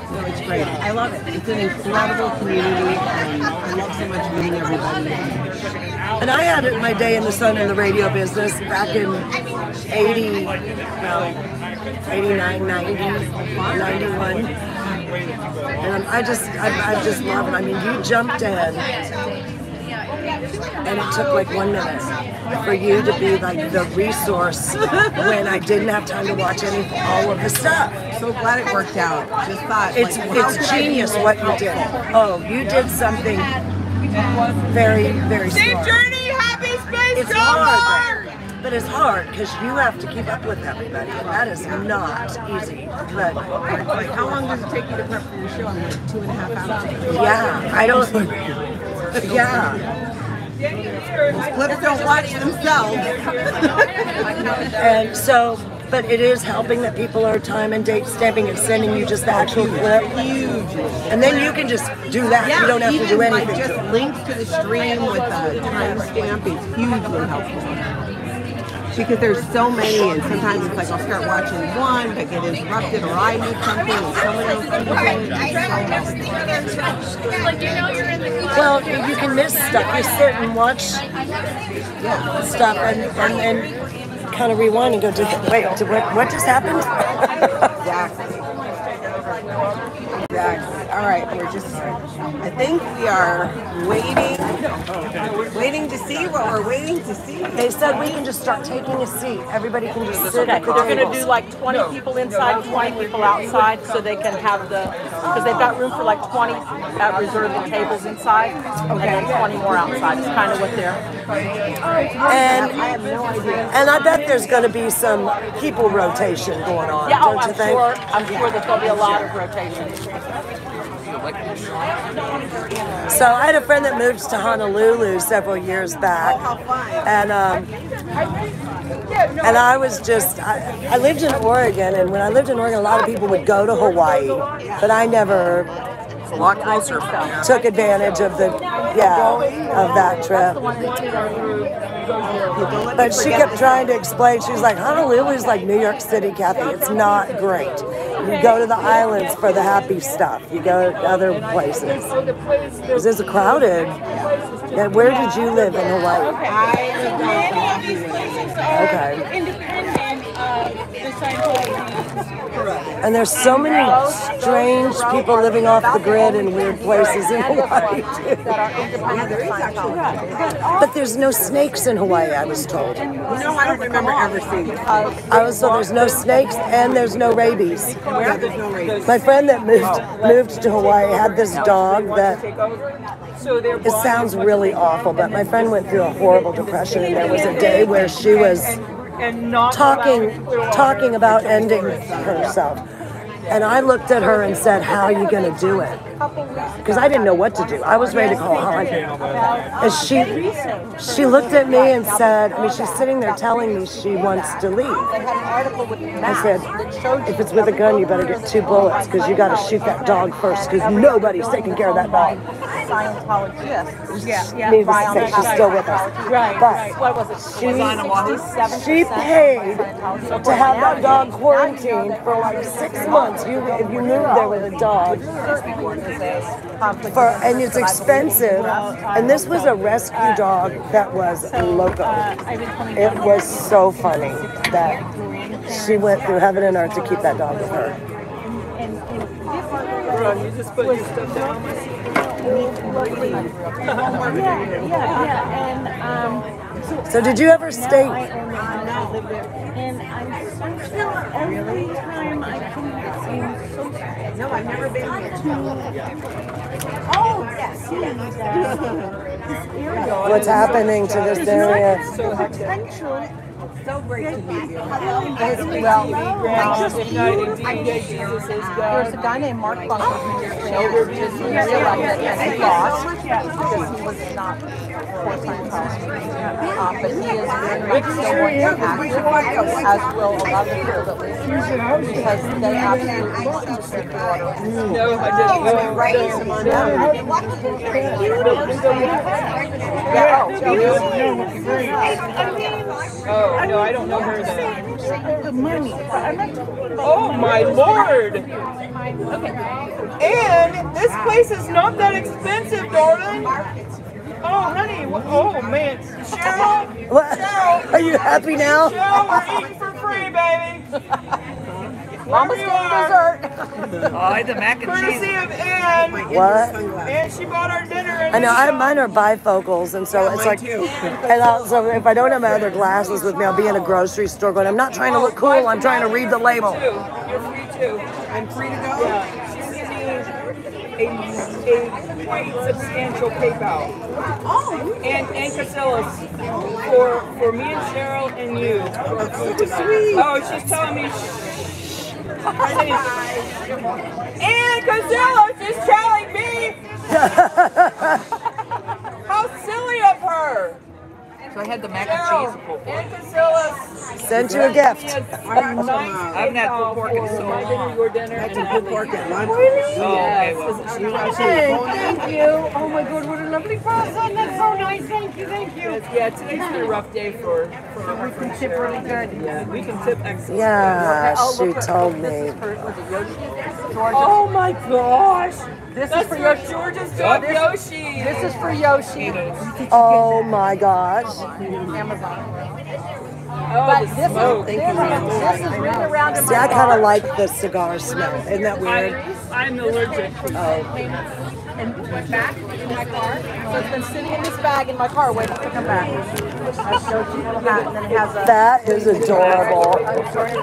No, it's great. I love it. It's an incredible community, and I love so much meeting everybody. And I had my day in the sun in the radio business back in 89, 90, 91. And I just love it. I mean, you jumped in. And it took like 1 minute for you to be like the resource when I didn't have time to watch all of the stuff. So glad it worked out. Just thought it's genius what you did. Oh, you did something very, very smart. Safe journey, happy space, go hard! But it's hard because you have to keep up with everybody, and that is not easy. But how long does it take you to prep for your show? I'm like 2.5 hours. Yeah, I don't. Yeah. Those clips don't watch themselves. And so, but it is helping that people are time and date stamping and sending you just the actual clip. And then you can just do that. Yeah, you don't have to do anything. Like just links to the stream with the time stamp is hugely helpful. Because there's so many, and sometimes it's like I'll start watching one, but get interrupted, or I need something, and someone else needs something. Well, you can miss stuff. You sit and watch stuff, and kind of rewind and go, wait, what just happened? Exactly. All right, we're just, I think we are waiting to see what we're waiting to see. They said we can just start taking a seat. Everybody can just sit at the table. They're going to do like 20 people inside, 20 people outside, so they can have the, because they've got room for like 20 reserved tables inside, and then 20 more outside. It's kind of what they're. I have no idea. And I bet there's going to be some people rotation going on, don't you think? I'm sure that there'll be a lot of rotation. So I had a friend that moved to Honolulu several years back, and I was just, I lived in Oregon, and when I lived in Oregon, a lot of people would go to Hawaii, but I never took advantage of that trip. But she kept trying to explain. She was like, Honolulu is like New York City, Kathy. It's not great. You go to the islands for the happy stuff. You go to other places. Because it's crowded. And where did you live in Hawaii? I lived in Honolulu. Okay. Independent of the And there's so many strange people living off the grid in weird places in Hawaii, too. But there's no snakes in Hawaii, I was told. No, I don't remember ever seeing it. I was told there's no snakes and there's no rabies. My friend that moved to Hawaii had this dog that, it sounds really awful, but my friend went through a horrible depression, and there was a day where she was talking about ending herself. And I looked at her and said, how are you going to do it? Because I didn't know what to do. I was ready to call Holly. And she looked at me and said, I mean, she's sitting there telling me she wants to leave. I said, if it's with a gun, you better get 2 bullets because you got to shoot that dog first because nobody's taking care of that dog. Needless to say, she's still with us. But she paid to have that dog quarantined for like 6 months. If you moved there with a dog, and it's expensive. And this was a rescue dog that was loco. It was so funny that she went through heaven and earth to keep that dog with her. You just put your stuff down. So did you ever stay? And I'm still every time I come, it seems so. No, I've never been here. Oh, yes. What's happening to this area? So great to meet you. There's a guy named Mark Bunker that he lost because he was not full-time college. But he is very active, as will a lot of people that live here, because they absolutely want to see the water. No, I didn't. No, I don't know her though. Oh my lord! And this place is not that expensive, darling. Oh honey, oh man. Cheryl, what? Cheryl, are you happy now? Cheryl, we're eating for free, baby. Mama's getting dessert. Oh, the mac and cheese. Courtesy of Ann. What? And she bought our dinner. And I know, mine are bifocals, and so yeah, it's like, too. And also if I don't have my other glasses with me, I'll be in a grocery store going, I'm not trying to look cool, I'm trying to read the label. You're free too. I'm free to go. Yeah. A quite substantial PayPal. Oh, and Casillas for me and Cheryl and you. That's so sweet. Oh, she's telling me. And Casillas is telling me. How silly of her. So I had the mac and cheese. And Casillas sent you a gift. I've not pulled pork in so long. I can put pork at lunch. Thank you. Oh my God, what a lovely present. That's so nice. Thank you, thank you. Yeah, today's been a rough day for our friend. We can tip really good. Yeah, we can tip excellent. Yeah, she told me. Oh my gosh. This is for Yoshi. George's dog, Yoshi. This is for Yoshi. Oh my gosh. Amazon. Oh, but this smoke. This is written around in my car. I kind of like the cigar smell. Isn't that weird? I'm allergic. Oh. And went back in my car. So it's been sitting in this bag in my car waiting to come back. I showed you the hat, and then it has a... That is adorable. I'm sorry.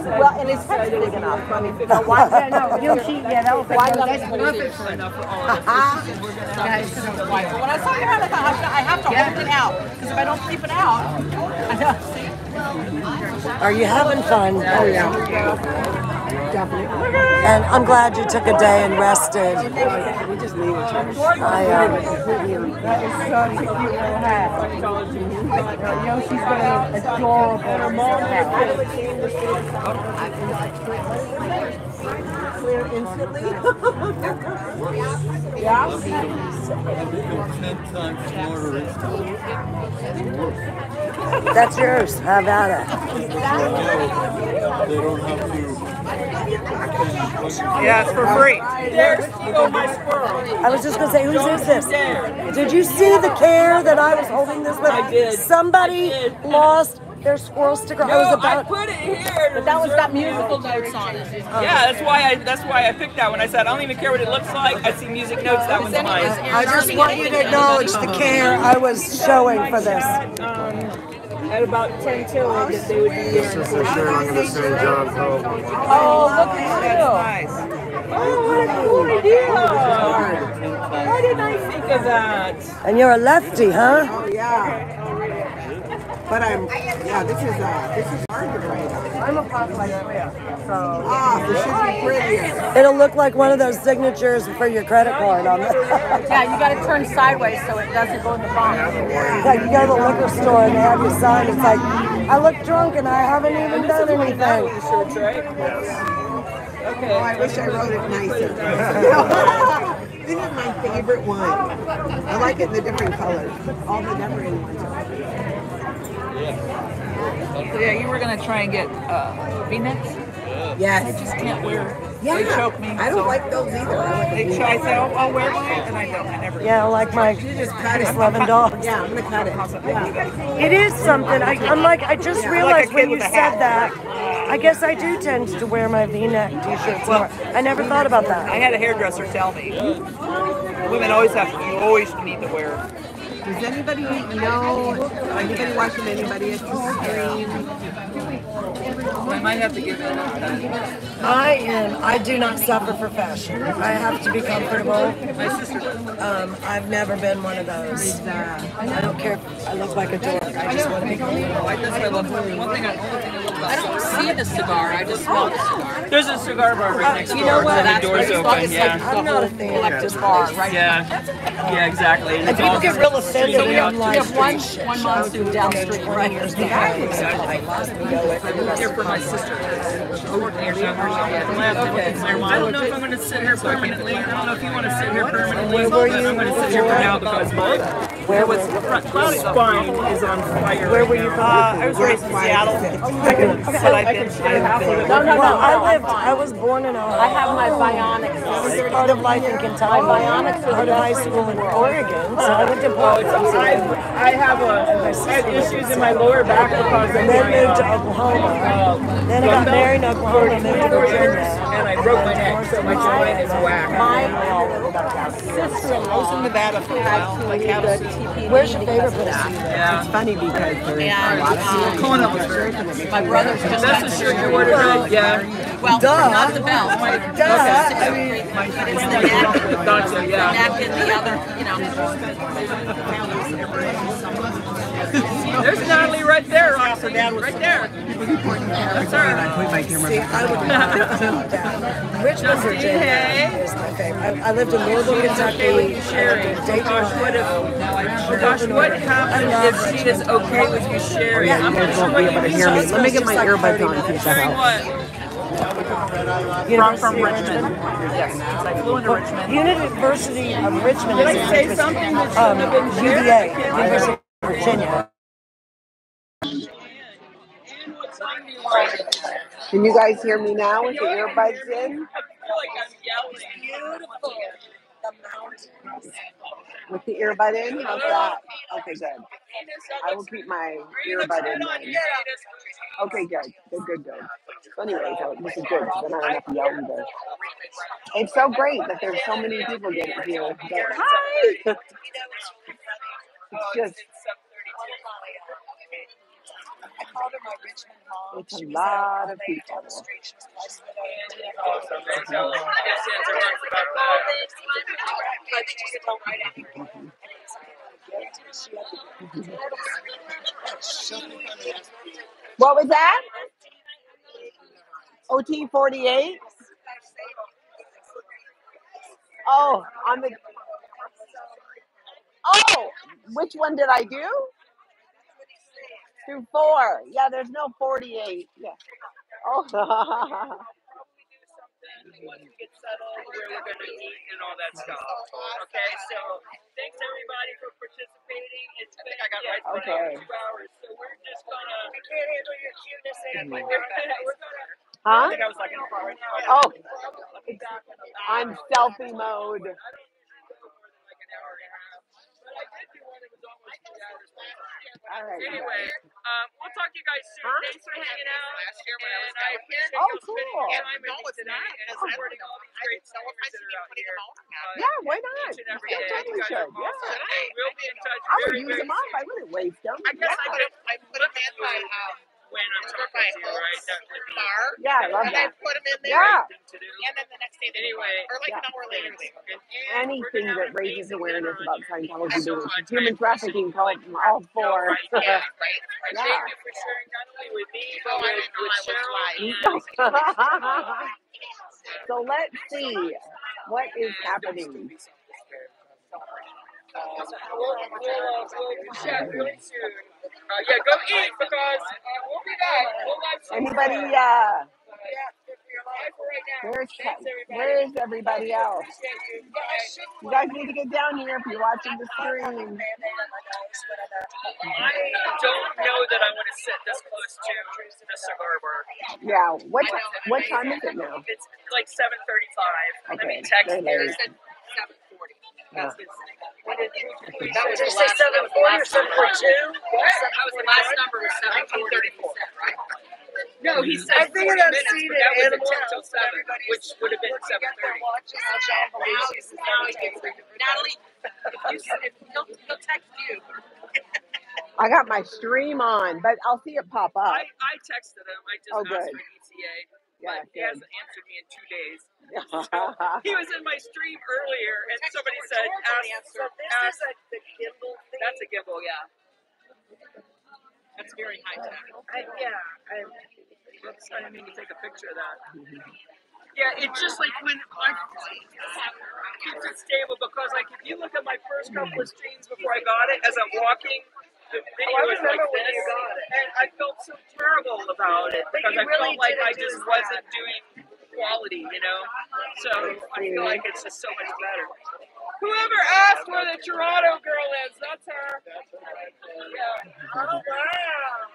Well, and his head's big enough. I mean, why enough for all of us. When I saw your head, I thought, I have to hold it out. Because if I don't keep it out, I know. See? Are you having fun? Oh, yeah. And I'm glad you took a day and rested. That's yours. Have at it. They don't have to. Yeah, it's for free. I was just going to say, whose is this? Did you see the care that I was holding this with? I did. Somebody lost There's squirrel sticker. No, I was about. I put it here. But that was that musical notes on it. Yeah, that's why I picked that one. I said I don't even care what it looks like. I see music notes. That one's mine. I just want you to acknowledge the care I was showing for this. At about 10 till they would be here. Sister Sharon, I'm gonna say John's home. Oh, look at you. That's nice. Oh, what a cool idea! Why didn't I think of that? And you're a lefty, huh? Oh, yeah. But I'm, yeah, this is harder right now. I'm a pop like Leah, so. Ah, this should be prettier. It'll look like one of those signatures for your credit card on it. Yeah, you gotta turn sideways so it doesn't go in the box. Like, you go to the liquor store and they have you sign, it's like, I look drunk and I haven't even done anything. Shirts, right? Yes. Okay. Oh, I wish I wrote it nicer. This is my favorite one. I like it in the different colors. All the different ones. So yeah, you were gonna try and get V-necks. Yes. I just can't wear. Yeah. They choke me. I don't like those either. I say, oh, I'll wear mine, and I don't. I never. Yeah, I like mine. You just cut it. $11. Yeah, I'm gonna cut it. Yeah. It is something. I'm like, I just realized when you said that. I guess I do tend to wear my V-neck t-shirts more. I never thought about that. I had a hairdresser tell me, women always have to, you always need to wear. Does anybody know, anybody watching anybody at the screen? I might have to give that up. I do not suffer for fashion. I have to be comfortable. My sister does. I've never been one of those. I don't care if I look like a dork. I just want to be comfortable. I don't see the cigar. I just smell the cigar. There's a cigar bar right next door. You know what? That's doors open. Like, yeah. I'm not a fan of collector's bar, right? Yeah. Yeah, exactly. And people get real offended. So we have one monsoon down the street right here. I'm here for my sister. I don't know if I'm going to sit here permanently. I don't know if you want to sit here permanently. But I'm going to sit here for now because my spine is on fire. Where were you? I was raised in Seattle. I was born in Ohio. I have my bionics. Part of life in Kentucky. Bionics was in high school in Oregon. So I went to Portland. I have issues in my lower back because I moved to Oklahoma. Then I got married in Oklahoma. And moved to Virginia. And I broke my neck, so my joint is whacked. My sister-in-law was in Nevada for a while. Where's your favorite place? It's funny because there's a lot of people. My brother's just that's the shirt you ordered, right? Yeah. Well, not the belt. Duh. I mean, but it's the neck. Gotcha, yeah. The neck and the other, you know. There's Natalie right there, Austin. Right there. That's her. I put my camera back. I would not that. Richmond, Virginia is my favorite. I lived in Louisville, Kentucky. Gosh, what happens if she is okay with you sharing? I'm not sure what you hear me. Let me get my earbud on. From Richmond. Yes. I flew into Richmond. University of Richmond. Did I say something that shouldn't have been shared? UVA, University of Virginia. Can you guys hear me now with the earbuds in? It's beautiful. The mountains. With the earbud in? How's that? Okay, good. I will keep my earbud in. Okay, good. So anyway, this is good. Then I end up yelling there. It's so great that there's so many people getting here. Hi! It's just... It's a lot of people. What was that? OT48? Oh, on the... Oh, which one did I do? Through 4. Yeah, there's no 48. Yeah. Oh. Once we get settled, where we're going to eat and all that stuff. Okay, so thanks everybody for participating. It's been, I got right for 2 hours, so we're just going to. I can't handle your cuteness, Anthony. Huh? I think I was like, oh, I'm selfie mode. Anyway, we'll talk to you guys soon. Thanks for hanging out. Last year when I was down here. Oh, cool. No, it's not. I'm recording all these great stories that are out here. Yeah, why not? You totally should. Yeah. We'll be in touch. I would use them up. I wouldn't waste them. I guess I put them in my when I'm talking to you, right? Bar. Yeah, I love that. And I put them in there. Yeah. And then the next day, anyway, or like an hour later. Anything that raises awareness about Scientology, human trafficking, all for. Yeah, right. Thank you for sharing not only with me, but with Cheryl. So let's see what is happening. We'll chat really soon. Yeah, go eat because we'll be back. We'll live soon. Anybody? Where's everybody else? You guys need to get down here if you're watching the stream. I don't know that I want to sit this close to the cigar bar. Yeah. What time is it now? It's like 7:35. Okay. Let me text you. 7:40. That's good. That was just 7:40 or 7:42. That was the last number was 7:34, right? No, he said I figured I've seen it at 7:10 till 7, which would have been 7:30. Natalie, he'll text you. I got my stream on, but I'll see it pop up. I texted him. I just asked for ETA. Yeah, he hasn't answered me in 2 days. So he was in my stream earlier, and somebody said, ask the gimbal thing. That's a gimbal, yeah. That's very high tech. I mean, to take a picture of that. Yeah, it's just like when I keep it stable because, like, if you look at my first couple of streams before I got it, as I'm walking. I remember when you got it, and I felt so terrible about it because I felt like I just wasn't doing quality, you know. So I feel like it's just so much better. Whoever asked where the Toronto girl is, that's her. Yeah. Oh wow!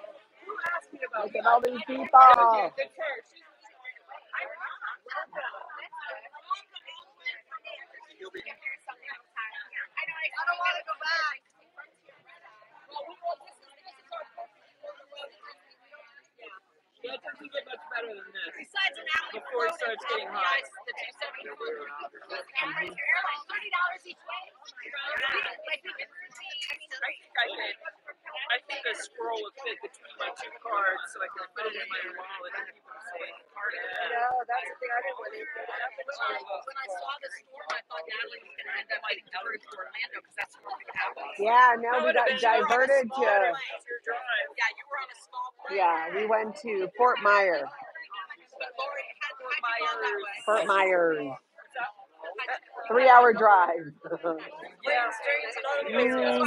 Who asked me about that? Look at all these people. It's her. I love that. I don't want to go back. That doesn't get much better than this. Besides an hour before it starts getting hot. The $2.74. $30 each way. I think a scroll would fit between my two cards, so I can put it in my wallet and keep on saying card. No, that's the thing I didn't want to do. When I saw the storm, I thought Natalie was going to end up like Delray to Orlando because that's where we would have us. Yeah, now we got diverted to. Yeah, you were on a small plane. Yeah, we went to Fort Myers. Fort Myers. 3-hour drive.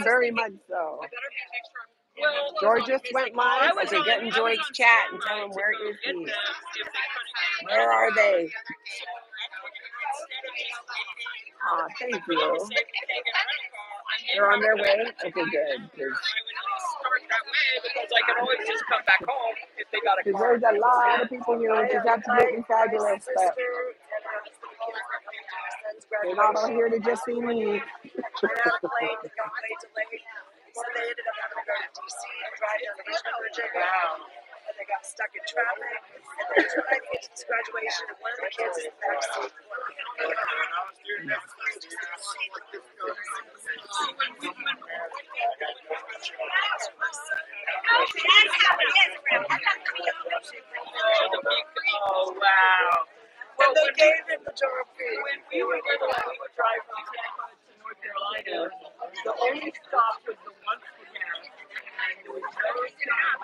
Very much so. George just went live. I could get in George's chat and tell him where is he. Where are they? Aw, thank you. They're on their way? Okay, good. That way because I can always just come back home if they got a car. There's a lot of people here which is absolutely fabulous, but they're not all here to just see me. So they ended up having to go to DC and drive down to Richmond, Virginia. And they got stuck in traffic. And then my kids' graduation, and one of the kids is next to oh, wow. And they gave him the job. When we were little, we would drive from Tampa to North Carolina. The only stop was the one for him. And there was no stop.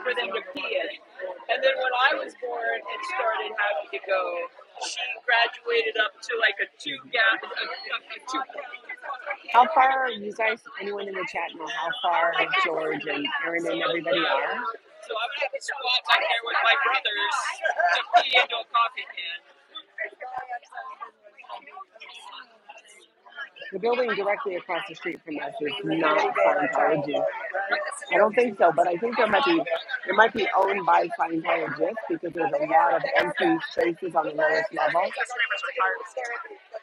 For them to pee it. And then when I was born and started having to go, she graduated up to like a two. How far are you guys? Anyone in the chat know how far George and Aaron and everybody are? So I would have to squat back there with my brothers to pee into a coffee can. The building directly across the street from us is not Scientology. I don't think so, but I think it might be owned by Scientologists because there's a lot of empty spaces on the lowest level.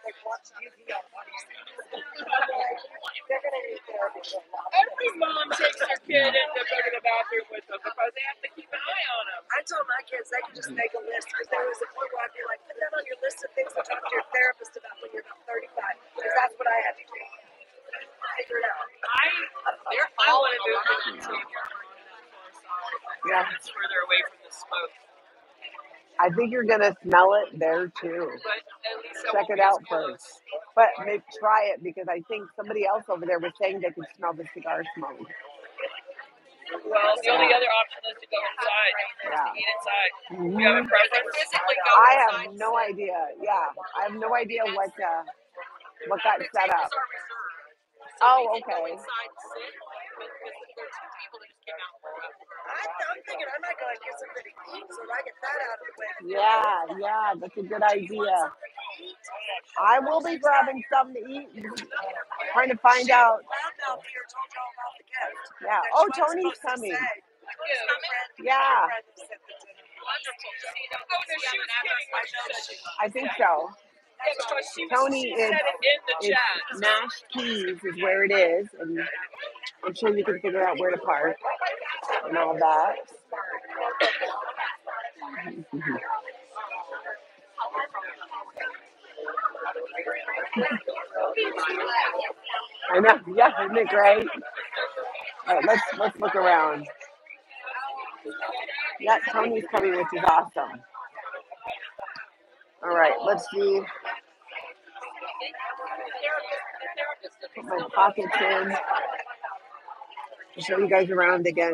like watching TV on Wednesday. They're going to need therapy. Every mom takes her kid and they go to the bathroom with them because they have to keep an eye on them. I told my kids they can just make a list because there was a point where I'd be like, put that on your list of things to talk to your therapist about when you're about 35 because that's what I had to do. Figure it out. I want to move to the table. Yeah. It's further away from the smoke. I think you're going to smell it there too. Check it out first. But maybe try it because I think somebody else over there was saying they could smell the cigar smoke. Well, the only other option is to go inside. Yeah. To eat inside. Mm-hmm. You have a preference? I have no idea. Yeah. I have no idea what got set up. Oh, okay. I'm thinking I might go and get something to eat so I get that out of the way. Yeah, yeah, that's a good idea. I will be grabbing something to eat. Trying to find out. Yeah. Oh, Tony's coming. Yeah. I think so. Tony is Nash Keys is where it is, and I'm sure you can figure out where to park and all that. I know, yeah, isn't it great? All right, let's look around. Yeah, Tony's coming, which is awesome. All right, let's see. Put my pockets in. I'll show you guys around again. I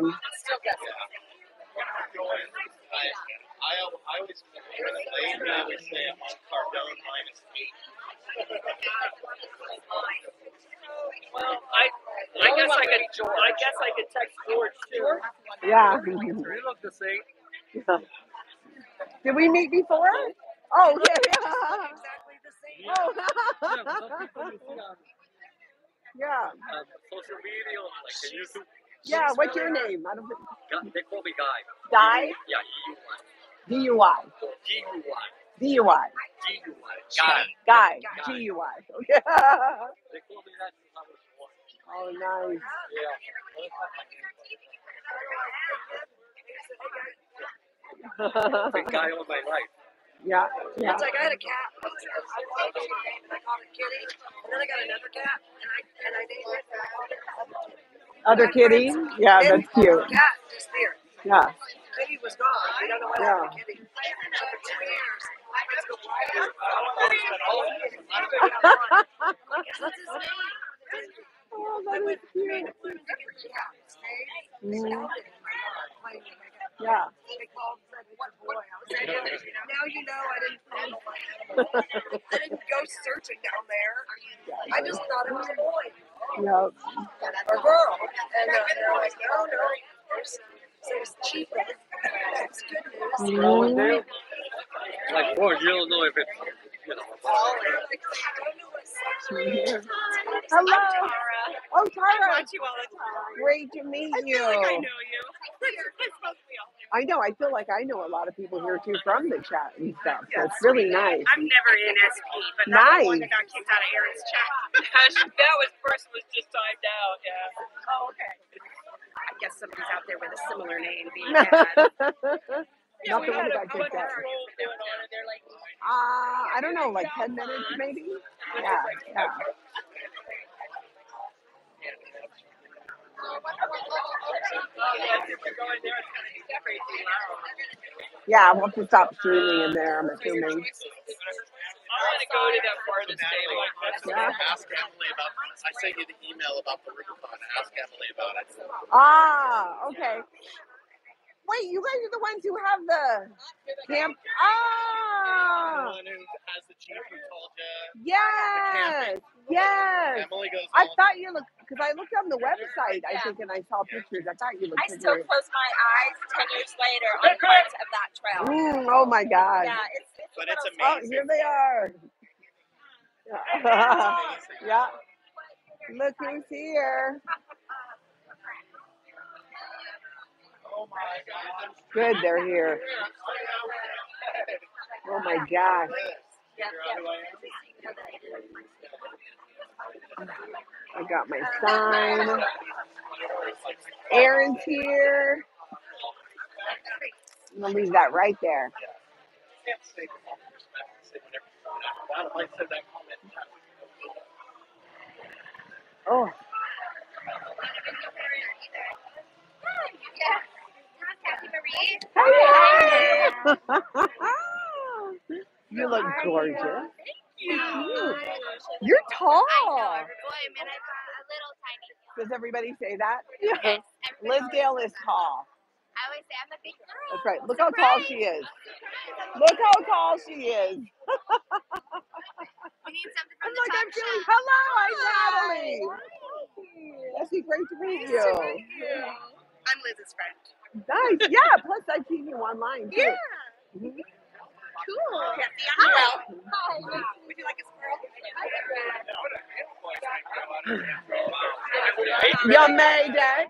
always say I'm on Cardone -8. Well, I guess I could text George too. Yeah. We look the same. Did we meet before? Oh, yeah, yeah. Exactly the same. Yeah. Oh. Yeah. Social media, like the YouTube. Yeah, what's your name? I don't think... They call me Guy. Guy? Yeah, DUI. DUI. DUI. DUI. DUI. Guy. Guy. DUI. Oh, yeah. They call me that since I was born. Oh, nice. Yeah. Big guy all my life. Yeah, yeah. It's like I had a cat. I loved her name, and I called her Kitty. And then I got another cat, and I named her Other Kitty. Friends. Yeah, and that's cute. The cat disappeared. Yeah. Kitty was gone. We don't know what happened to Kitty. For 2 years, I had to oh, that was cute. Mm. Yeah. Now you know I didn't find my animal. I didn't go searching down there. I just thought it was a boy. Yep. Or a girl. And they're like, no, no. So it's cheap. It's good news. Like, boy, you don't know if it's, you know. Hello. Oh, Tara. I watch you all the time. Great to meet you. I feel like I know you. It's supposed to be all I know. I feel like I know a lot of people here too from the chat and stuff. So yes, it's really nice. I'm never in SP, but nice. That one that got kicked out of Aaron's chat. That was person was just timed out. Yeah. Oh, okay. I guess somebody's out there with a similar name being had. Yeah, not the one that got kicked out. I don't know, like 10 minutes maybe. Yeah. Yeah. Yeah, I'll have to stop streaming in there, I'm assuming. I want to go to that part of the table. Yeah. Ask Emily about this. I sent you the email about the Rubicon. Ask Emily about it. Ah, okay. Wait, you guys are the ones who have the camp. Ah! The one who has the chief who told you. Yes! Yes! Emily goes I thought you looked, because I looked on the website, I think, and I saw pictures. I thought you looked I still close my eyes 10 years later on parts of that trail. Mm, oh my God. Yeah, but it's amazing. Oh, here they are. Yeah. Yeah. Look who's here. Oh my God. Good, they're here. Oh my gosh. I got my sign. Aaron's here. I'm gonna leave that right there. Oh. Hi. You look gorgeous. Thank you. You're tall. I know, everyone. I mean, I'm a little tiny. Does everybody say that? Yes. Yeah. Liz Gale is tall. I always say I'm a big girl. That's right. Look how tall she is. Look how tall she is. We need something from the top shelf. Hello, I'm Natalie. Hi. That'd be great to meet you. I'm Liz's friend. Nice. Yeah. Plus, I keep you online too. Yeah. Mm-hmm. Cool. Yeah, hi. Would you like a squirrel? Your Mayday.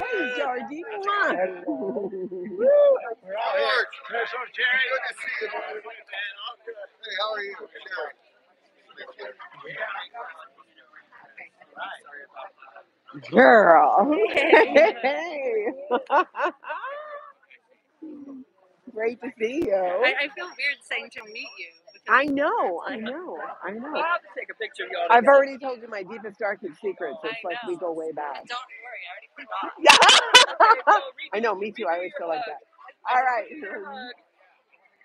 Hey, Georgie. George. Jerry. Good to see you. Hey, how are you? Girl. Hey. Great to see you. I feel weird saying to meet you. I know. I'll have to take a picture of y'all. I've already told you my deepest, darkest secrets. It's like we go way back. Don't worry, I already forgot. I know, me too. I always feel like that. All right.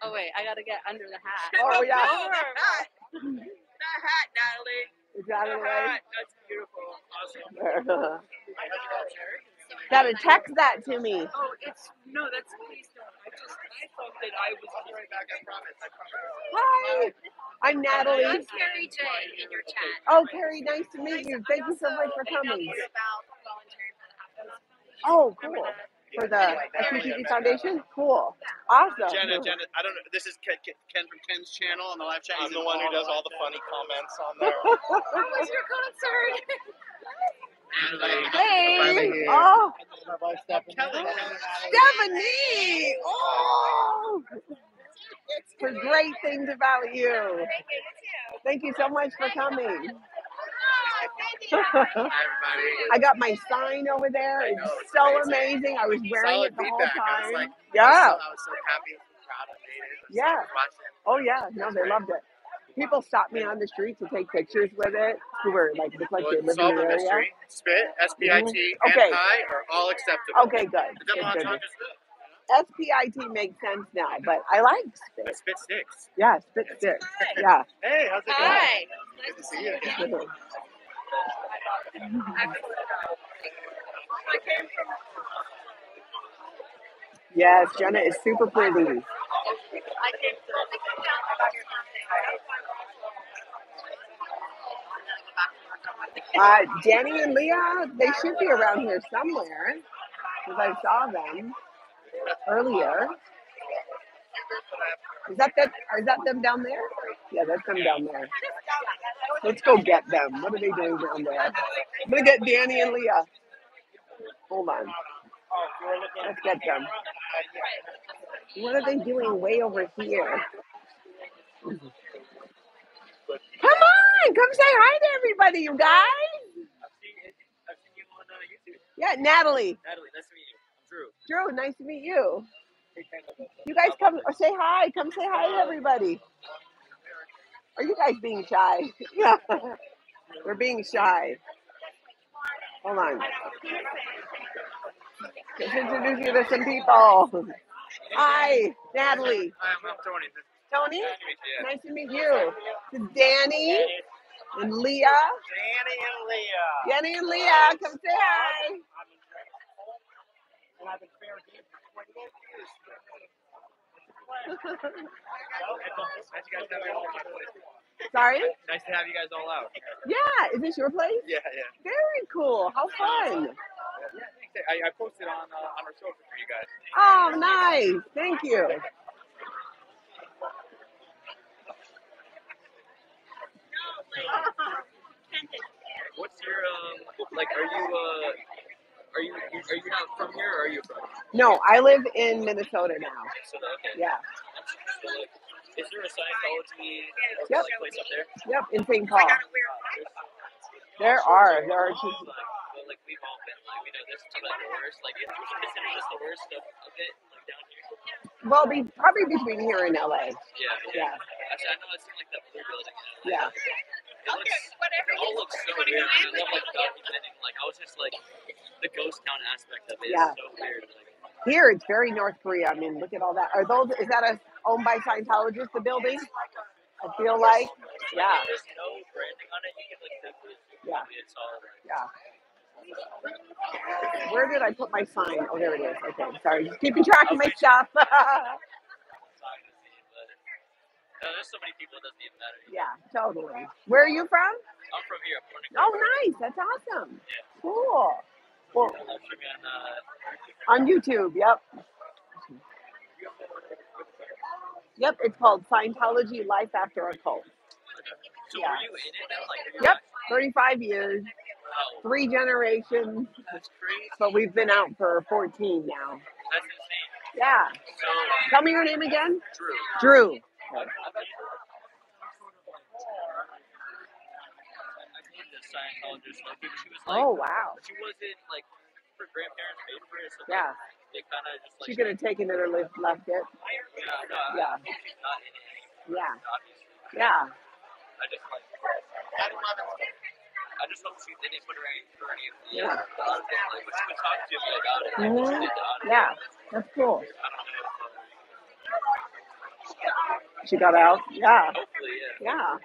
Oh, wait, I got to get under the hat. Oh, yeah. That hat, Natalie. Is that all right? That's beautiful. Awesome. Got to text that to me. Oh, it's no, that's please don't. I thought that I was right back. I promise. Hi, I'm Natalie. I'm Carrie J in your chat. Oh, Carrie, nice to meet you. Thank you so much for coming. Oh, cool. For the SPTV Foundation? Cool. Awesome. Jenna, I don't know. This is Ken from Ken's channel on the live chat. I'm the one who does all the funny comments on there. How was your concert? Hey! Oh! Stephanie! Oh! For great things about you. Thank you so much for coming. Hi, everybody. I got my sign over there. It's so amazing. I was wearing it the whole time. Yeah. I was so happy and proud of it. Yeah. Oh, yeah. No, they loved it. People stopped me on the street to take pictures with it, who were like, looked like they lived in the area. Mystery, spit, S-P-I-T, and I are all acceptable. Okay, good. The double entendre is good. S-P-I-T makes sense now, but I like spit. But spit sticks. Yeah, spit sticks. Hi. Yeah. Hey, how's it going? Hi. Good to see you. I came from... Yes, Jenna is super pretty. I came from... Danny and Leah, they should be around here somewhere because I saw them earlier. Is that them down there? Yeah, that's them down there. Let's go get them. What are they doing down there? I'm going to get Danny and Leah. Hold on. Let's get them. What are they doing way over here? Come on, come say hi to everybody, you guys. I've seen you on YouTube. Yeah, Natalie. Natalie, nice to meet you. I'm Drew. Drew, nice to meet you. You guys come say hi. Come say hi to everybody. Are you guys being shy? Yeah. We're being shy. Hold on. Just introduce you to some people. Hi, Natalie. Hi, I'm Tony. Tony, nice to meet you. Danny and Leah. Danny and Leah, come say hi. And I've been fair game for 28 years. Sorry? Nice to have you guys all out. Yeah, is this your place? Yeah. Very cool. How fun. I posted on our social for you guys. Oh, nice. Thank you. What's your like? Are you not from here? Or are you from? No, I live in Minnesota now. Yeah. Is there a Scientology place up there? Yep, in St. Paul. There are. Like we've all been, like we know this is like the worst. Like if you should consider this the worst of it, like down here. Well, be probably between here and LA. Yeah. Actually, I know it's like that blue building. Yeah. It all looks so weird. I love like documenting. Like I was just like the ghost town aspect of it is so weird. Like, here it's very North Korea. I mean, look at all that. Is that owned by Scientologists? The building. I feel like there's no branding on it. You can like think it's all Where did I put my sign? Oh, there it is. Okay, sorry. Just keeping track of my stuff. There's so many people, it doesn't even matter. Yeah, totally. Where are you from? I'm from here. Oh, nice. That's awesome. Yeah. Cool. Well, on YouTube, Yep, it's called Scientology Life After a Cult. So were you in it? Like, 35 years. Wow. 3 generations. That's crazy. But we've been out for 14 now. That's insane. Yeah. So, tell me your name again. Drew. Okay. I dated a Scientologist. She was like, oh, wow. She wasn't like her grandparents paid for it. So yeah. They kind of just like. She could have taken it or left it. Yeah. She's not in it. Yeah. I just like. I just hope she didn't put her in any of the other like, but she would talk to me about it. Yeah, that's cool. She got out? Yeah. Hopefully, yeah.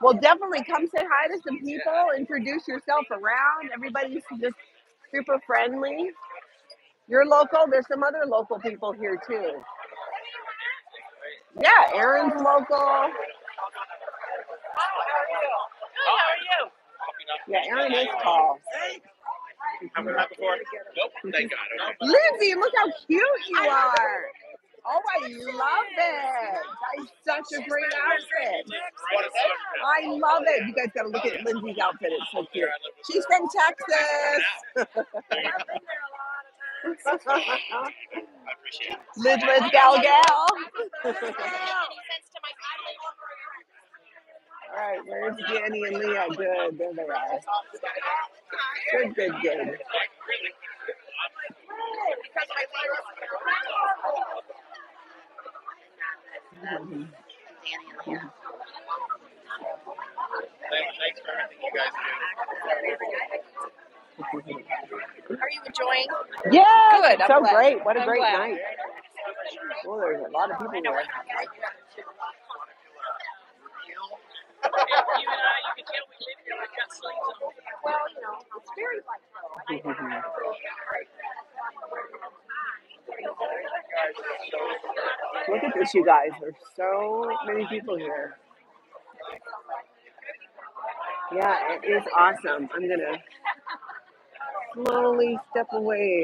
Well, definitely come say hi to some people. Yeah. Introduce yourself around. Everybody's just super friendly. You're local. There's some other local people here, too. Yeah, Aaron's local. How are you? How are you? Yeah, Aaron is tall. Have we met before? Nope, thank God. Lindsay, look how cute you are. Oh, I love it. That's such a great outfit. I love it. You guys got to look at Lindsay's outfit. It's so cute. She's from Texas. Liz was gal. All right, where's Danny and Leah? Good, there they are. Good. Yeah. Thanks for everything you guys do. Are you enjoying? Yeah, good. So great. What a great night. Oh, there's a lot of people there. You and I, you can tell we live here like that slave. Well, you know, it's very like though. Look at this, you guys. There's so many people here. Yeah, it is awesome. I'm gonna slowly step away.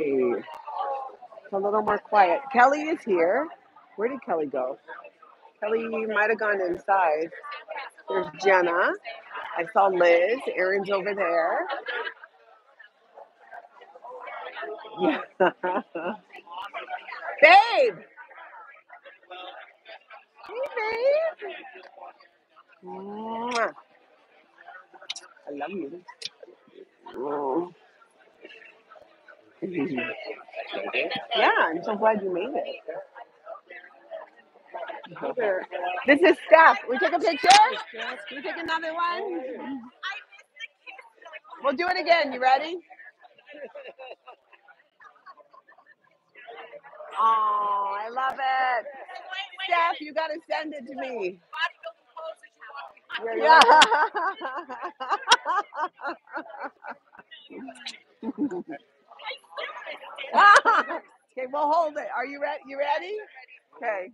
It's a little more quiet. Kelly is here. Where did Kelly go? Kelly might have gone inside. There's Jenna. I saw Liz. Aaron's over there. Yeah. Babe! Hey, babe! I love you. Oh. Yeah, I'm so glad you made it. This is Steph. We took a picture. Can we take another one? We'll do it again. You ready? Oh, I love it. Steph, you got to send it to me. Yeah. Okay, we'll hold it. Are you ready? You ready? Okay.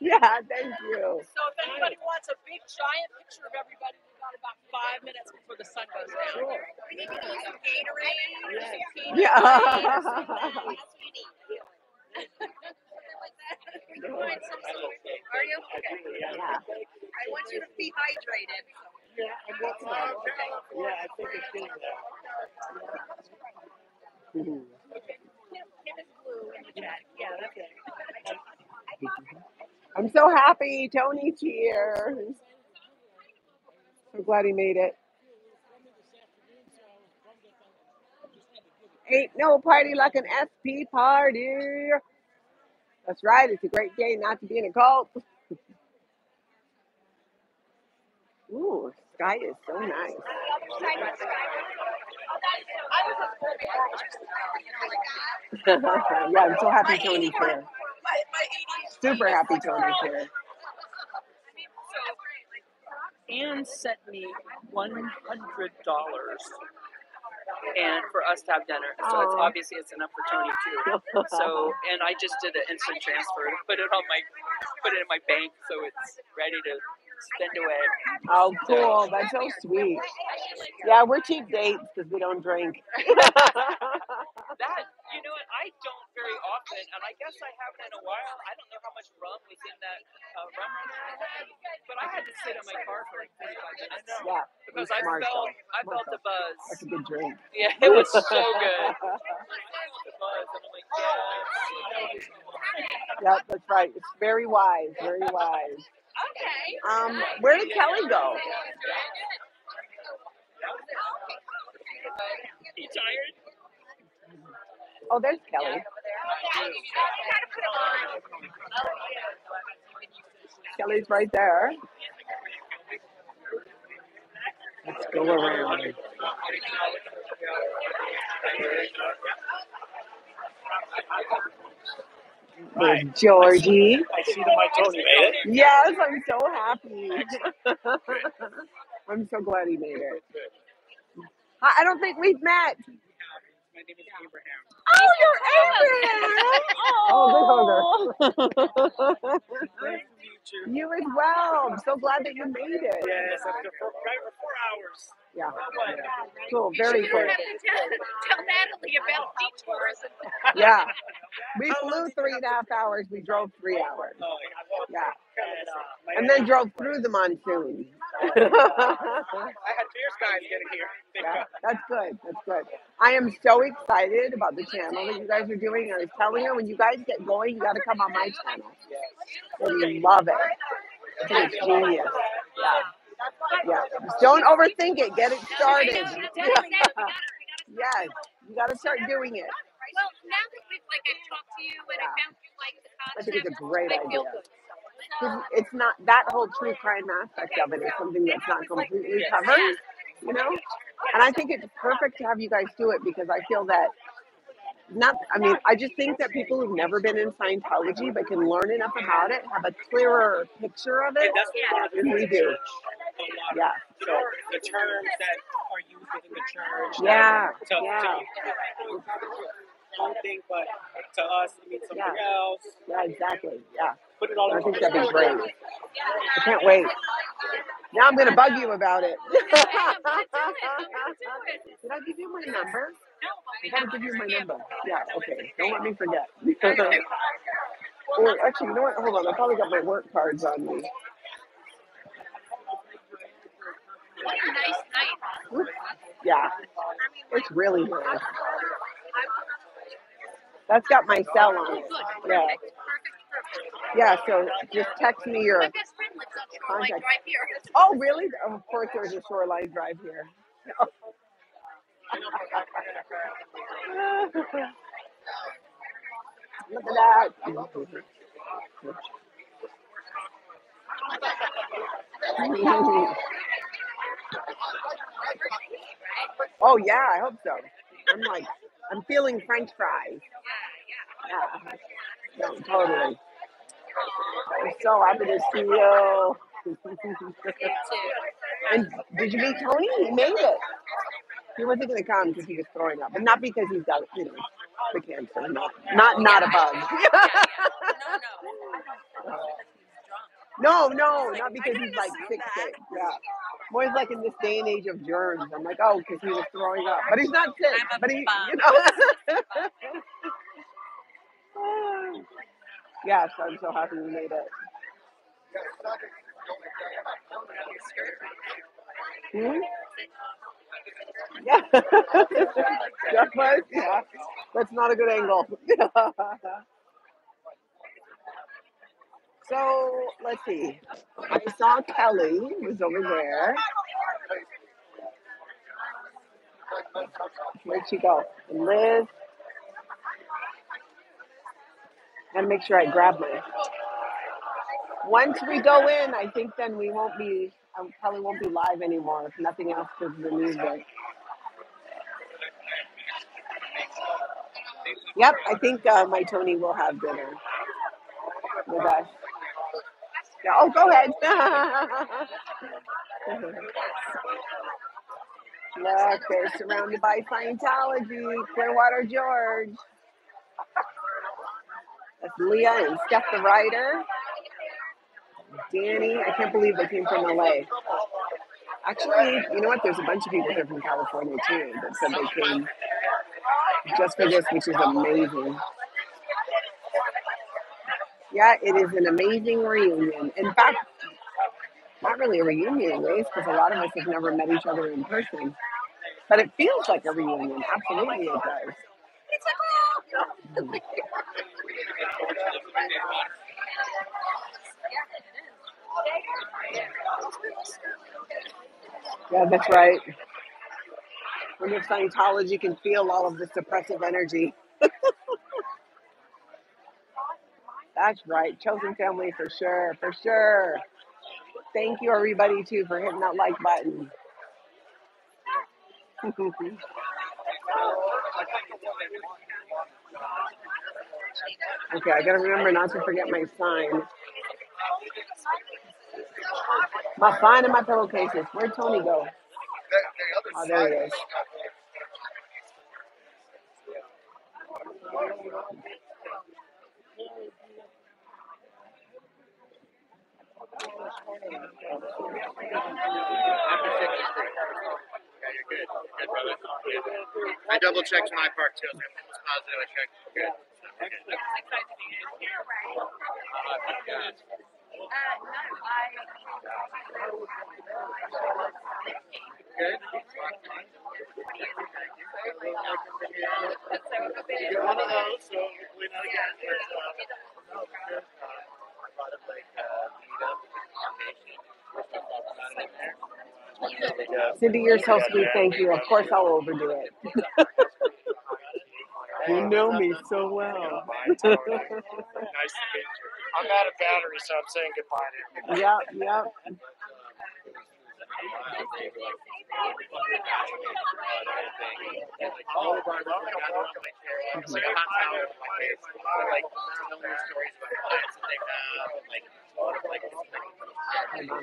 Yeah, thank you. So if anybody wants a big, giant picture of everybody, we've got about 5 minutes before the sun goes down. Cool. We need to use some Gatorade. Yeah. That's what you need. Something like that. Are you? Okay. Yeah. I want you to be hydrated. Yeah, I'm watching that. Yeah, I think it's doing that. Mm-hmm. so happy Tony's here. I'm glad he made it. Ain't no party like an SP party. That's right. It's a great day not to be in a cult. Ooh, sky is so nice. Yeah, I'm so happy Tony's here. Super happy Tony's here. Anne sent me $100 and for us to have dinner, so it's obviously it's enough for Tony too. So, and I just did an instant transfer, put it in my bank, so it's ready to spend away. Oh, cool! That's so sweet. Yeah, we're cheap dates because we don't drink. That, you know what, I don't very often, and I guess I haven't in a while. I don't know how much rum was in that rum run that I had, but I had to sit in my car for like 45 minutes. Yeah, because I felt the buzz. That's a good drink. Yeah, it was so good. I felt the buzz, and I'm like, yeah. Yeah, that's right. It's very wise, very wise. Okay. Where did Kelly go? You tired? Oh, there's Kelly. Kelly's right there. Let's go around. There's Georgie. I see that my Tony made it. Yes, I'm so happy. I'm so glad he made it. I don't think we've met. My name is Abraham. Oh, you're Abraham! Oh, big hugger. Nice to meet you. You as well. I'm so glad that you made it. Yes, after right for 4 hours. Yeah. Cool. Very good. Tell Natalie about detours. Yeah. We flew 3.5 hours. We drove 3 hours. Yeah. And then drove through the monsoon. I had fierce time getting here. Yeah, that's good. That's good. I am so excited about the channel that you guys are doing. I was telling you, when you guys get going, you got to come on my channel. We love it. It's genius. Yeah. Yeah. Just don't overthink it. Get it started. Yes. You got to start doing it. Well, now that we've I talked to you and I found you like the concept, I think it's a great idea. It's not that whole true crime aspect of it is something that's not completely covered, you know. And I think it's perfect to have you guys do it because I feel that I just think that people who've never been in Scientology but can learn enough about it have a clearer picture of it than we do. Yeah. So the terms that are used within the church. Yeah. One thing, but to us, it means something else. Yeah, exactly. Yeah. Put it all in. I think that'd be great. I can't wait. Now I'm going to bug you about it. Did I give you my number? I gotta give you my number. Yeah, okay. Don't let me forget. Or actually, you know what? Hold on. I probably got my work cards on me. What a nice night. Yeah. It's really nice. That's got my cell on it. Yeah. Yeah, so just text me your contact. Oh, really? Of course, there's a Shoreline Drive here. Look at that. Oh, yeah, I hope so. I'm feeling French fries. Yeah. No, totally. I'm so happy to see you. And did you meet Tony? He made it. He wasn't going to come because he was throwing up, but not because he's got, you know, the cancer. Not a bug. No, not because he's like sick. Yeah. More like in this day and age of germs. I'm like, oh, because he was throwing up. But he's not sick. But he, you know. Yes, I'm so happy we made it. Hmm? Yeah. Yeah. That's not a good angle. So let's see. I saw Kelly was over there. Where'd she go? Liz. And make sure I grab her. Once we go in, I think then we won't be, I probably won't be live anymore, if nothing else, because of the music. Yep, I think my Tony will have dinner with us. Yeah, oh, go ahead. Look, they're surrounded by Scientology, Clearwater, George. That's Leah and Steph the writer. Danny, I can't believe they came from LA. Actually, you know what? There's a bunch of people here from California too that said they came just for this, which is amazing. Yeah, it is an amazing reunion. In fact, not really a reunion, Liz, because a lot of us have never met each other in person. But it feels like a reunion. Absolutely, it does. Yeah, that's right. I wonder if Scientology can feel all of the suppressive energy. That's right. Chosen family for sure, for sure. Thank you, everybody, too, for hitting that like button. Okay, I gotta remember not to forget my sign. My sign and my pillowcases. Where'd Tony go? Oh, there he is. I double checked my part too. I was positive I checked. Good. Cindy, you're so sweet. Thank you. Of course, I'll overdo it. You know me so well. Nice to meet you. I'm out of battery, so I'm saying goodbye to you. Yep, yep.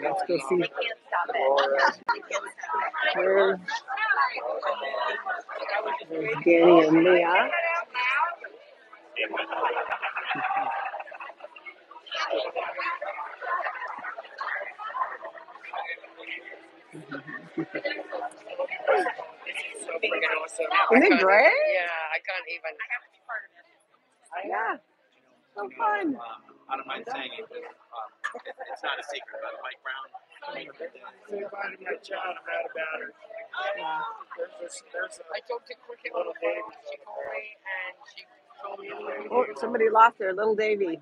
Let's go see. There's Danny and Leah. Isn't it great? Yeah, I can't even. I have to be part of it. Yeah. So fun. I don't mind saying it, but it's not a secret, but Mike Brown. Say goodbye to my child. I'm out of battery. I talked to Cricket Little Davy. She called me and she told me. Oh, somebody lost her, Little Davy.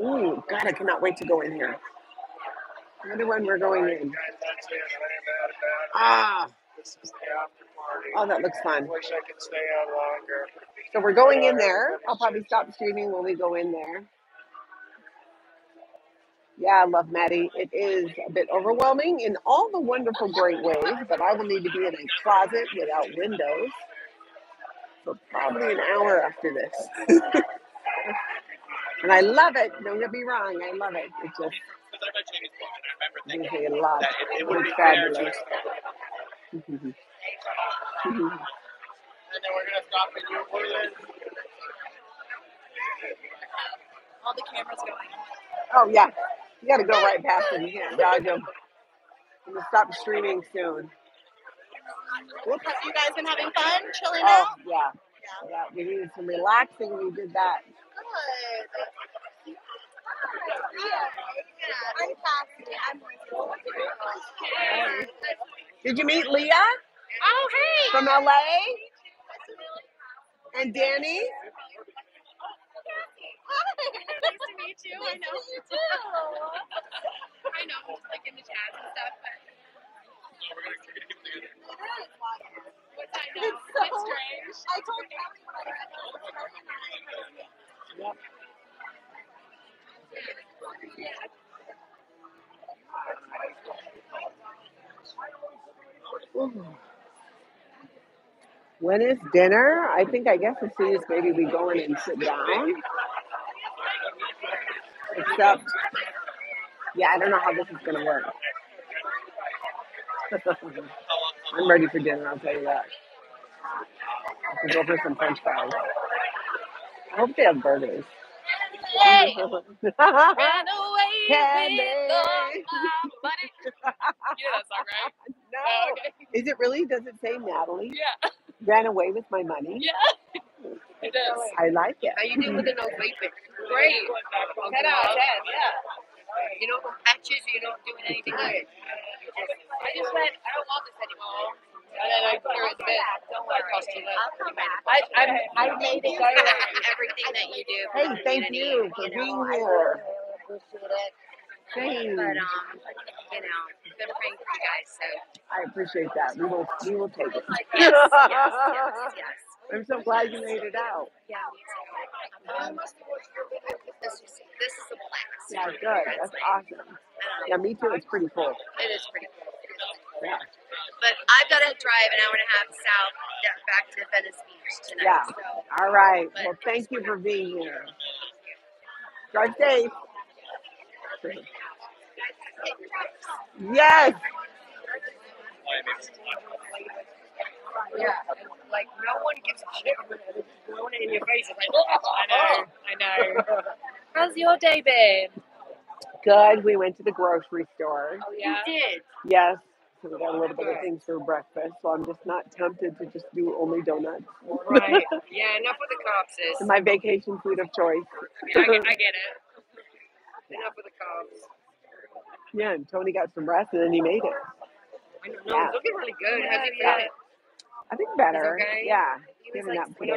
Ooh, God, I cannot wait to go in here. I wonder when we're going in. Ah. Oh, that looks fun. Wish I could stay out longer. So we're going in there. I'll probably stop streaming when we go in there. Yeah, I love Maddie. It is a bit overwhelming in all the wonderful, great ways, but I will need to be in a closet without windows for probably an hour after this. And I love it. Don't get me wrong. I love it. It's just. I remember thinking a lot. It would be fabulous. And then we're gonna stop in your toilet. All the cameras going. Oh yeah, you gotta go right past them. You can't dodge them. I'm gonna stop streaming soon. Whoops. You guys been having fun, chilling out? Yeah. Yeah. We needed some relaxing. We did that. Good. Did you meet Leah? Oh, hey! From LA? And Danny? Nice to meet you. I know. I know, it's like in the chat and stuff, but we're going to keep it together. Which I know, it's strange. I told Kelly when I read it. Yeah. When is dinner? I think, I guess as soon as maybe we go in and sit down. Except, yeah, I don't know how this is going to work. I'm ready for dinner, I'll tell you that. I can go for some french fries. I hope they have burgers. Hey, ran away with all my money. You know that song, right? No. Oh, okay. Is it really? Does it say Natalie? Yeah. Ran away with my money? Yeah. It does. I like it. How you doing with the no vaping? Great. Head out, head, yeah. You know, patches, you don't do anything with it. I just went, I don't want this anymore. And then I threw it a bit. Don't worry. I made it. Everything that you do. Hey, thank you for being here. Thanks. But you know, I've been praying for you guys, so. I appreciate that. We will take it. Yes, yes. I'm so glad you made it out. Yeah. This is a blast. Yeah, good. That's awesome. Yeah, me too. It's pretty cool. It is pretty cool. Yeah. But I've got to drive an hour and a half south back to Venice Beach tonight. Yeah. So. All right. But well, thank you for being here. Drive safe. Yes. Yeah. Like, no one gives a shit when they're thrown in your face. Like, I know. How's your day been? Good. We went to the grocery store. Oh, yeah. You did? Yes. We got a little bit of things for breakfast, so I'm just not tempted to just do only donuts. Right. Yeah, enough with the cops, sis. My vacation food of choice. Yeah, I get it. Enough with the cops. Yeah, and Tony got some rest, and then he made it. I don't know. Yeah. It's looking really good. How's he made it? I think better. Okay? Yeah. He was like, yeah,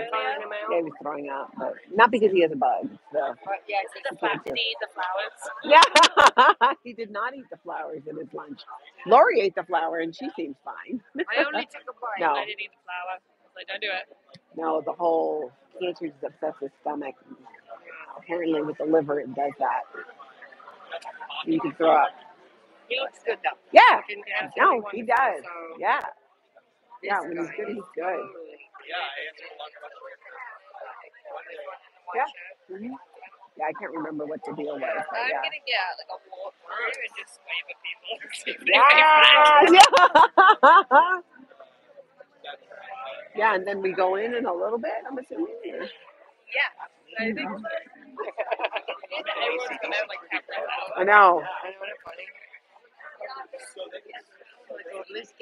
he was throwing up, but not because he has a bug. So. Yeah, did he eat the flowers? Yeah, he did not eat the flowers in his lunch. Lori ate the flower, and she seems fine. I only took a bite. No. I didn't eat the flower. Like, don't do it. No, the whole cancer just upsets his stomach. Apparently, with the liver, it does that. You can throw up. He looks good though. Yeah. No, he does. So. Yeah. Yeah, when he's good, he's good. Yeah, I answered a lot of questions. Yeah. Mm-hmm. Yeah, I can't remember what the deal was. I'm gonna get like a walk through and just wave at people. Yeah. Yeah, and then we go in a little bit, I'm assuming. Yeah. I think so. Everyone's gonna have like half an hour. I know. I know it's funny. Liz,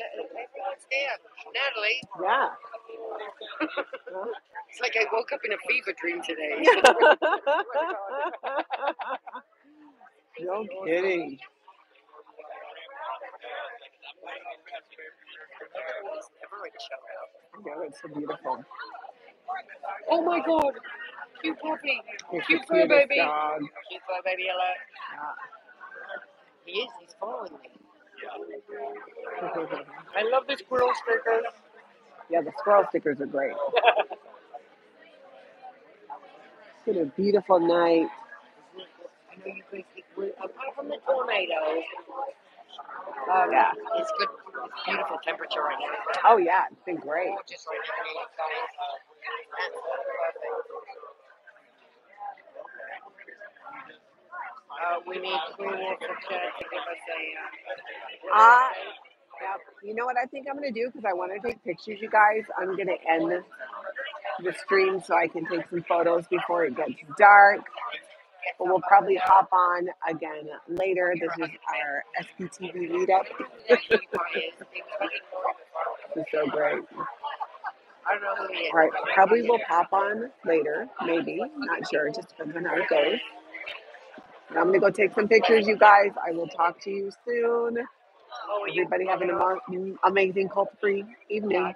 Natalie. Yeah. It's like I woke up in a fever dream today. No kidding. Yeah, that's so beautiful. Oh my God. Cute puppy. Cute fur baby. Dog. Cute fur baby alert. Yeah. He is. He's following me. I love the squirrel stickers. Yeah, the squirrel stickers are great. It's been a beautiful night. I know you guys get apart from the tornadoes. Yeah. It's good. It's beautiful temperature right now. Oh, yeah. It's been great. We need Clearwater to give us a... yeah. You know what I think I'm going to do? Because I want to take pictures, you guys. I'm going to end the stream so I can take some photos before it gets dark. But we'll probably hop on again later. This is our SPTV meetup. It's so great. All right. Probably we'll pop on later. Maybe. Not sure. It just depends on how it goes. I'm going to go take some pictures, you guys. I will talk to you soon. Everybody having an amazing, cold-free evening.